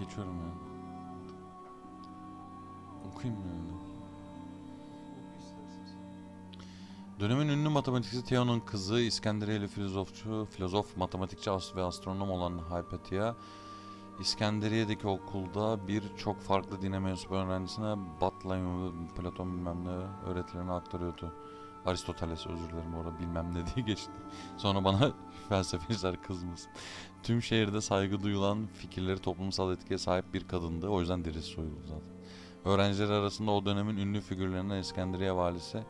Geçiyorum ya. Okuyayım mı öyle? Dönemin ünlü matematikçi Theon'un kızı, İskenderiyeli filozofçu, filozof, matematikçi ve astronom olan Hypatia, İskenderiye'deki okulda birçok farklı din mensubu öğrencisine Batlamyon'un Platon bilmem ne öğretilerini aktarıyordu. Aristoteles, özür dilerim, orada bilmem ne diye geçti. Sonra bana felsefeciler kızmasın. Tüm şehirde saygı duyulan, fikirleri toplumsal etkiye sahip bir kadındı. O yüzden derisi soyuldu zaten. Öğrenciler arasında o dönemin ünlü figürlerinden İskenderiye valisi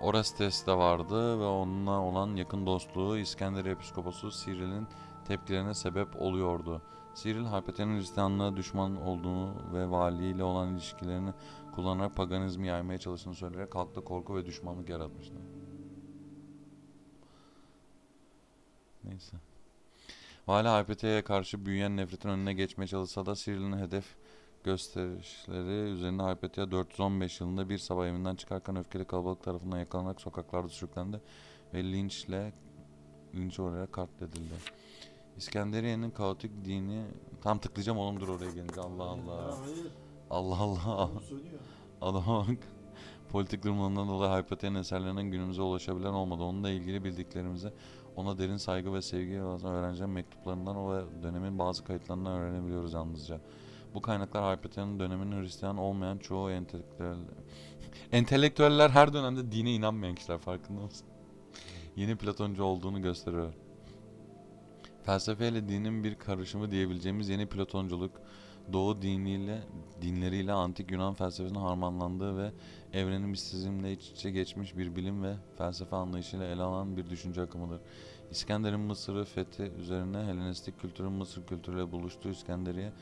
Orestes de vardı ve onunla olan yakın dostluğu İskenderiye Episkoposu Cyril'in tepkilerine sebep oluyordu. Cyril, Hypatia'nın Hristiyanlığa düşman olduğunu ve valiyle olan ilişkilerini kullanarak paganizmi yaymaya çalıştığını söyleyerek halkta korku ve düşmanlık yaratmıştı. Neyse. Vali Hypatia'ya karşı büyüyen nefretin önüne geçmeye çalışsa da Cyril'in hedef gösterişleri üzerine Hypatia dört yüz on beş yılında bir sabah evinden çıkarken öfkeli kalabalık tarafından yakalanarak sokaklarda sürüklendi ve linçle linç olarak katledildi. İskenderiye'nin kaotik dini... Tam tıklayacağım oğlum, dur oraya gelince. Allah Allah. Allah Allah. Adama bak. Politik durumundan dolayı Hypatia'nın eserlerinin günümüze ulaşabilen olmadı. Onunla ilgili bildiklerimizi ona derin saygı ve sevgi öğrencilerin mektuplarından ve dönemin bazı kayıtlarından öğrenebiliyoruz yalnızca. Bu kaynaklar Hypatia'nın döneminin Hristiyan olmayan çoğu entelektüel... Entelektüeller her dönemde dine inanmayan kişiler, farkında mısın? Yeni Platoncu olduğunu gösteriyor. Felsefeyle dinin bir karışımı diyebileceğimiz yeni Platonculuk, Doğu diniyle, dinleriyle antik Yunan felsefesinin harmanlandığı ve evrenin mistisizmle iç içe geçmiş bir bilim ve felsefe anlayışıyla ele alan bir düşünce akımıdır. İskender'in Mısır'ı fethi üzerine Helenistik kültürün Mısır kültürüyle buluştuğu İskenderiye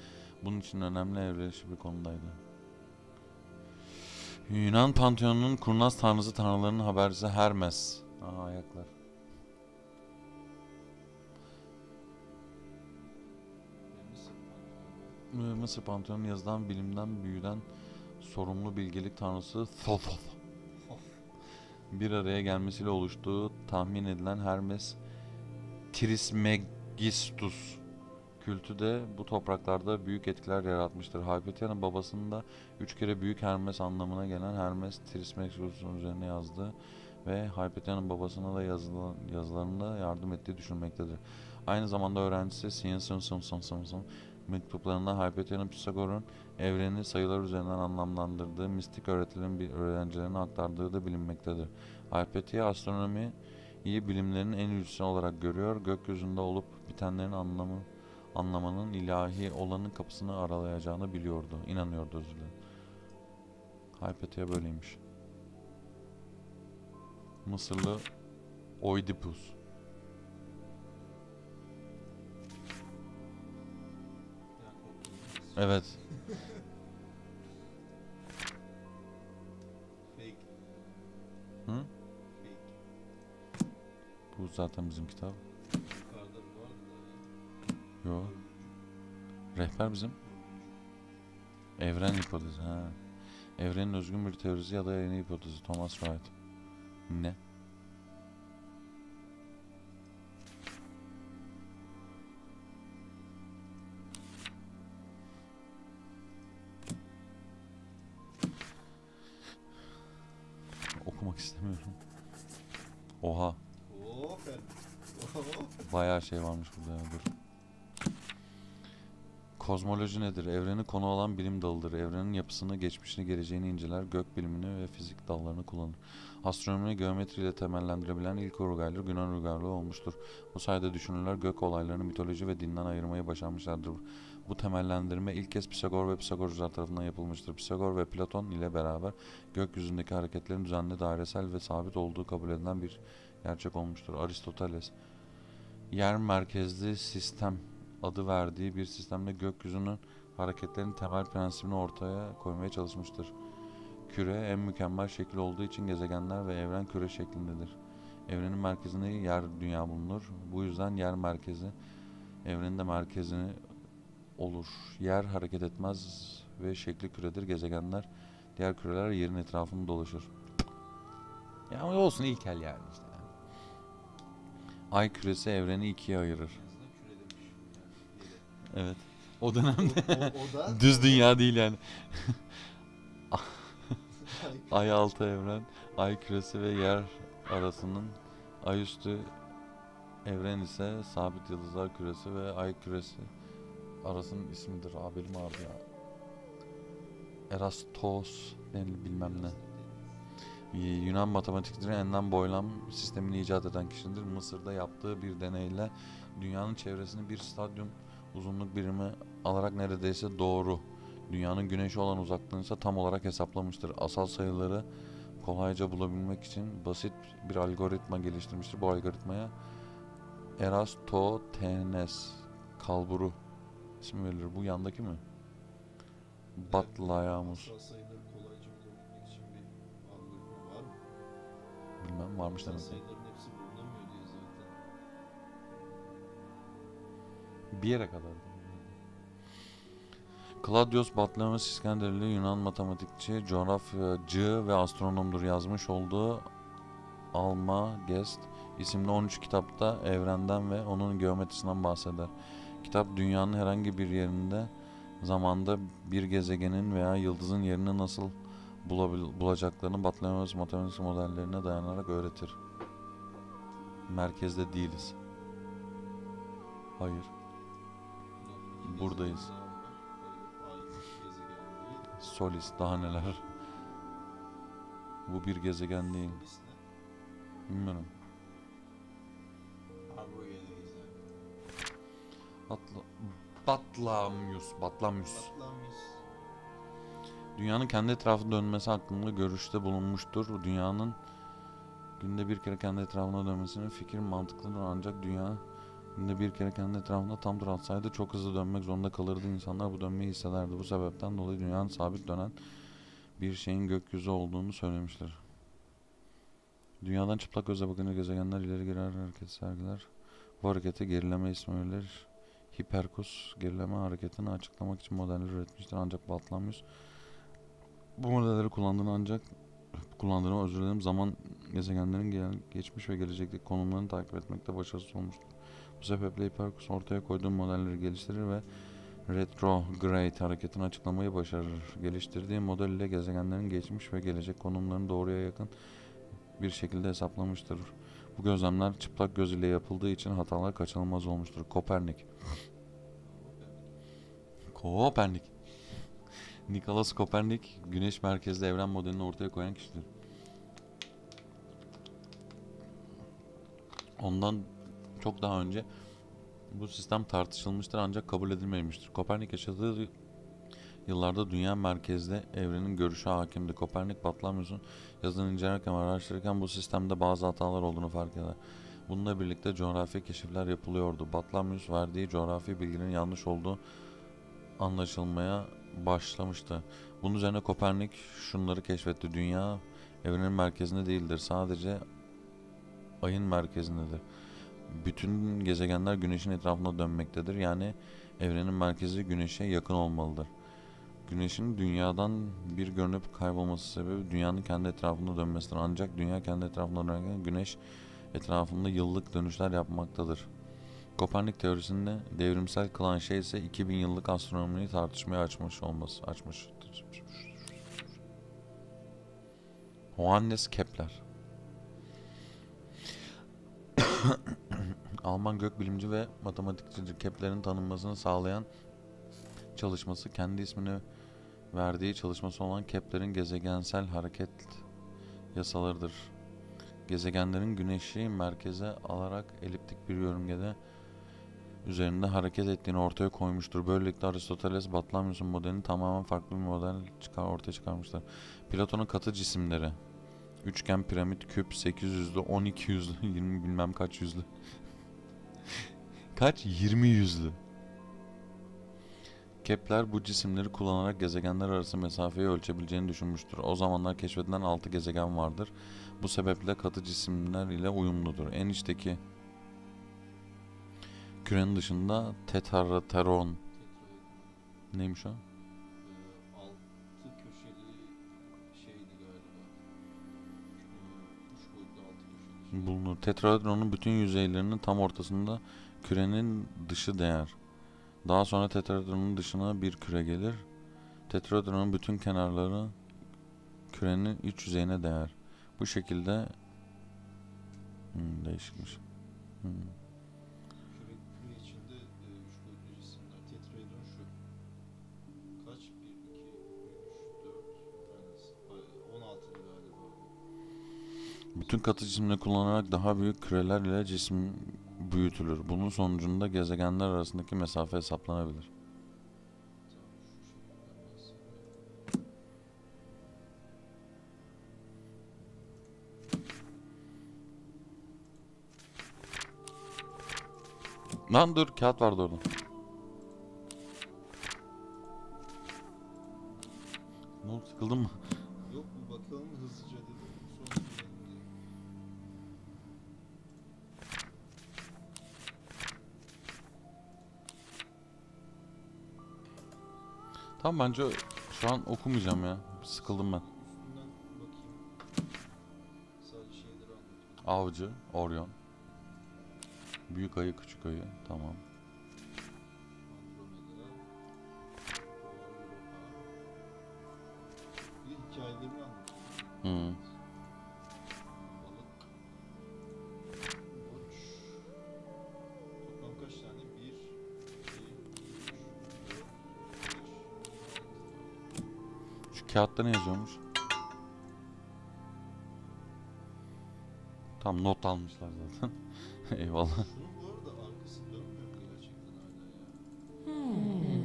bunun için önemli evreşi bir konudaydı. Yunan Pantheon'un kurnaz tanrısı tanrılarının habercisi Hermes. Aha, ayaklar. Mısır Pantheon'un yazıdan, bilimden, büyüden sorumlu bilgelik tanrısı Thoth bir araya gelmesiyle oluştuğu tahmin edilen Hermes Trismegistus kültü de bu topraklarda büyük etkiler yaratmıştır. Hypatia'nın babasının da üç kere büyük Hermes anlamına gelen Hermes Trismegistus'un üzerine yazdığı ve Hypatia'nın babasına da yazılan, yazılarında yardım ettiği düşünülmektedir. Aynı zamanda öğrencisi Sinson Simpson mektuplarında Hypation'un Pisagor'un evreni sayılar üzerinden anlamlandırdığı mistik öğretilerin öğrencilerine aktardığı da bilinmektedir. Hypatia astronomiyi bilimlerin en üstün olarak görüyor, gökyüzünde olup bitenlerin anlamı, anlamanın ilahi olanın kapısını aralayacağını biliyordu, inanıyordu özür dilerim. Hypatia böyleymiş. Mısırlı Oidipus. Evet. Fake. Hı? Fake. Bu zaten bizim kitap. Yo. Rehber bizim. Evren hipotezi. Ha. Evrenin özgün bir teorisi ya da yeni hipotezi. Thomas Wright. Ne? Okumak istemiyorum. Oha. Bayağı şey varmış burada ya, dur. Kozmoloji nedir? Evreni konu alan bilim dalıdır. Evrenin yapısını, geçmişini, geleceğini inceler, gök bilimini ve fizik dallarını kullanır. Astronomiyi geometriyle temellendirebilen ilk Uruguaylı Yunan uygarlığı olmuştur. Bu sayede düşünürler gök olaylarını mitoloji ve dinden ayırmayı başarmışlardır. Bu temellendirme ilk kez Pisagor ve Pisagorcular tarafından yapılmıştır. Pisagor ve Platon ile beraber gökyüzündeki hareketlerin düzenli, dairesel ve sabit olduğu kabul edilen bir gerçek olmuştur. Aristoteles, yer merkezli sistem adı verdiği bir sistemle gökyüzünün hareketlerinin temel prensibini ortaya koymaya çalışmıştır. Küre en mükemmel şekil olduğu için gezegenler ve evren küre şeklindedir. Evrenin merkezinde yer dünya bulunur. Bu yüzden yer merkezi evrenin de merkezini olur. Yer hareket etmez ve şekli küredir. Gezegenler, diğer küreler yerin etrafını dolaşır. Ya olsun ilkel yani işte. Ay küresi evreni ikiye ayırır. Evet. O dönemde o, o, o da, düz dünya değil yani. Ay altı evren, ay küresi ve yer arasının, ay üstü evren ise sabit yıldızlar küresi ve ay küresi arasının ismidir. Abi mi abi ya? Erastos denil bilmem ne. Yunan matematikçileri enlem boylam sistemini icat eden kişidir. Mısır'da yaptığı bir deneyle dünyanın çevresini bir stadyum uzunluk birimi alarak neredeyse doğru, dünyanın güneşe olan uzaklığını ise tam olarak hesaplamıştır. Asal sayıları kolayca bulabilmek için basit bir algoritma geliştirmiştir. Bu algoritmaya Erastotenes kalburu ismi verilir. Bu yandaki mi? Evet. Batlayamus. Asal sayıları kolayca bulabilmek için bir algoritma var mı? Bilmem, varmış demek. Bir yere kadar. Claudius Batlaeus İskenderli Yunan matematikçi, coğrafyacı ve astronomdur. Yazmış olduğu Almagest isimli on üç kitapta evrenden ve onun geometrisinden bahseder. Kitap dünyanın herhangi bir yerinde, zamanda bir gezegenin veya yıldızın yerini nasıl bulacaklarını Batlaeus matematik modellerine dayanarak öğretir. Merkezde değiliz. Hayır. Buradayız. Solis daha neler. Bu bir gezegen değil. Bilmiyorum. Atla Batlaeus, Batlaeus. Dünyanın kendi etrafında dönmesi hakkında görüşte bulunmuştur. Dünyanın günde bir kere kendi etrafına dönmesinin fikir mantıklıdır, ancak dünya Şimdi bir kere kendi etrafında tam tur atsaydı çok hızlı dönmek zorunda kalırdı. İnsanlar bu dönmeyi hissederdi. Bu sebepten dolayı dünyanın sabit dönen bir şeyin gökyüzü olduğunu söylemişler. Dünyadan çıplak gözle bakınca gezegenler ileri girer, hareket sergiler. Bu harekete gerileme ismi verilir. Hiperkus gerileme hareketini açıklamak için modeller üretmiştir. Ancak Batlaeus bu modelleri kullandığını ancak kullandığını özür dilerim zaman gezegenlerin geçmiş ve gelecekteki konumlarını takip etmekte başarısız olmuştur. Bu sebeple Hiperkus ortaya koyduğu modelleri geliştirir ve retrograde hareketini açıklamayı başarır. Geliştirdiği model ile gezegenlerin geçmiş ve gelecek konumlarını doğruya yakın bir şekilde hesaplamıştır. Bu gözlemler çıplak göz ile yapıldığı için hatalar kaçınılmaz olmuştur. Kopernik Kopernik. Nikolaus Kopernik, güneş merkezli evren modelini ortaya koyan kişidir. Ondan çok daha önce bu sistem tartışılmıştır ancak kabul edilmemiştir. Kopernik yaşadığı yıllarda dünya merkezli evrenin görüşü hakimdi. Kopernik Batlamyus'un yazını incelerken ve araştırırken bu sistemde bazı hatalar olduğunu fark eder. Bununla birlikte coğrafi keşifler yapılıyordu. Batlamyus verdiği coğrafi bilginin yanlış olduğu anlaşılmaya başlamıştı. Bunun üzerine Kopernik şunları keşfetti. Dünya evrenin merkezinde değildir. Sadece ayın merkezindedir. Bütün gezegenler güneşin etrafında dönmektedir. Yani evrenin merkezi güneşe yakın olmalıdır. Güneşin dünyadan bir görünüp kaybolması sebebi dünyanın kendi etrafında dönmesidir. Ancak dünya kendi etrafında dönerken güneş etrafında yıllık dönüşler yapmaktadır. Kopernik teorisinde devrimsel kılan şey ise iki bin yıllık astronomiyi tartışmaya açmış olması. Açmıştır. Johannes Kepler. Alman gökbilimci ve matematikçi Kepler'in tanınmasını sağlayan çalışması, kendi ismini verdiği çalışması olan Kepler'in gezegensel hareket yasalarıdır. Gezegenlerin güneşi merkeze alarak eliptik bir yörüngede üzerinde hareket ettiğini ortaya koymuştur. Böylelikle Aristoteles, Batlamyus'un modelini tamamen farklı bir model çıkar, ortaya çıkarmışlar. Platon'un katı cisimleri. Üçgen, piramit, küp, sekiz yüzlü, on iki yüzlü, yirmi bilmem kaç yüzlü. Kaç? Yirmi yüzlü. Kepler bu cisimleri kullanarak gezegenler arası mesafeyi ölçebileceğini düşünmüştür. O zamanlar keşfedilen altı gezegen vardır. Bu sebeple katı cisimler ile uyumludur. En içteki kürenin dışında tetraheron neymiş o? Altı köşeli şeydi galiba. Bulunur. Tetraheronun bütün yüzeylerinin tam ortasında kürenin dışı değer. Daha sonra tetraheronun dışına bir küre gelir. Tetraheronun bütün kenarları kürenin iç yüzeyine değer. Bu şekilde hmm, değişikmiş. Hmm. Küre, küre içinde e, üç boyutlu cisimler. Tetraedron şu. Kaç? bir, iki, üç, dört, on altı galiba. Bütün katı cisimleri kullanarak daha büyük küreler ile cisim büyütülür. Bunun sonucunda gezegenler arasındaki mesafe hesaplanabilir. Lan dur, kağıt vardı orada. Ne oldu, sıkıldın mı? Yok mu, bakalım hızlıca dedim. Tamam, bence şu an okumayacağım ya. Sıkıldım ben. Üstünden bakayım. Sadece şeyleri anlatıyorum. Avcı, Orion. Büyük ayı, küçük ayı. Tamam. Bir hikayelerini anlatıyorum. Hı. Kağıtta ne yazıyormuş? Tam not almışlar zaten. Eyvallah. Şunun bu arada arkası dönmüyor gerçekten hala ya.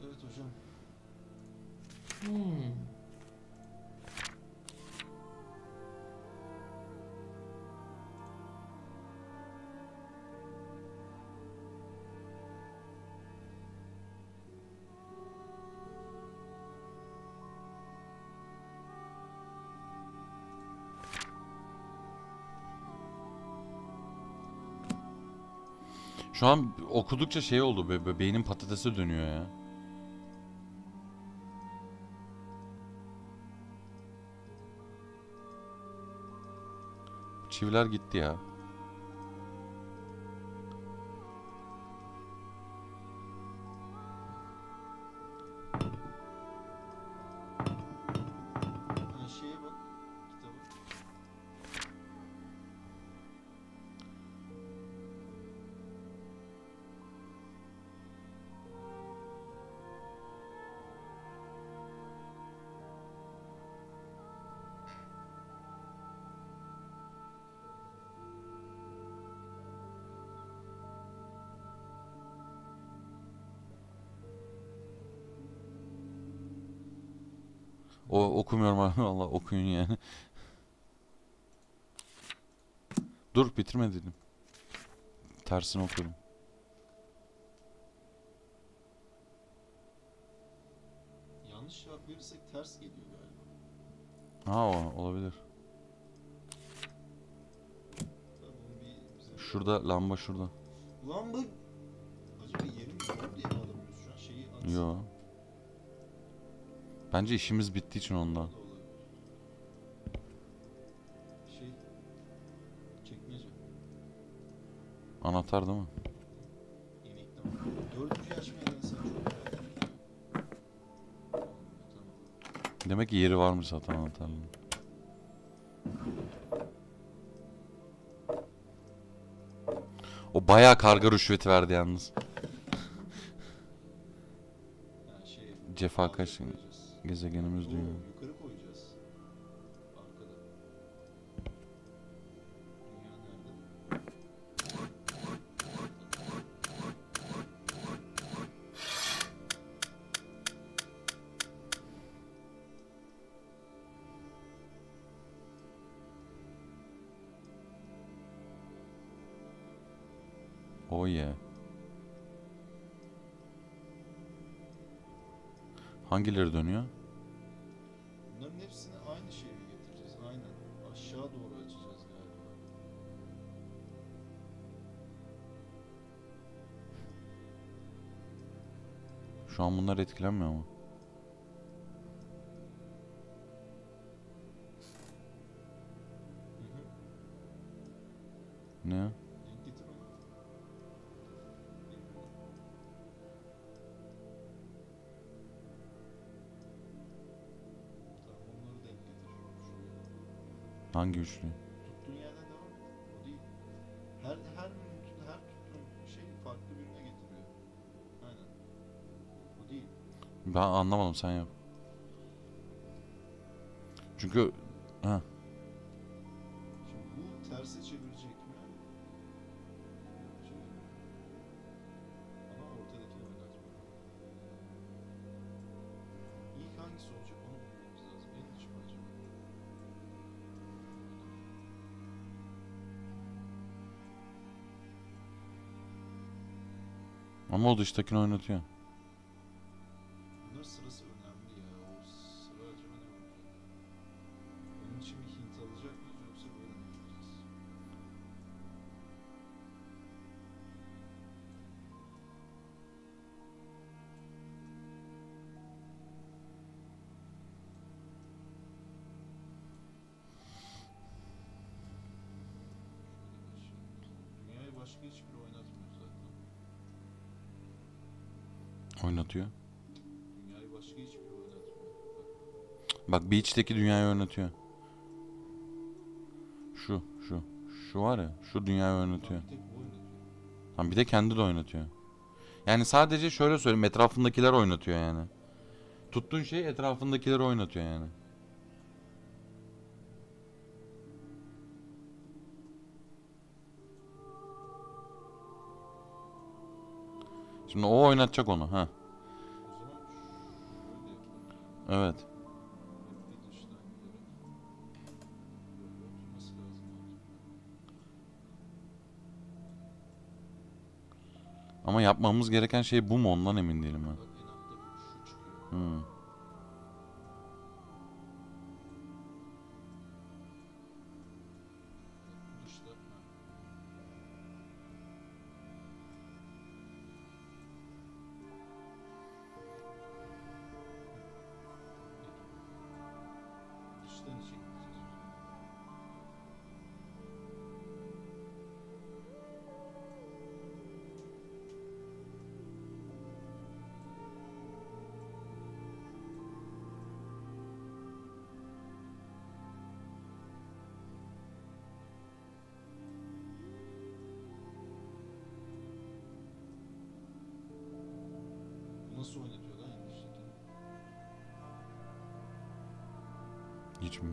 Hmm. Evet hocam. Hmm. Şu an okudukça şey oldu, be, be, beynin patatesi dönüyor ya. Çiviler gitti ya. Ben şeye bak. O okumuyorum abi. Valla okuyun yani. Dur bitirme dedim. Tersini okuyorum. Yanlış cevap verirsek ters geliyor galiba. Ha o olabilir. Şurada lamba şurada. Lamba acaba yerimiz var diye mi alamıyoruz şu an şeyi atsana. Yo. Bence işimiz bittiği için ondan. Şey çekmece. Anahtar değil mi? Dördüncü açmaya sen çok. Demek ki yeri varmış zaten anahtarın. O bayağı karga rüşveti verdi yalnız. Yani şey, cefa kaç gezegenimiz dünya. Yukarı koyacağız. Arkada. Dünya nerede? Oh yeah. Hangileri dönüyor? Bunların hepsini aynı şeye mi getireceğiz? Aynen. Aşağı doğru açacağız galiba. Şu an bunlar etkilenmiyor mu? Ne? Hangi üçlü? Tuttuğun yerden devam et. O değil. Her, her, her tuttuğun şey farklı birine getiriyor. Aynen. O değil. Ben anlamadım, sen yap. Çünkü... Heh. Şimdi bu terse çevirecek mi? Ama ortadaki oynar. İlk hangisi olacak? Ama o dıştakini oynatıyor. Bunlar sırası önemli ya. O sıra acaba ne olacak? Onun için bir hint alacak mıyız yoksa böyle mi yapacağız? Dünyayı başka hiçbir oynatmıyor zaten. Oynatıyor. Dünyayı başka hiçbir oynatmıyor. Bak Beach'teki dünyayı oynatıyor. Şu, şu. Şu var ya, şu dünyayı oynatıyor. Tam bir, oynatıyor. Tam bir de kendi de oynatıyor. Yani sadece şöyle söyleyeyim, etrafındakiler oynatıyor yani. Tuttuğun şey etrafındakileri oynatıyor yani. Şimdi o oynatacak onu, ha. Evet. Ama yapmamız gereken şey bu mu? Ondan emin değilim ben. Hmm. Nasıl oynatıyor lan endişteki? Hiç mi?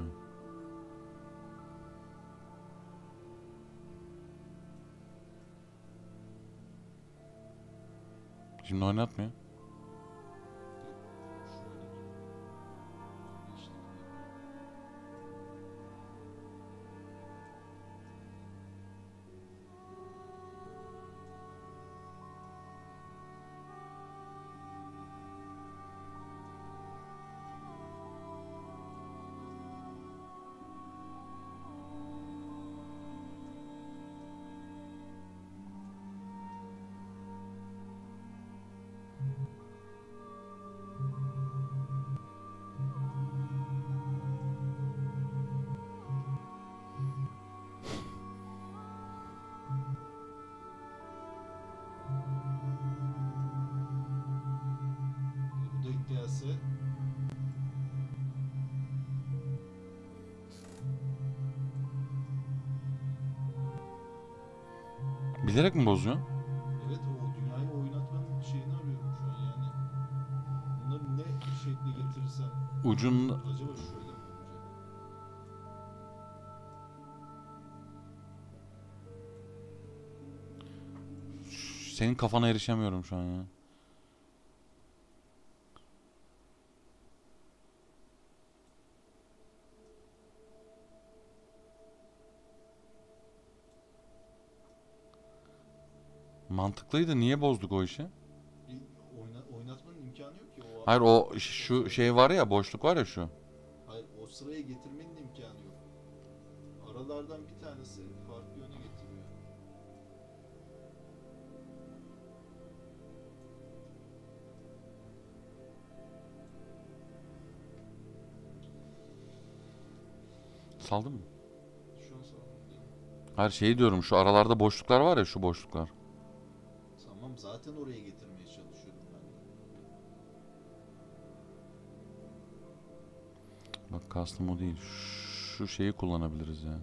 Şimdi oynatmıyor. İşte. hızlı. Bilerek mi bozuyor? Evet, o dünyayı oynatmanın şeyini arıyorum şu an yani. Bunları ne şekli getirirsen. Ucun... Acaba şöyle mi olacak? Senin kafana erişemiyorum şu an ya. Mantıklıydı. Niye bozduk o işi? Oyna, oynatmanın imkanı yok ki. O Hayır o şu şey var ya, boşluk var ya şu. Hayır, o sıraya getirmenin imkanı yok. Aralardan bir tanesi farklı yöne getiriyor. Saldın mı? Şu an saldım değil mi? Hayır, şeyi diyorum, şu aralarda boşluklar var ya, şu boşluklar. Zaten oraya getirmeye çalışıyorum ben de. Bak, kastım o değil. Şu şeyi kullanabiliriz yani.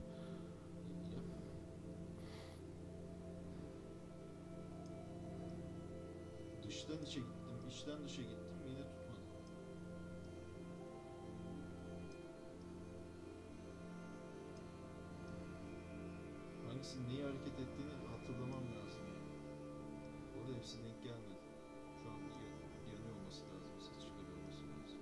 Dıştan içe gittim, içten dışa gittim, yine tutmadı. Hangisinin neyi hareket ettiğini hatırlamam lazım. Hepsi denk gelmedi. Şu an yanıyor olması lazım. Ses çıkarıyor olması lazım.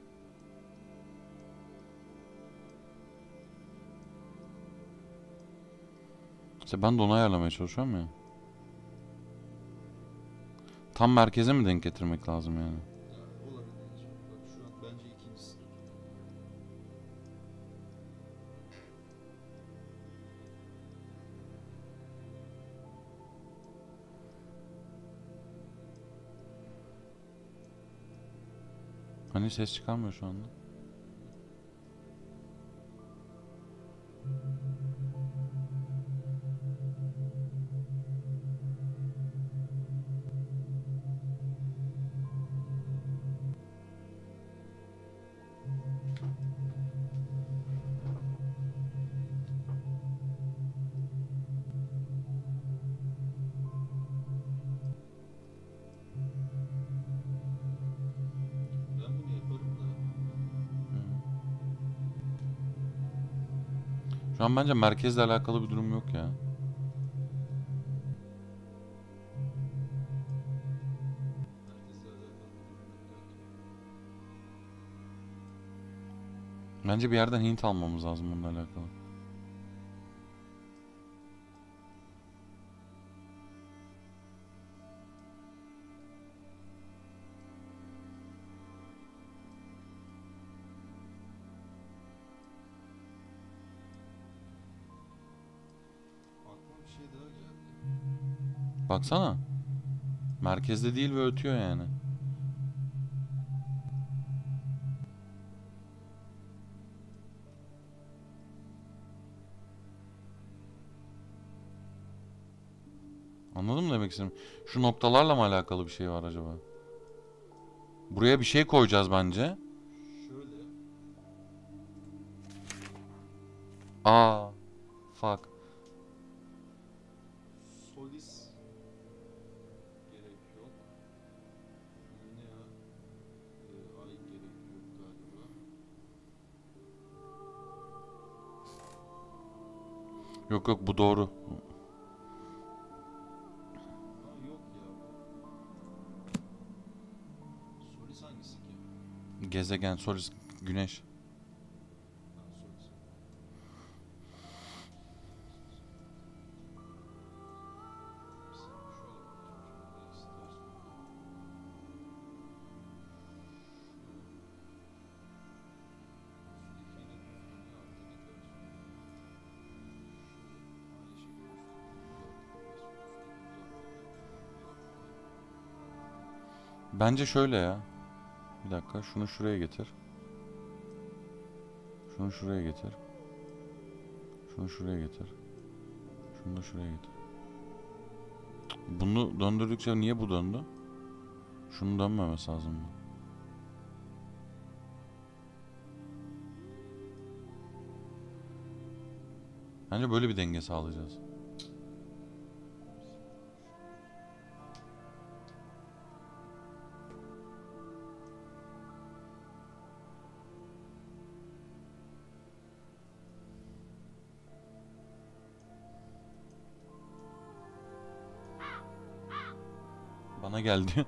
İşte ben de onu ayarlamaya çalışıyorum ya. Tam merkeze mi denk getirmek lazım yani? Yani olabilir. Bak, şu an bence ikincisi. Hani ses çıkarmıyor şu anda. Şu an bence merkezle alakalı bir durum yok ya. Bence bir yerden hint almamız lazım bununla alakalı. Baksana. Merkezde değil ve ötüyor yani. Anladın mı demek istedim? Şu noktalarla mı alakalı bir şey var acaba? Buraya bir şey koyacağız bence. Şöyle. Aa, fuck. Yok yok, bu doğru. Aa, yok ya. Solis hangisi ki? Gezegen, Solis, Güneş. Ha, Solis. Bence şöyle ya. Bir dakika, şunu şuraya getir. Şunu şuraya getir. Şunu şuraya getir. Şunu da şuraya getir. Bunu döndürdükçe niye bu döndü? Şunu dönmemesi lazım. Bence böyle bir denge sağlayacağız. Bana geldi.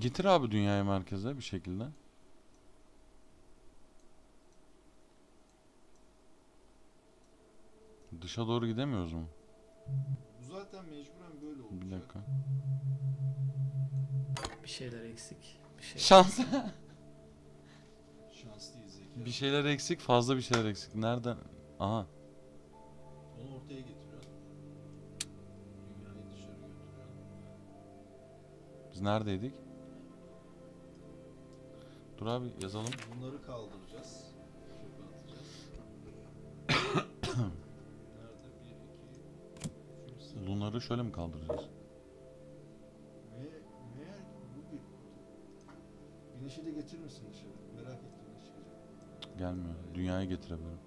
Getir abi dünyayı merkeze bir şekilde. Dışa doğru gidemiyoruz mu? Bu zaten mecburen böyle olacak. Bir dakika. Bir şeyler eksik. Bir şeyler şans. Şanslıyız zeki. Bir şeyler eksik, fazla bir şeyler eksik. Nereden? Aha. Onu ortaya getiriyor. Dünyayı dışarı götürüyor. Biz neredeydik? Dur abi yazalım. Bunları kaldıracağız. Nerede? bir, iki, Lunar'ı şöyle mi kaldıracağız? Meğer bu bir. Güneşi de getirir misin dışarı? Merak ettim ne çıkacak. Gelmiyor. Dünyayı getirebilirim.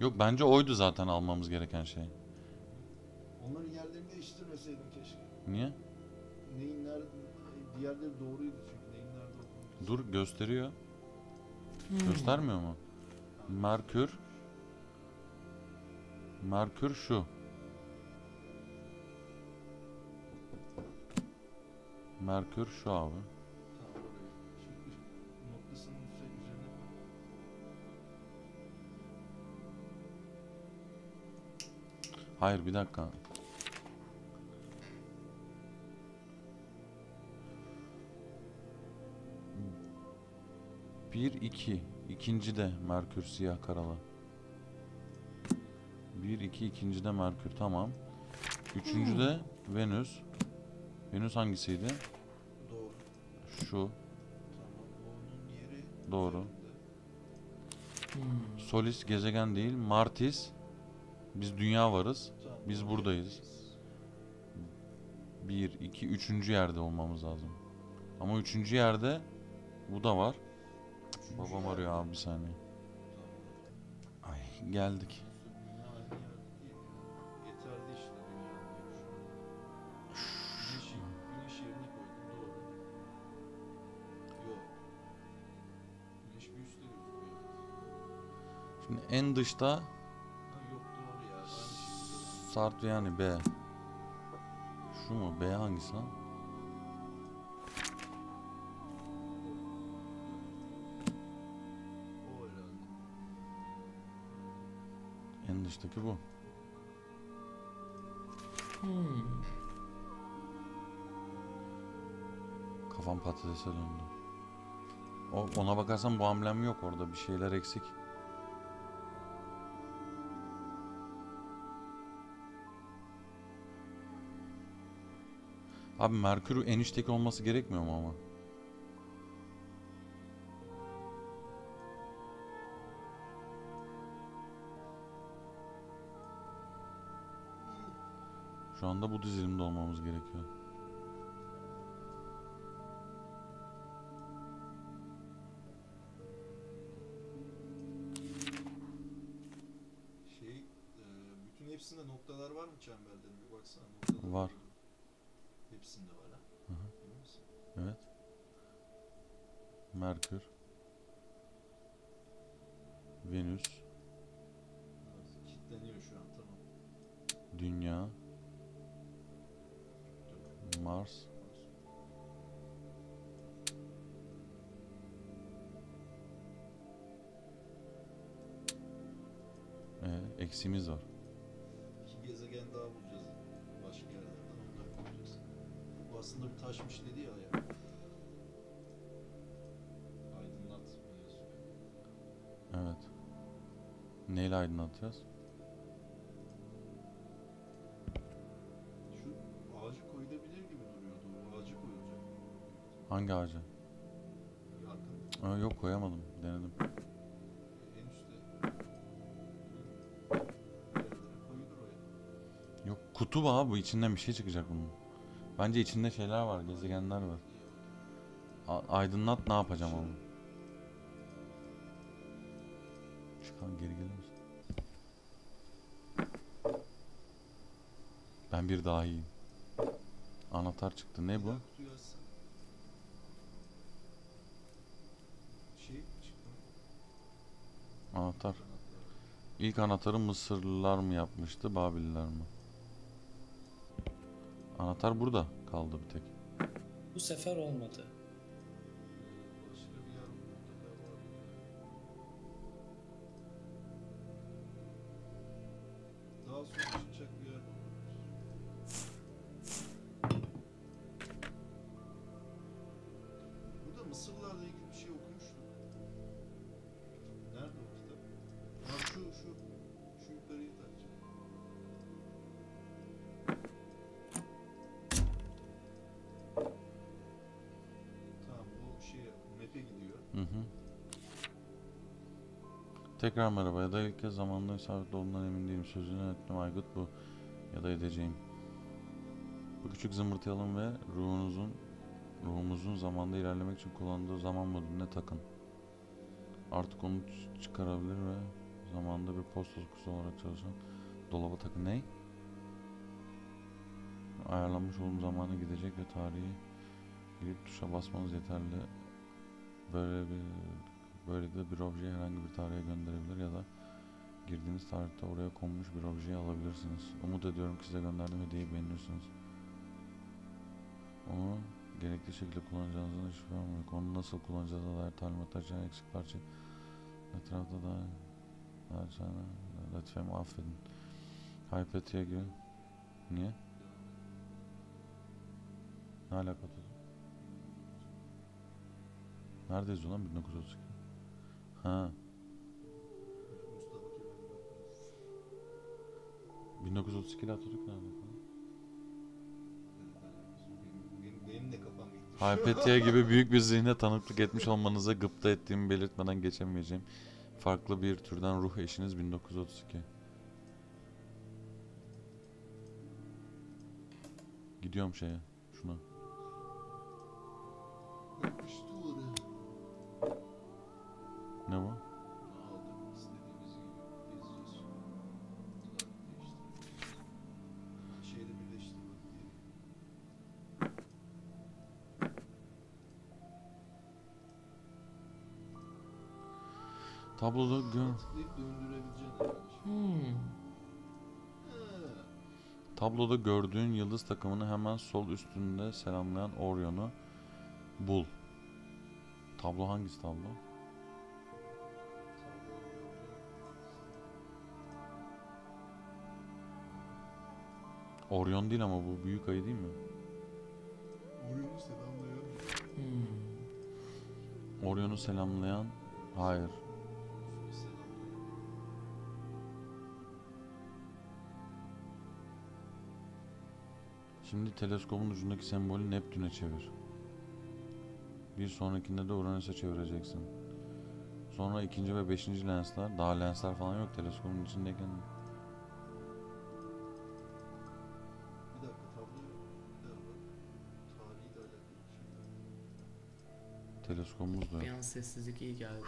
Yok bence oydu zaten almamız gereken şey. Onların yerlerini değiştirmeseydim keşke. Niye? Neyin nerede? Diğerleri doğruydu çünkü neyin nerede olduğunu. Dur gösteriyor. Hmm. Göstermiyor mu? Merkür. Merkür şu. Merkür şu abi. Hayır bir dakika. Bir, iki. İkinci de Merkür siyah karalı. Bir, iki. İkinci de Merkür. Tamam. Üçüncü de Venüs. Venüs hangisiydi? Doğru. Şu. Tamam. Onun yeri doğru. Hmm. Solis gezegen değil. Martis. Biz dünya varız. Tamam. Biz buradayız. Bir, iki. Üçüncü yerde olmamız lazım. Ama üçüncü yerde bu da var. Babam arıyor abi bir saniye. Ay geldik. Şimdi en dışta Sartre yani B. Şu mu? B hangisi lan? Dıştaki bu. Hmm. Kafam patatese döndü. O, ona bakarsan bu amblem yok orada. Bir şeyler eksik. Abi Merkür enişteki olması gerekmiyor mu ama? Şu anda bu dizilimde olmamız gerekiyor. Şey, bütün hepsinde noktalar var mı çemberde? Bir baksana noktalar var. Var. hepsinde var ha. Hı hı. Biliyor musun? Evet. Merkür, Venüs, kilitleniyor şu an, tamam. Dünya, Mars, ee, eksimiz var. İki gezegen daha bulacağız başka yerlerden, onları bulacağız. Bu aslında bir taşmış dedi ya ya. Evet. Neyle aydınlatacağız? Şu ağacı koyulabilir gibi duruyordu. O ağacı koyulacak. Hangi ağacı? Aa, yok koyamadım. Denedim. En üstte. Koyulur oraya. Yok kutu var bu. İçinden bir şey çıkacak bunun. Bence içinde şeyler var. Gezegenler var. A aydınlat ne yapacağım onu? Çıkan geri gelir misin? Ben bir daha iyiyim. Anahtar çıktı. Ne bir bu? Şey çıktı. Anahtar. Anahtar. İlk anahtarı Mısırlılar mı yapmıştı? Babilliler mi? Anahtar burada kaldı bir tek. Bu sefer olmadı. Mısırlarla ilgili bir şey okumuştum. Nerede o kitap? Ha, şu, şu, şu yukarıyı takacağım. Tamam, bu şeye, map'e gidiyor. Hı hı. Tekrar merhaba ya da ilk kez zamanında isabetli olduğundan emin değilim. Sözünü ettim Aykut bu ya da edeceğim. Bu küçük zımbırtayalım ve ruhunuzun ruhumuzun zamanda ilerlemek için kullandığı zaman modülüne takın. Artık onu çıkarabilir ve zamanda bir posta kutusu olarak çalışan dolaba takın. Ney? Ayarlanmış olduğum zamana gidecek ve tarihi girip tuşa basmanız yeterli. Böyle bir, böylelikle bir objeyi herhangi bir tarihe gönderebilir ya da girdiğiniz tarihte oraya konmuş bir objeyi alabilirsiniz. Umut ediyorum ki size gönderdiğim hediyeyi beğenirsiniz. Onu gerekli şekilde kullanacağınızdan şüphe olmuyor. Onu nasıl kullanacağına dair talimatlar için eksik parça etrafta da harcana lütfen affedin. Hypetia'ya gir. Niye? Ne alaka oldu? Neredeyiz ulan bin dokuz yüz otuz iki? Ha. bin dokuz yüz otuz iki ile Atatürk nerede? Hypetia'ya gibi büyük bir zihne tanıklık etmiş olmanıza gıpta ettiğimi belirtmeden geçemeyeceğim. Farklı bir türden ruh eşiniz bin dokuz yüz otuz iki. Gidiyorum şeye, şuna. Ne bu? Tabloda gör. Hmm. Tabloda gördüğün yıldız takımını hemen sol üstünde selamlayan Orion'u bul. Tablo hangisi tablo? Orion değil ama bu büyük ayı değil mi? Orion'u selamlayan. Hmm. Orion'u selamlayan. Hayır. Şimdi teleskopun ucundaki sembolü Neptün'e çevir. Bir sonrakinde de Uranüs'e çevireceksin. Sonra ikinci ve beşinci lensler, daha lensler falan yok teleskopun içindeyken. Bir dakika tablo, bir daha bak. Tarihi de alakalı. Teleskopumuz da yok. Bir an sessizlik iyi geldi.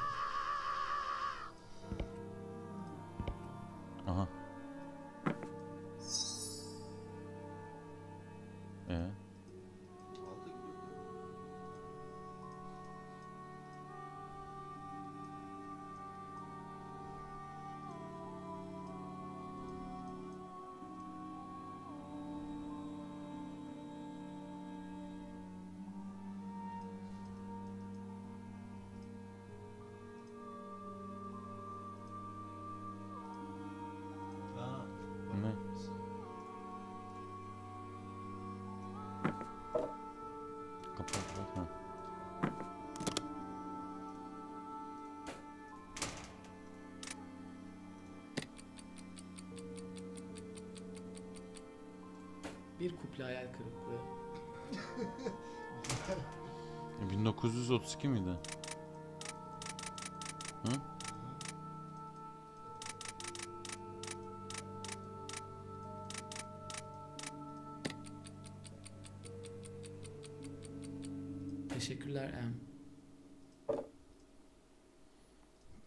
Aha. Ee? bir kuple hayal kırıklığı. bin dokuz yüz otuz iki miydi? Hı? Teşekkürler em.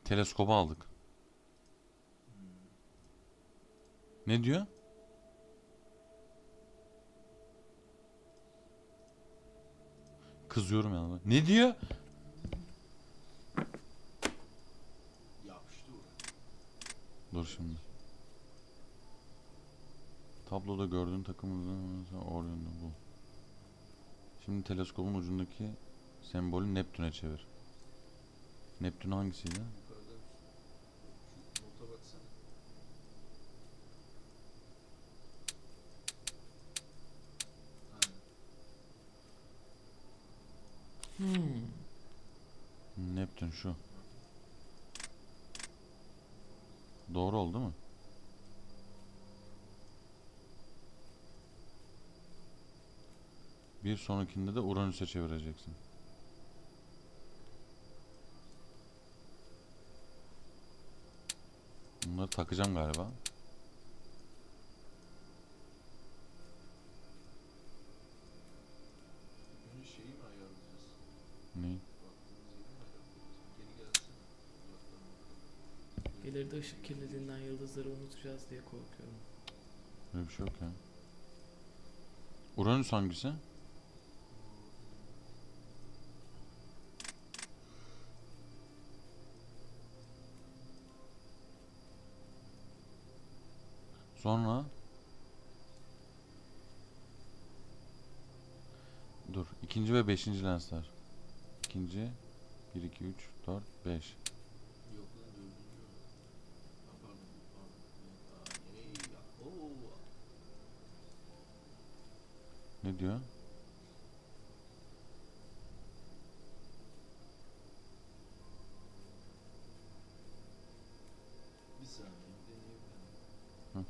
Teleskobu aldık. Ne diyor? Kızıyorum yani. Ne diyor? Dur şimdi. Tabloda gördüğün takımın Orion'da bu. Şimdi teleskobun ucundaki sembolü Neptün'e çevir. Neptün hangisiydi? Hmm. Neptün şu. Doğru oldu mu? Bir sonrakinde de Uranüs'e çevireceksin. Bunları takacağım galiba. Ne? İleride ışık kirliliğinden yıldızları unutacağız diye korkuyorum. Öyle bir şey yok ya. Uranüs hangisi? Sonra... Dur. İkinci ve beşinci lensler. İkinci... Bir, iki, üç, dört, beş. Ne diyor? Bir saniye deneyeyim ben. Hı.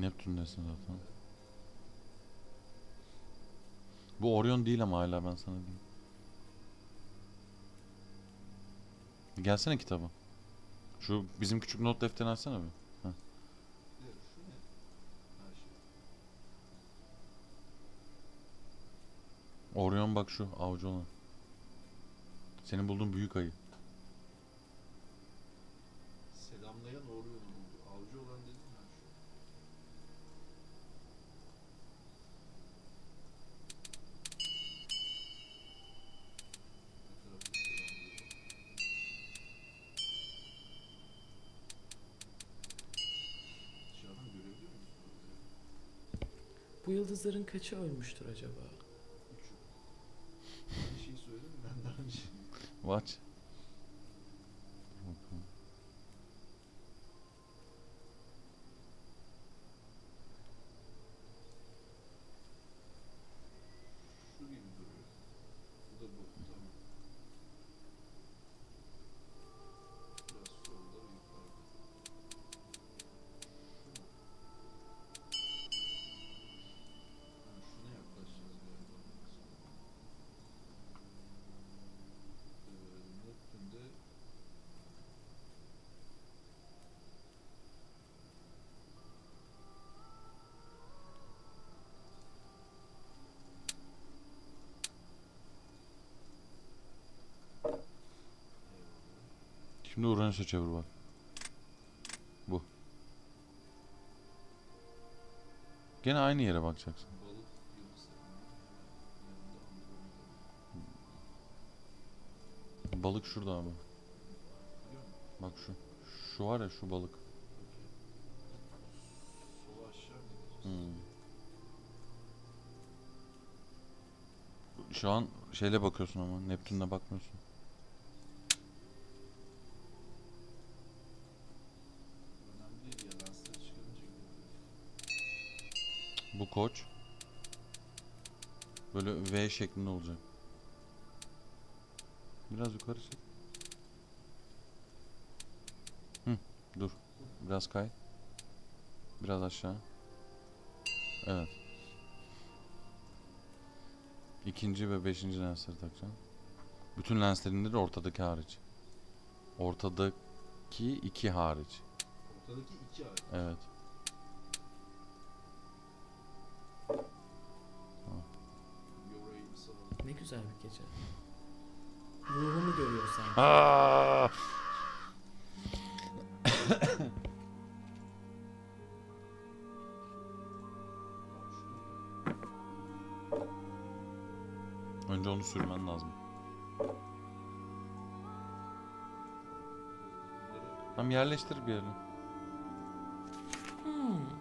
Neptün'desin zaten. Bu Orion değil ama hala ben sana diyeyim. Gelsene kitabı. Şu bizim küçük not defterini açsana bir. Heh. Orion bak şu avcı olan. Senin bulduğun büyük ayı. Selamlayan Orion'u buldu. Avcı olan dedim ben şu. Bu yıldızların kaçı ölmüştür acaba? Üçü. Bir şey söyleyeyim mi? Ben daha bir şey. Watch. Şu gibi duruyor. Bu da bu. Tamam. Biraz solda mı yukarıda? Şimdi Uranüs'e çevir bak. Bu. Gene aynı yere bakacaksın. Balık şurada abi. Bak şu. Şu var ya şu balık. Hmm. Şu an şeyle bakıyorsun ama Neptün'le bakmıyorsun. Önemli Koç. Böyle V şeklinde olacak. Biraz yukarı çek. Hı, dur. Biraz kay. Biraz aşağı. Evet. İkinci ve beşinci lensleri takacağım. Bütün lenslerinde de ortadaki hariç. Ortadaki iki hariç. Ortadaki iki hariç. Evet. Ne güzel bir gece. Ruhumu görüyorsun sen. Aa! Önce onu sürmen lazım. Tam yerleştir bir yerine. Hmm.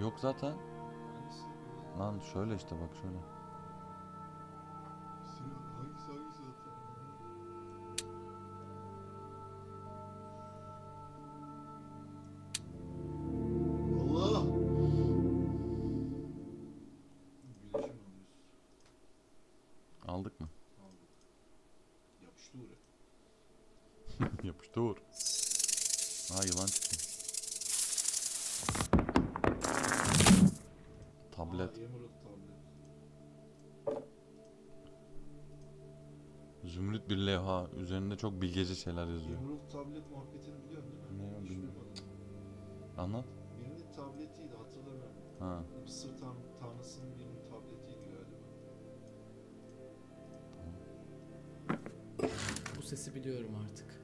Yok zaten. Lan şöyle işte bak şöyle. Allah. Aldık mı? Aldık. Yapıştı oraya. Yapıştı or. Ha yılan çıktı. Tablet. Zümrüt bir levha. Üzerinde çok bilgece şeyler yazıyor. Zümrüt tablet muhabbetini biliyor musun? Ne bilmiyorum. Anlat. Birinin tabletiydi, hatırlamıyorum. Ha. Mısır tam, tanrısının birinin tabletiydi galiba. Bu sesi biliyorum artık.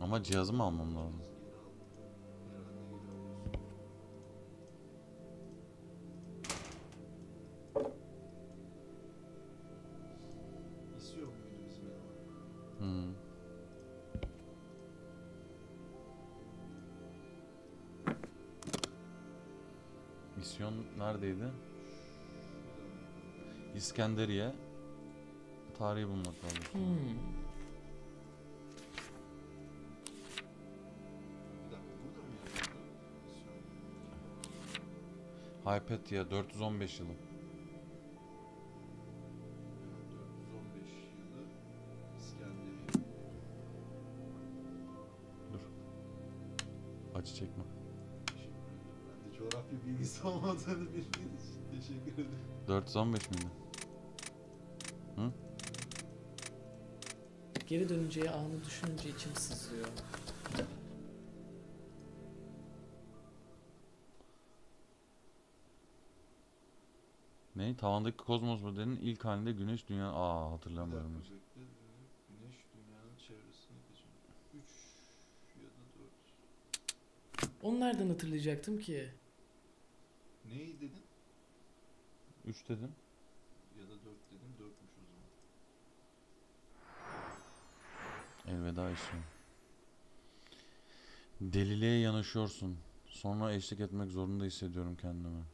Ama cihazımı almam lazım. Hmm. İsyon neredeydi? İskenderiye. Tarihi bulmak lazım. Hmm. iPad ya dört yüz on beş yılı. dört yüz on beş yılı İskenderiye. Dur. Acı çekme. Ben de coğrafya bilgisi olmadığını bildiğin için teşekkür ederim. dört yüz on beş miydi? Hı? Geri dönünce anı düşününce içim sızlıyor. Ne? Tavandaki kozmos modelinin ilk halinde güneş dünya... Aa hatırlamıyorum. Güneş dünyanın çevresini geçiyor. üç ya da dört. Onu nereden hatırlayacaktım ki? Neyi dedin? üç dedim. Ya da dört dedim. dörtmüş o zaman. Elveda işim. Deliliğe yanaşıyorsun. Sonra eşlik etmek zorunda hissediyorum kendimi.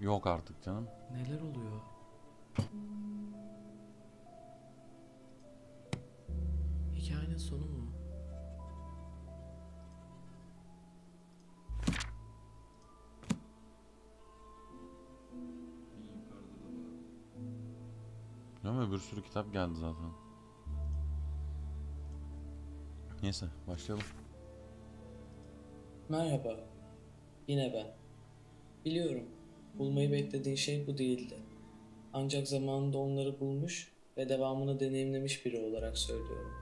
Yok artık canım. Neler oluyor? Hikayenin sonu mu? Değil mi? Bir sürü kitap geldi zaten. Neyse başlayalım. Merhaba. Yine ben. Biliyorum. Bulmayı beklediğin şey bu değildi. Ancak zamanında onları bulmuş ve devamını deneyimlemiş biri olarak söylüyorum.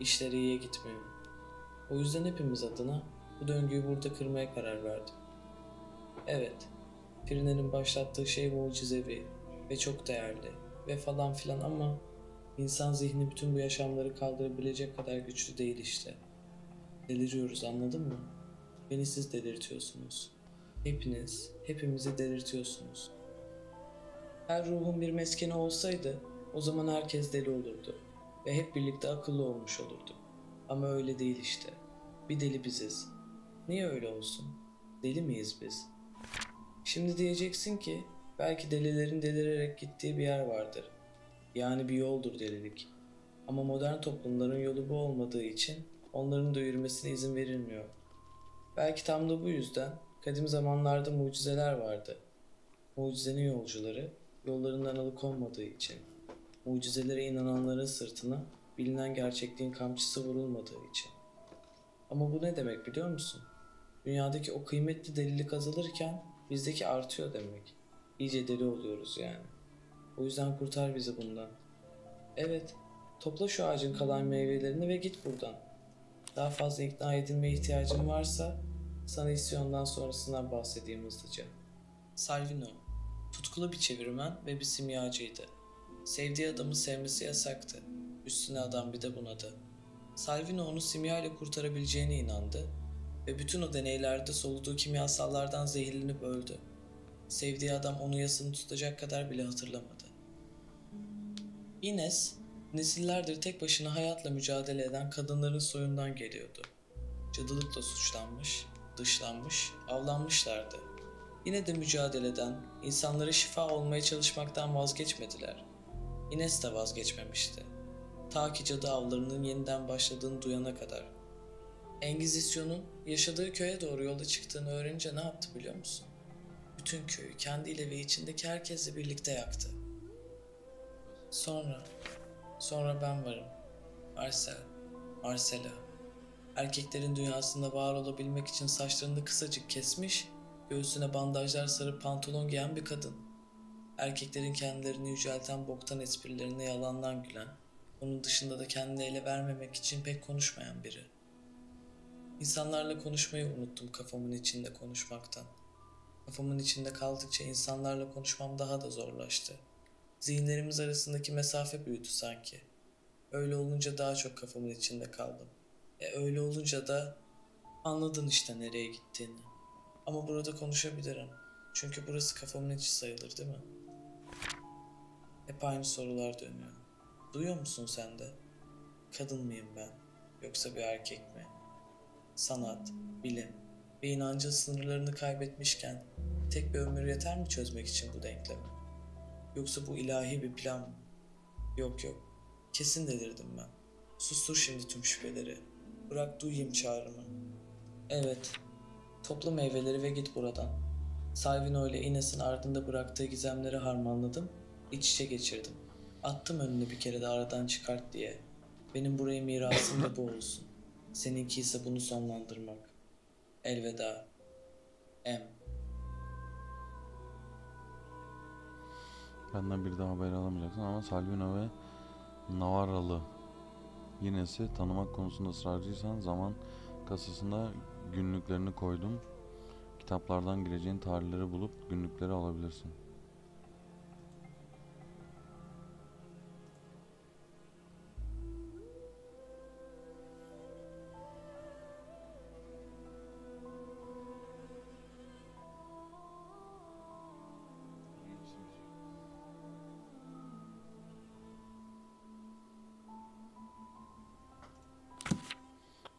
İşler iyiye gitmiyor. O yüzden hepimiz adına bu döngüyü burada kırmaya karar verdim. Evet, Pirine'nin başlattığı şey mucizevi ve çok değerli ve falan filan ama insan zihni bütün bu yaşamları kaldırabilecek kadar güçlü değil işte. Deliriyoruz, anladın mı? Beni siz delirtiyorsunuz. Hepiniz, hepimizi delirtiyorsunuz. Her ruhun bir meskeni olsaydı o zaman herkes deli olurdu ve hep birlikte akıllı olmuş olurdu. Ama öyle değil işte. Bir deli biziz. Niye öyle olsun? Deli miyiz biz? Şimdi diyeceksin ki belki delilerin delirerek gittiği bir yer vardır. Yani bir yoldur delilik. Ama modern toplumların yolu bu olmadığı için onların da yürümesine izin verilmiyor. Belki tam da bu yüzden kadim zamanlarda mucizeler vardı. Mucizenin yolcuları yollarından alıkonmadığı için, mucizelere inananların sırtına bilinen gerçekliğin kamçısı vurulmadığı için. Ama bu ne demek biliyor musun? Dünyadaki o kıymetli delilik azalırken bizdeki artıyor demek. İyice deli oluyoruz yani. O yüzden kurtar bizi bundan. Evet, topla şu ağacın kalan meyvelerini ve git buradan. Daha fazla ikna edilmeye ihtiyacın varsa sana isyondan sonrasından bahsedeyim hızlıca. Salvino, tutkulu bir çevirmen ve bir simyacıydı. Sevdiği adamı sevmesi yasaktı. Üstüne adam bir de bunadı. Salvino onu simya ile kurtarabileceğine inandı ve bütün o deneylerde soluduğu kimyasallardan zehirlenip öldü. Sevdiği adam onu yasını tutacak kadar bile hatırlamadı. Ines, nesillerdir tek başına hayatla mücadele eden kadınların soyundan geliyordu. Cadılıkla suçlanmış, dışlanmış, avlanmışlardı. Yine de mücadeleden, insanlara şifa olmaya çalışmaktan vazgeçmediler. Ines de vazgeçmemişti. Ta ki cadı avlarının yeniden başladığını duyana kadar. Engizisyon'un yaşadığı köye doğru yola çıktığını öğrenince ne yaptı biliyor musun? Bütün köyü kendiyle ve içindeki herkesle birlikte yaktı. Sonra, sonra ben varım. Marcel, Marcela. Erkeklerin dünyasında var olabilmek için saçlarını kısacık kesmiş, göğsüne bandajlar sarıp pantolon giyen bir kadın. Erkeklerin kendilerini yücelten boktan esprilerine yalandan gülen, onun dışında da kendini ele vermemek için pek konuşmayan biri. İnsanlarla konuşmayı unuttum kafamın içinde konuşmaktan. Kafamın içinde kaldıkça insanlarla konuşmam daha da zorlaştı. Zihinlerimiz arasındaki mesafe büyüdü sanki. Öyle olunca daha çok kafamın içinde kaldım. E öyle olunca da anladın işte nereye gittiğini. Ama burada konuşabilirim. Çünkü burası kafamın içi sayılır değil mi? Hep aynı sorular dönüyor. Duyuyor musun sen de? Kadın mıyım ben? Yoksa bir erkek mi? Sanat, bilim ve inancın sınırlarını kaybetmişken tek bir ömür yeter mi çözmek için bu denklemi? Yoksa bu ilahi bir plan mı? Yok yok. Kesin delirdim ben. Sustur şimdi tüm şüpheleri. Bırak duyayım çağrımı. Evet. Topla meyveleri ve git buradan. Salvino ile Ines'in ardında bıraktığı gizemleri harmanladım, iç içe geçirdim. Attım önüne bir kere de aradan çıkart diye. Benim buraya mirasım da bu olsun. Seninki ise bunu sonlandırmak. Elveda. M. Benden bir daha haber alamayacaksın ama Salvino ve Navarralı Ines'i tanımak konusunda ısrarcıysan zaman kasasında günlüklerini koydum. Kitaplardan gireceğin tarihleri bulup günlükleri alabilirsin.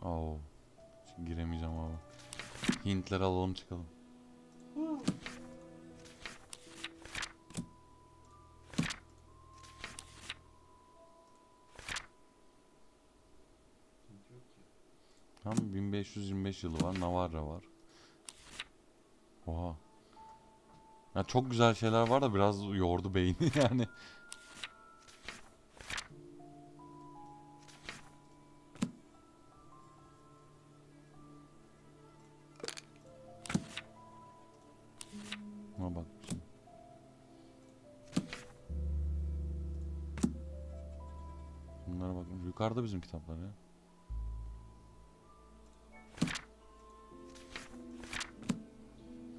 Oo, giremeyeceğim abi. Hintleri alalım çıkalım. Tam bin beş yüz yirmi beş yılı var, Navarra var. Oha. Ya çok güzel şeyler var da biraz yordu beyni yani. Yukarıda bizim kitaplar ya.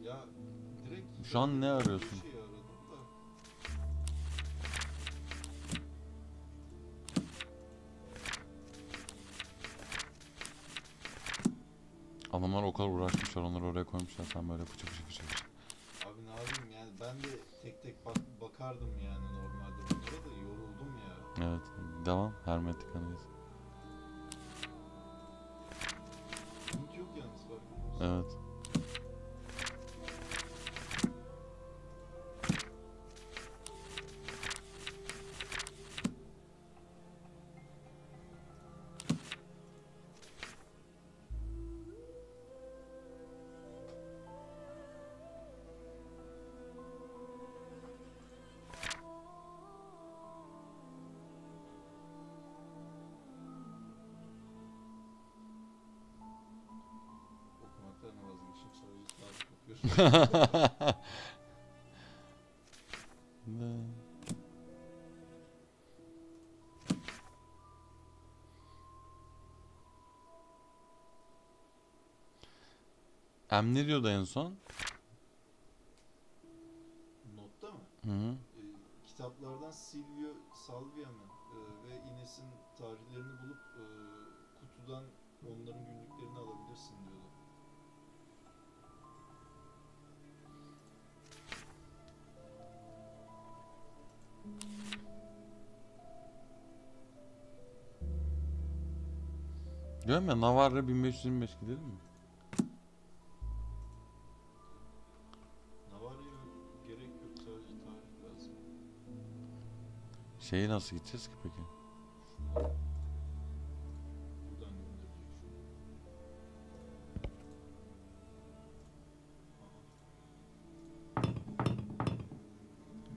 Ya direkt şu an ne arıyorsun? Şey koymuşlar, onları oraya koymuşlar. Sen böyle fıçı fıçı fıçı fıçı. Abi ne yapayım yani, ben de tek tek bak bakardım yani normalde bunlara da, yoruldum ya. Evet, devam hermetik analiz. Hiç yok yalnız bak. Evet. Em ne diyordu en son? Notta mı? Hı -hı. E, kitaplardan Silvio Salvia'nın e, ve Ines'in tarihlerini bulup e, kutudan onların günlüklerini alabilirsin diyordu. Görüyor musun? Navarra bin beş yüz yirmi beş gidelim mi? Navarra'ya gerek yok, sadece tarih lazım. Şeyi nasıl gideceğiz ki peki? Buradan gönderecek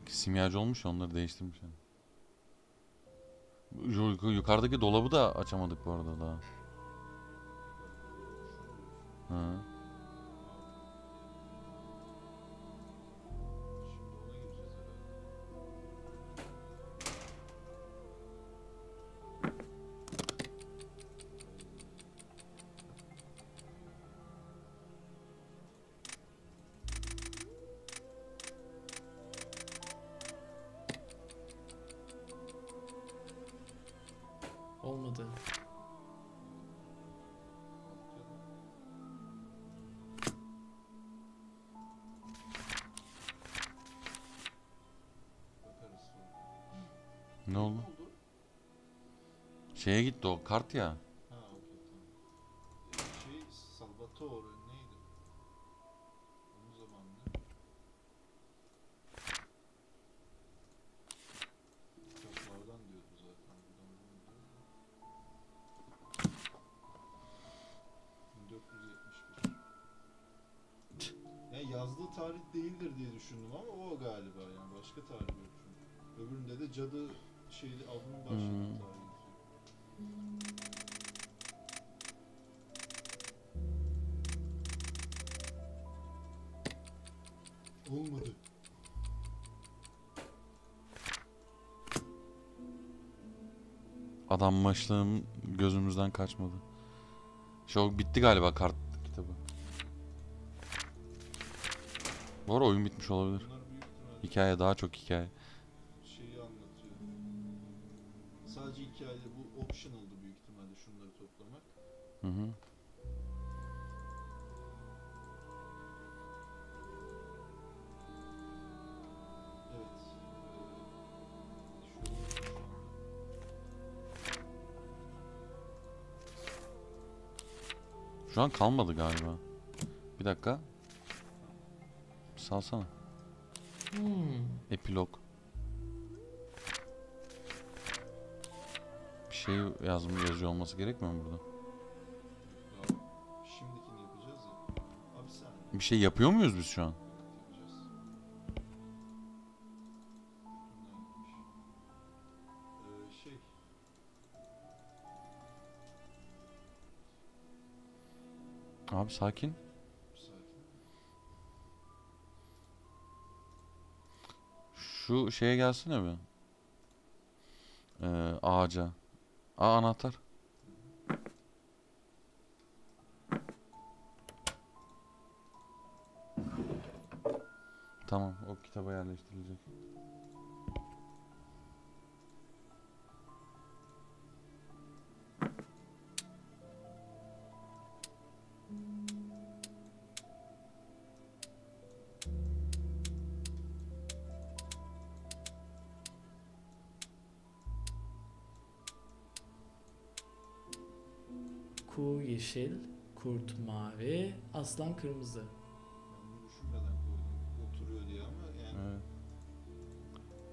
şu. Simyacı olmuş ya, onları değiştirmiş yani. Yukarıdaki dolabı da açamadık bu arada daha. Hı. Olmadı. Ne oldu? Şeye gitti o kart ya. Ha, okey, tamam. Şey, Salvatore neydi? Onun zamanında. Kitaplardan diyordu zaten. bin dört yüz yetmiş bir. Yani yazdığı tarih değildir diye düşündüm ama o galiba yani başka tarih yok çünkü. Öbüründe de cadı şeyli avının başladığı hmm. tarihi. Olmadı. Adam maçlığım gözümüzden kaçmadı. Şov bitti galiba kart kitabı. Bu ara oyun bitmiş olabilir. Hikaye, daha çok hikaye. Şeyi anlatıyor. Sadece hikaye, bu optional'dı büyük ihtimalle şunları toplamak. Hı hı. Şu an kalmadı galiba. Bir dakika. Salsana. Hmm. Epilog. Bir şey yazmış, yazıyor olması gerekmiyor mu burada? Şimdikini yapacağız ya. Abi sen... Bir şey yapıyor muyuz biz şu an? Abi sakin. Şu şeye gelsene bir. Ee, ağaca. Aa, anahtar. Tamam, o kitaba yerleştirilecek. Ku yeşil, kurt mavi, aslan kırmızı. Yani şu kadar oturuyor diye ama yani. Evet.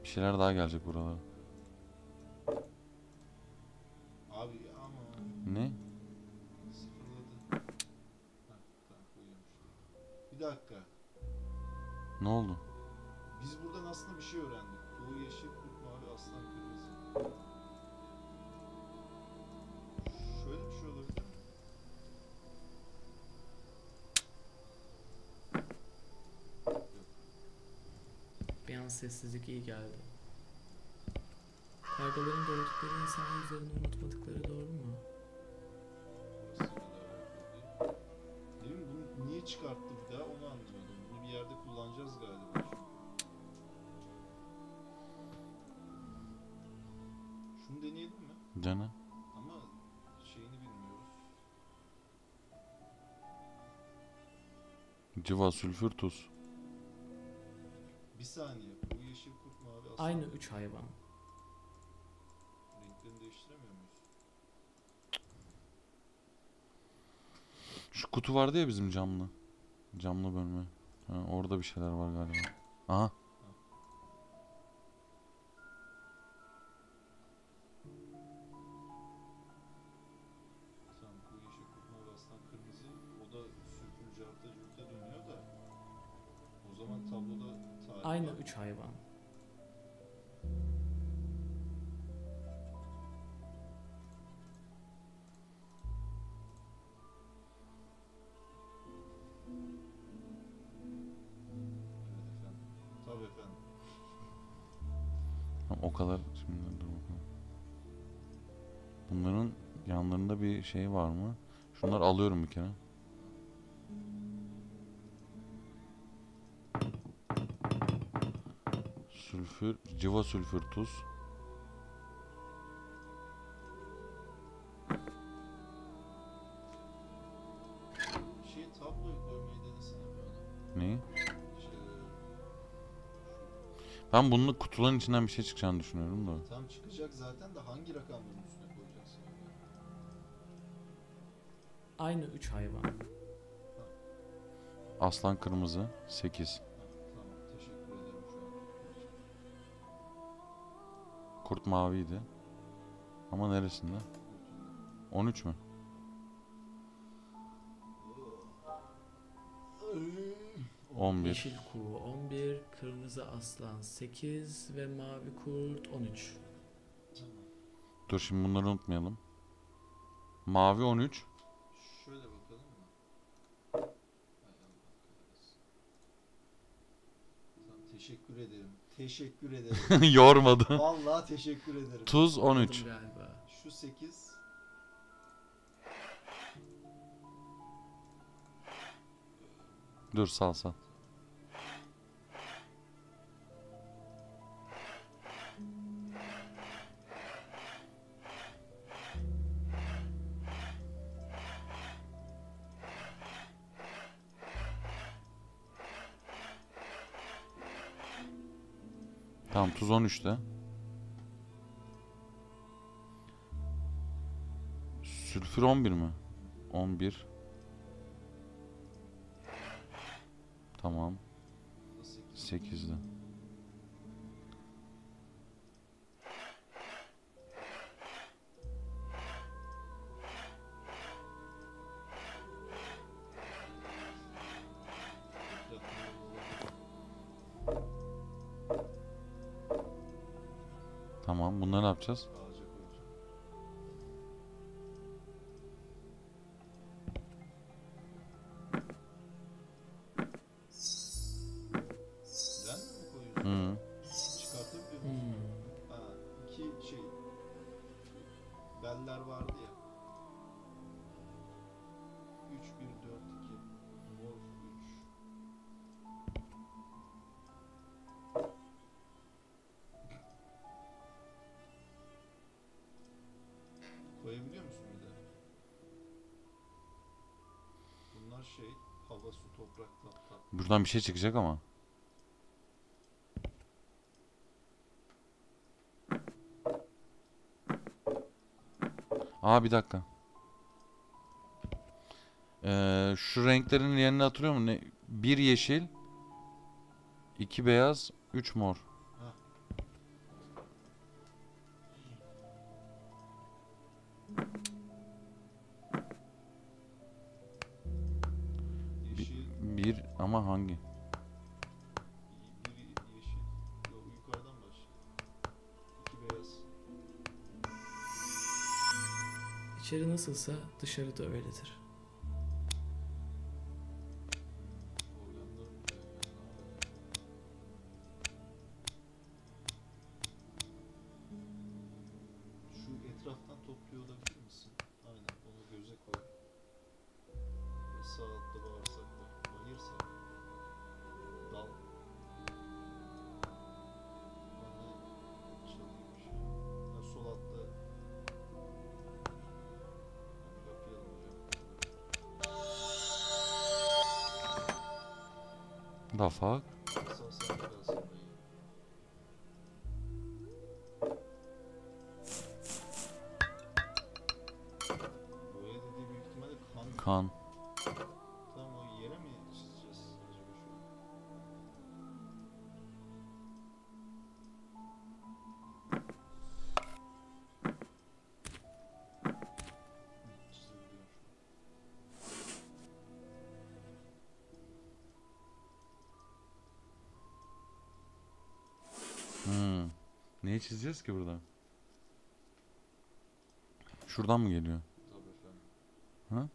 Bir şeyler daha gelecek buralara. Abi ama. Ne? Sıfırladı. Bir dakika. Ne oldu? Biz buradan aslında bir şey öğrendik. Ku yeşil, kurt mavi, aslan kırmızı. Şöyle bir şey olabilir. Bir an sessizlik iyi geldi. Kargaların gördükleri insanın üzerine unutmadıkları doğru mu? Değil mi? Bunu niye çıkarttı bir daha onu anlamadım. Bunu bir yerde kullanacağız galiba. Şunu deneyelim mi? Canım. Ama şeyini bilmiyoruz. Civa, sülfür, tuz. Bir saniye. Bu yeşil, kurt, mavi, aslan. Aynı üç hayvan. Renklerini değiştiremiyor muyuz? Şu kutu vardı ya bizim camlı. Camlı bölme. Ha, orada bir şeyler var galiba. Aha. Ha. Tamam, bu yeşil, kurt, mavi, aslan, kırmızı. O da sürpülce hafta cümle dönüyor da. O zaman tabloda aynı üç hayvan. Tabii efendim. O kadar şimdi dur bakalım. Bunların yanlarında bir şey var mı? Şunları alıyorum bir kere. Sülfür, civa, sülfür, tuz. Şey, tabloyu koymayı denesene bana. Neyi? Şey... Ben bunun kutuların içinden bir şey çıkacağını düşünüyorum da. Tam çıkacak zaten de hangi rakamların üstüne koyacaksın? Aynı üç hayvan. Ha. Aslan kırmızı, sekiz. Kurt maviydi. Ama neresinde? on üç mü? on bir. Yeşil kuğu on bir, kırmızı aslan sekiz ve mavi kurt on üç. Dur şimdi bunları unutmayalım. Mavi on üç. Şöyle bakalım mı? Teşekkür ederim. Teşekkür ederim. Yormadı. Vallahi teşekkür ederim. Tuz on üç. Şu sekiz. Dur sağ sağ. Tamam, tuz on üçte. Sülfür on bir mi? on bir. Tamam. sekizde. Tamam, bunları ne yapacağız? Ben mi koyuyorum? Çıkartabiliyor musun? Hmm. Ha, iki şey beller vardı ya. üç, bir, dört, iki. Koyabiliyor musun bir de? Bunlar şey, hava, su, toprak, tatlı. Buradan bir şey çıkacak ama. Aa, bir dakika. Ee, şu renklerin yerini hatırlıyor musun? Ne? Bir yeşil, iki beyaz, üç mor. Yeşil. Bir, bir ama hangi? Bir yeşil. Yok, yukarıdan başlıyor. İki beyaz. İçeri nasılsa dışarı da öyledir. The fuck? Kan. Tamam, o yere mi çizeceğiz acaba şu? Hmm. Neyi çizeceğiz ki burada? Şuradan mı geliyor? Tabii efendim. Ha?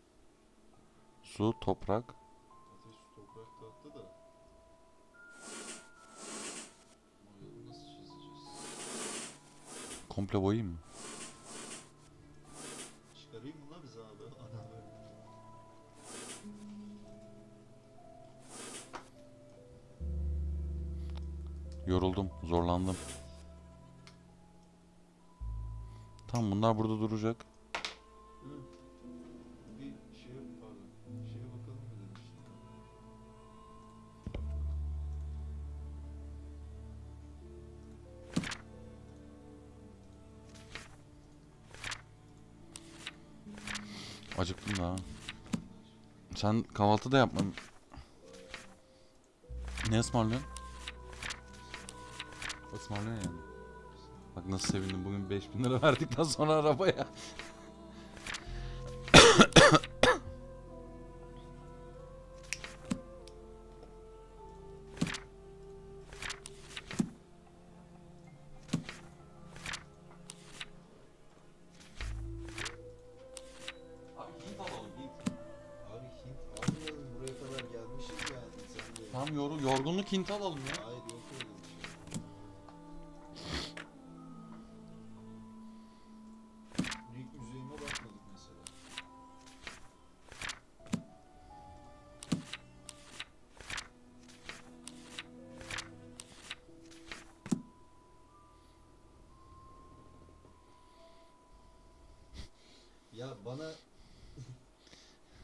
Su, toprak. Ateş, su, toprak tatlı da. Boyayı nasıl çizeceğiz? Komple boyayım mı? Çıkarayım mı la bize abi? Yoruldum, zorlandım. Tam bunlar burada duracak. Acıktım da. Sen kahvaltı da yapmadın. Ne ısmarlıyorsun? Ismarlıyorsun yani. Bak nasıl sevindim, bugün beş bin lira verdikten sonra arabaya. Tam yor yorgunluk hinti alalım ya. Hayır, yok öyle bir şey. Renk yüzeyime bakmadık mesela. Ya bana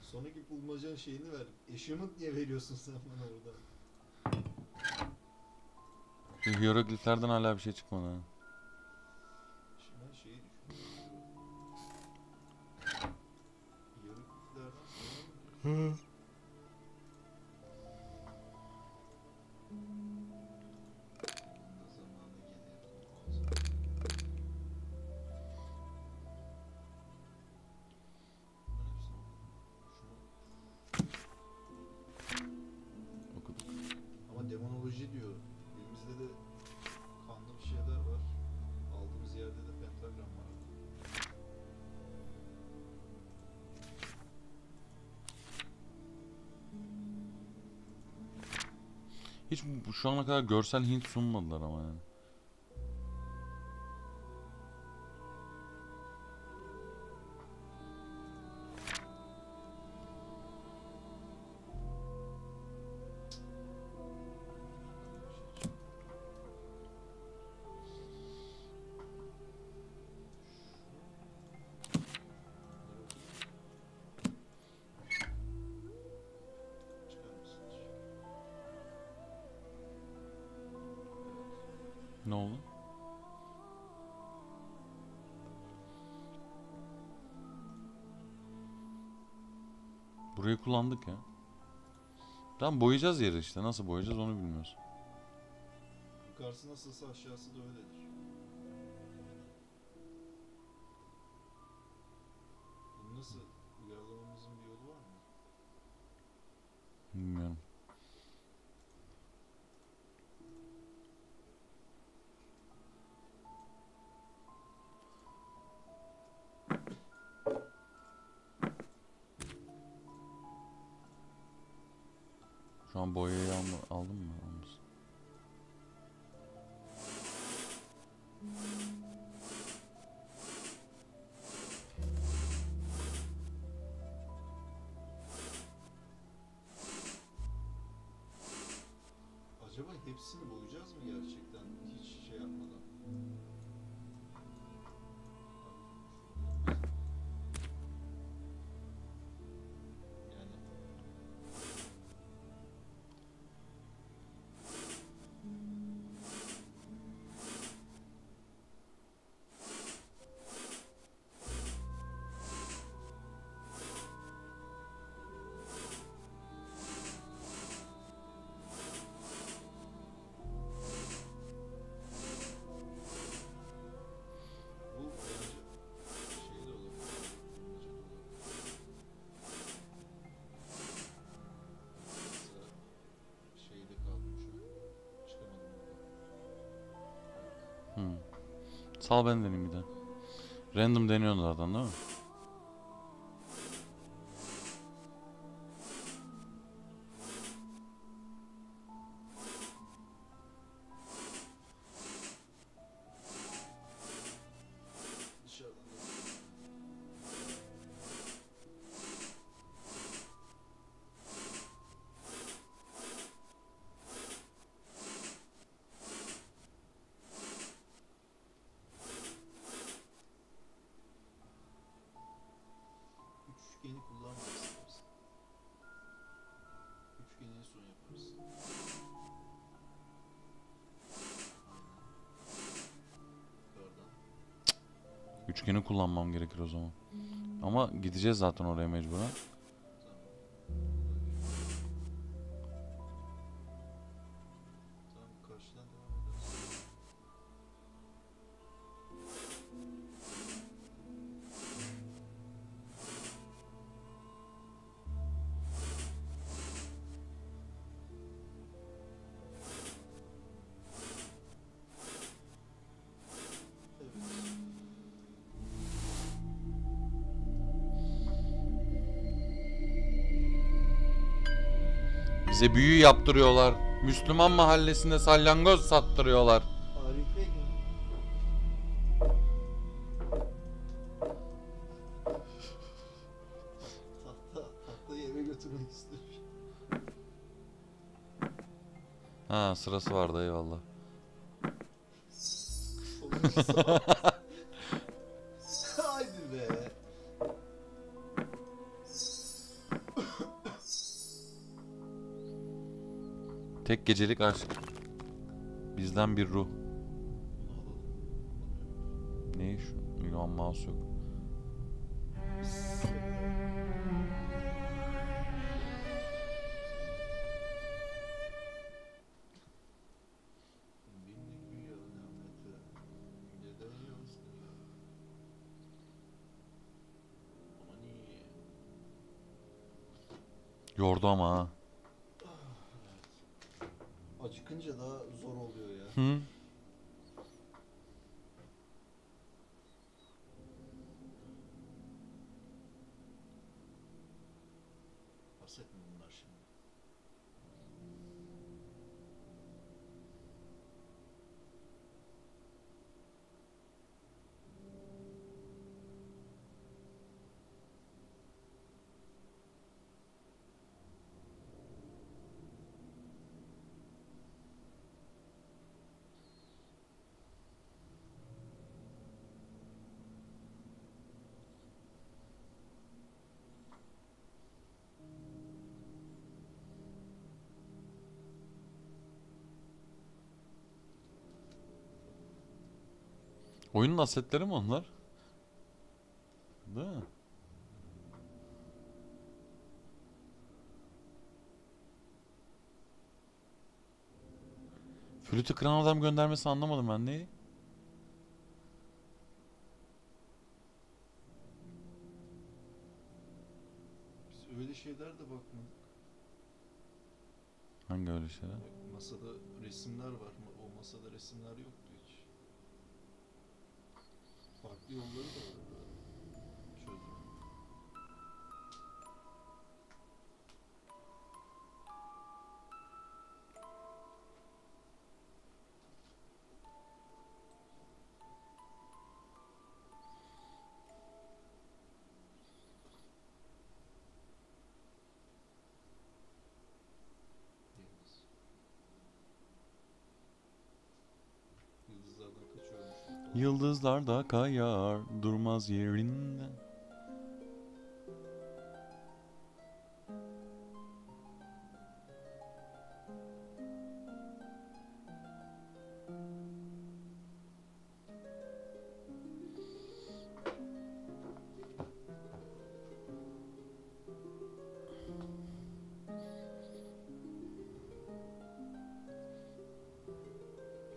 sonraki bulmacanın şeyini ver. Eşyalık niye veriyorsun sen bana orada? Hierogliflerden hala bir şey çıkmadı ha. Şimdi ben şeyi düşünüyorum. Hierogliflerden sonra mı? Hiç şu ana kadar görsel hint sunmadılar ama yani. Ne oldu? Burayı kullandık ya. Tamam, boyayacağız yeri işte. Nasıl boyayacağız onu bilmiyoruz. Yukarısı nasılsa aşağısı da öyledir. Bunu nasıl uyarlamamızın bir yolu var mı? Bilmiyorum. Şu an boyayı aldım mı? Almışsın. Acaba hepsini boyayacağız mı gerçekten? Hiç şey yapmadan. Hmm. Sal ben deneyim bir de. Random deniyorsun zaten değil mi? Üçgeni kullanmak istersen. Üçgeni en son yaparız. Üçgeni kullanmam gerekir o zaman. Ama gideceğiz zaten oraya mecburen. Bize büyü yaptırıyorlar. Müslüman mahallesinde salyangoz sattırıyorlar. Tahta, tahtayı eve götürmek istiyor. Ha, sırası vardı, eyvallah. Haydi be. Tek gecelik aşk. Bizden bir ruh. Ne iş? Yuan mouse yok. Yordu ama ha. Acıkınca daha zor oluyor ya. Hı. Bahsetme bunlar şimdi. Oyunun asetleri mi onlar? Değil mi? Flütü kıran adam göndermesi anlamadım ben neyi. Biz öyle şeyler de bakmadık. Hangi öyle şeyler? Bak, masada resimler var. O masada resimler yoktu hiç. Farklı yolları da var. Yıldızlar da kayar, durmaz yerinde.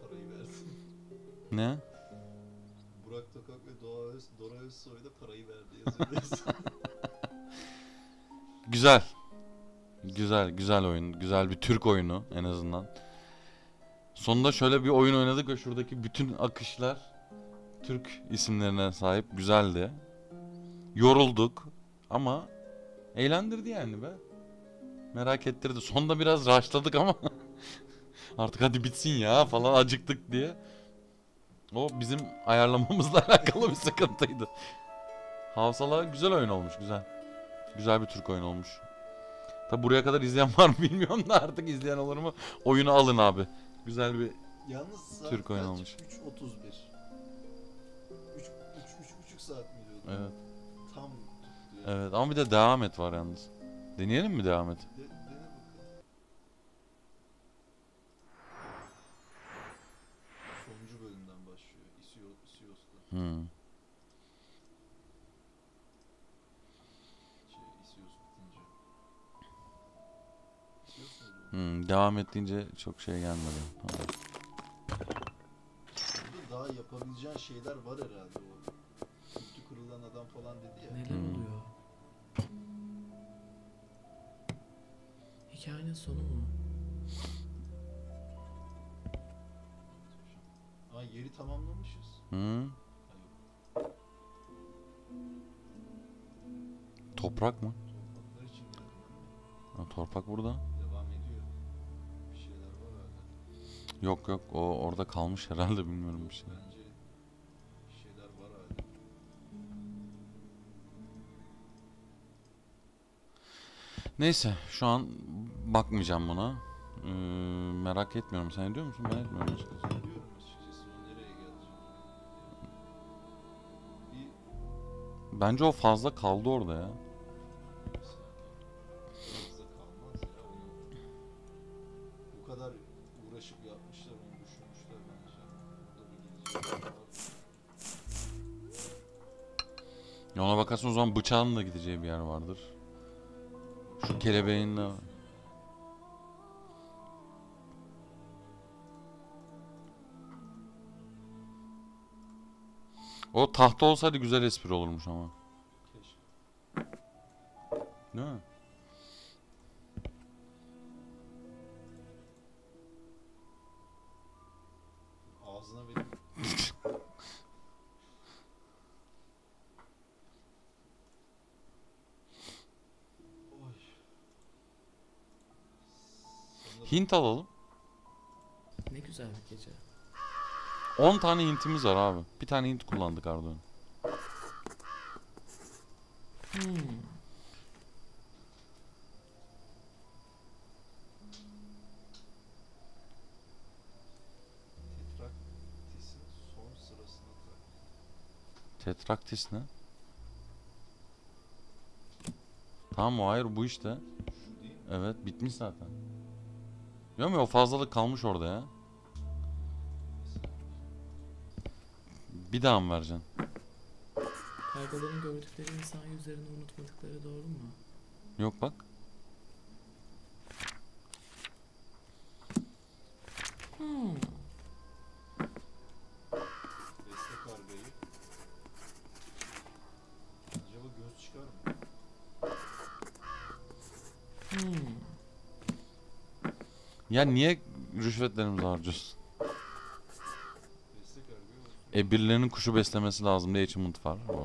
Parayı versin. Ne? Burak Tokak ve Dora Özsoy'da parayı verdi yazıyor. Güzel. Güzel, güzel oyun. Güzel bir Türk oyunu en azından. Sonunda şöyle bir oyun oynadık ve şuradaki bütün akışlar Türk isimlerine sahip. Güzeldi. Yorulduk ama eğlendirdi yani be. Merak ettirdi. Sonunda biraz rushladık ama artık hadi bitsin ya falan acıktık diye. O bizim ayarlamamızla alakalı bir sıkıntıydı. Havsalar güzel oyun olmuş, güzel. Güzel bir Türk oyunu olmuş. Tabi buraya kadar izleyen var mı bilmiyorum da artık izleyen olur mu? Oyunu alın abi. Güzel bir yalnız Türk oyunu olmuş. üç otuz bir. üç üç buçuk saat mi diyordu? Evet. Tam tuttu yani. Evet ama bir de devam et var yalnız. Deneyelim mi devam et? De Hmm. Hmm, devam ettiğince çok şey gelmedi. Tamam. Burada daha yapabileceğin şeyler var herhalde o. Kültü kırılan adam falan dedi ya. Neler hmm. oluyor? Hikayenin sonu mu? Aa, yeri tamamlamışız. Hmm. Toprak mı? Ha, torpak burada. Devam ediyor. Bir şeyler var herhalde. Yok yok o orada kalmış herhalde bilmiyorum bir şey. Bence bir şeyler var herhalde. Neyse şu an bakmayacağım buna. Ee, merak etmiyorum. Sen ediyor musun? Ben etmiyorum. Bence o fazla kaldı orada ya. Ya ona bakarsın o zaman bıçağın da gideceği bir yer vardır. Şu kelebeğin de... O tahta olsaydı güzel espri olurmuş ama. Değil mi? Ağzına vereyim. Hint alalım. Ne güzel bir gece. on tane hintimiz var abi. Bir tane hint kullandık Erdoğan. Hmm. Tetraktis'in son sırasını bırak. Tetraktis ne? Tamam o hayır bu işte. Evet bitmiş zaten. Yok mu o fazlalık kalmış orada ya. Bir daha mı vereceksin? Kargaların gördükleri insan yüzlerini unutmadıkları doğru mu? Yok bak. Hmm. Ya niye rüşvetlerimizi harcıyorsun? E birilerinin kuşu beslemesi lazım diye için var bu arada.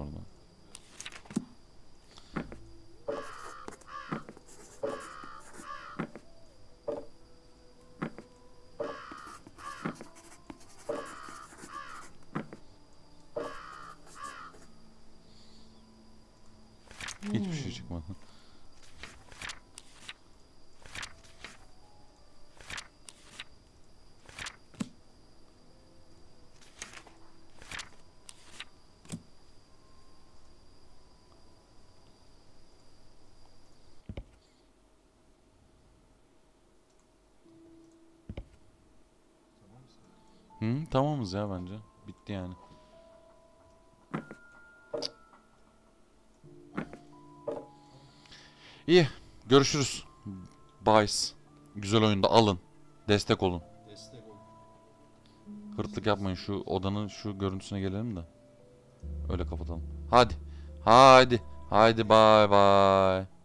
Tamamız ya bence. Bitti yani. İyi. Görüşürüz. Bayis. Güzel oyunda alın. Destek olun. Destek olun. Hırtlık yapmayın. Şu odanın şu görüntüsüne gelelim de. Öyle kapatalım. Hadi. Hadi. Hadi bay bay.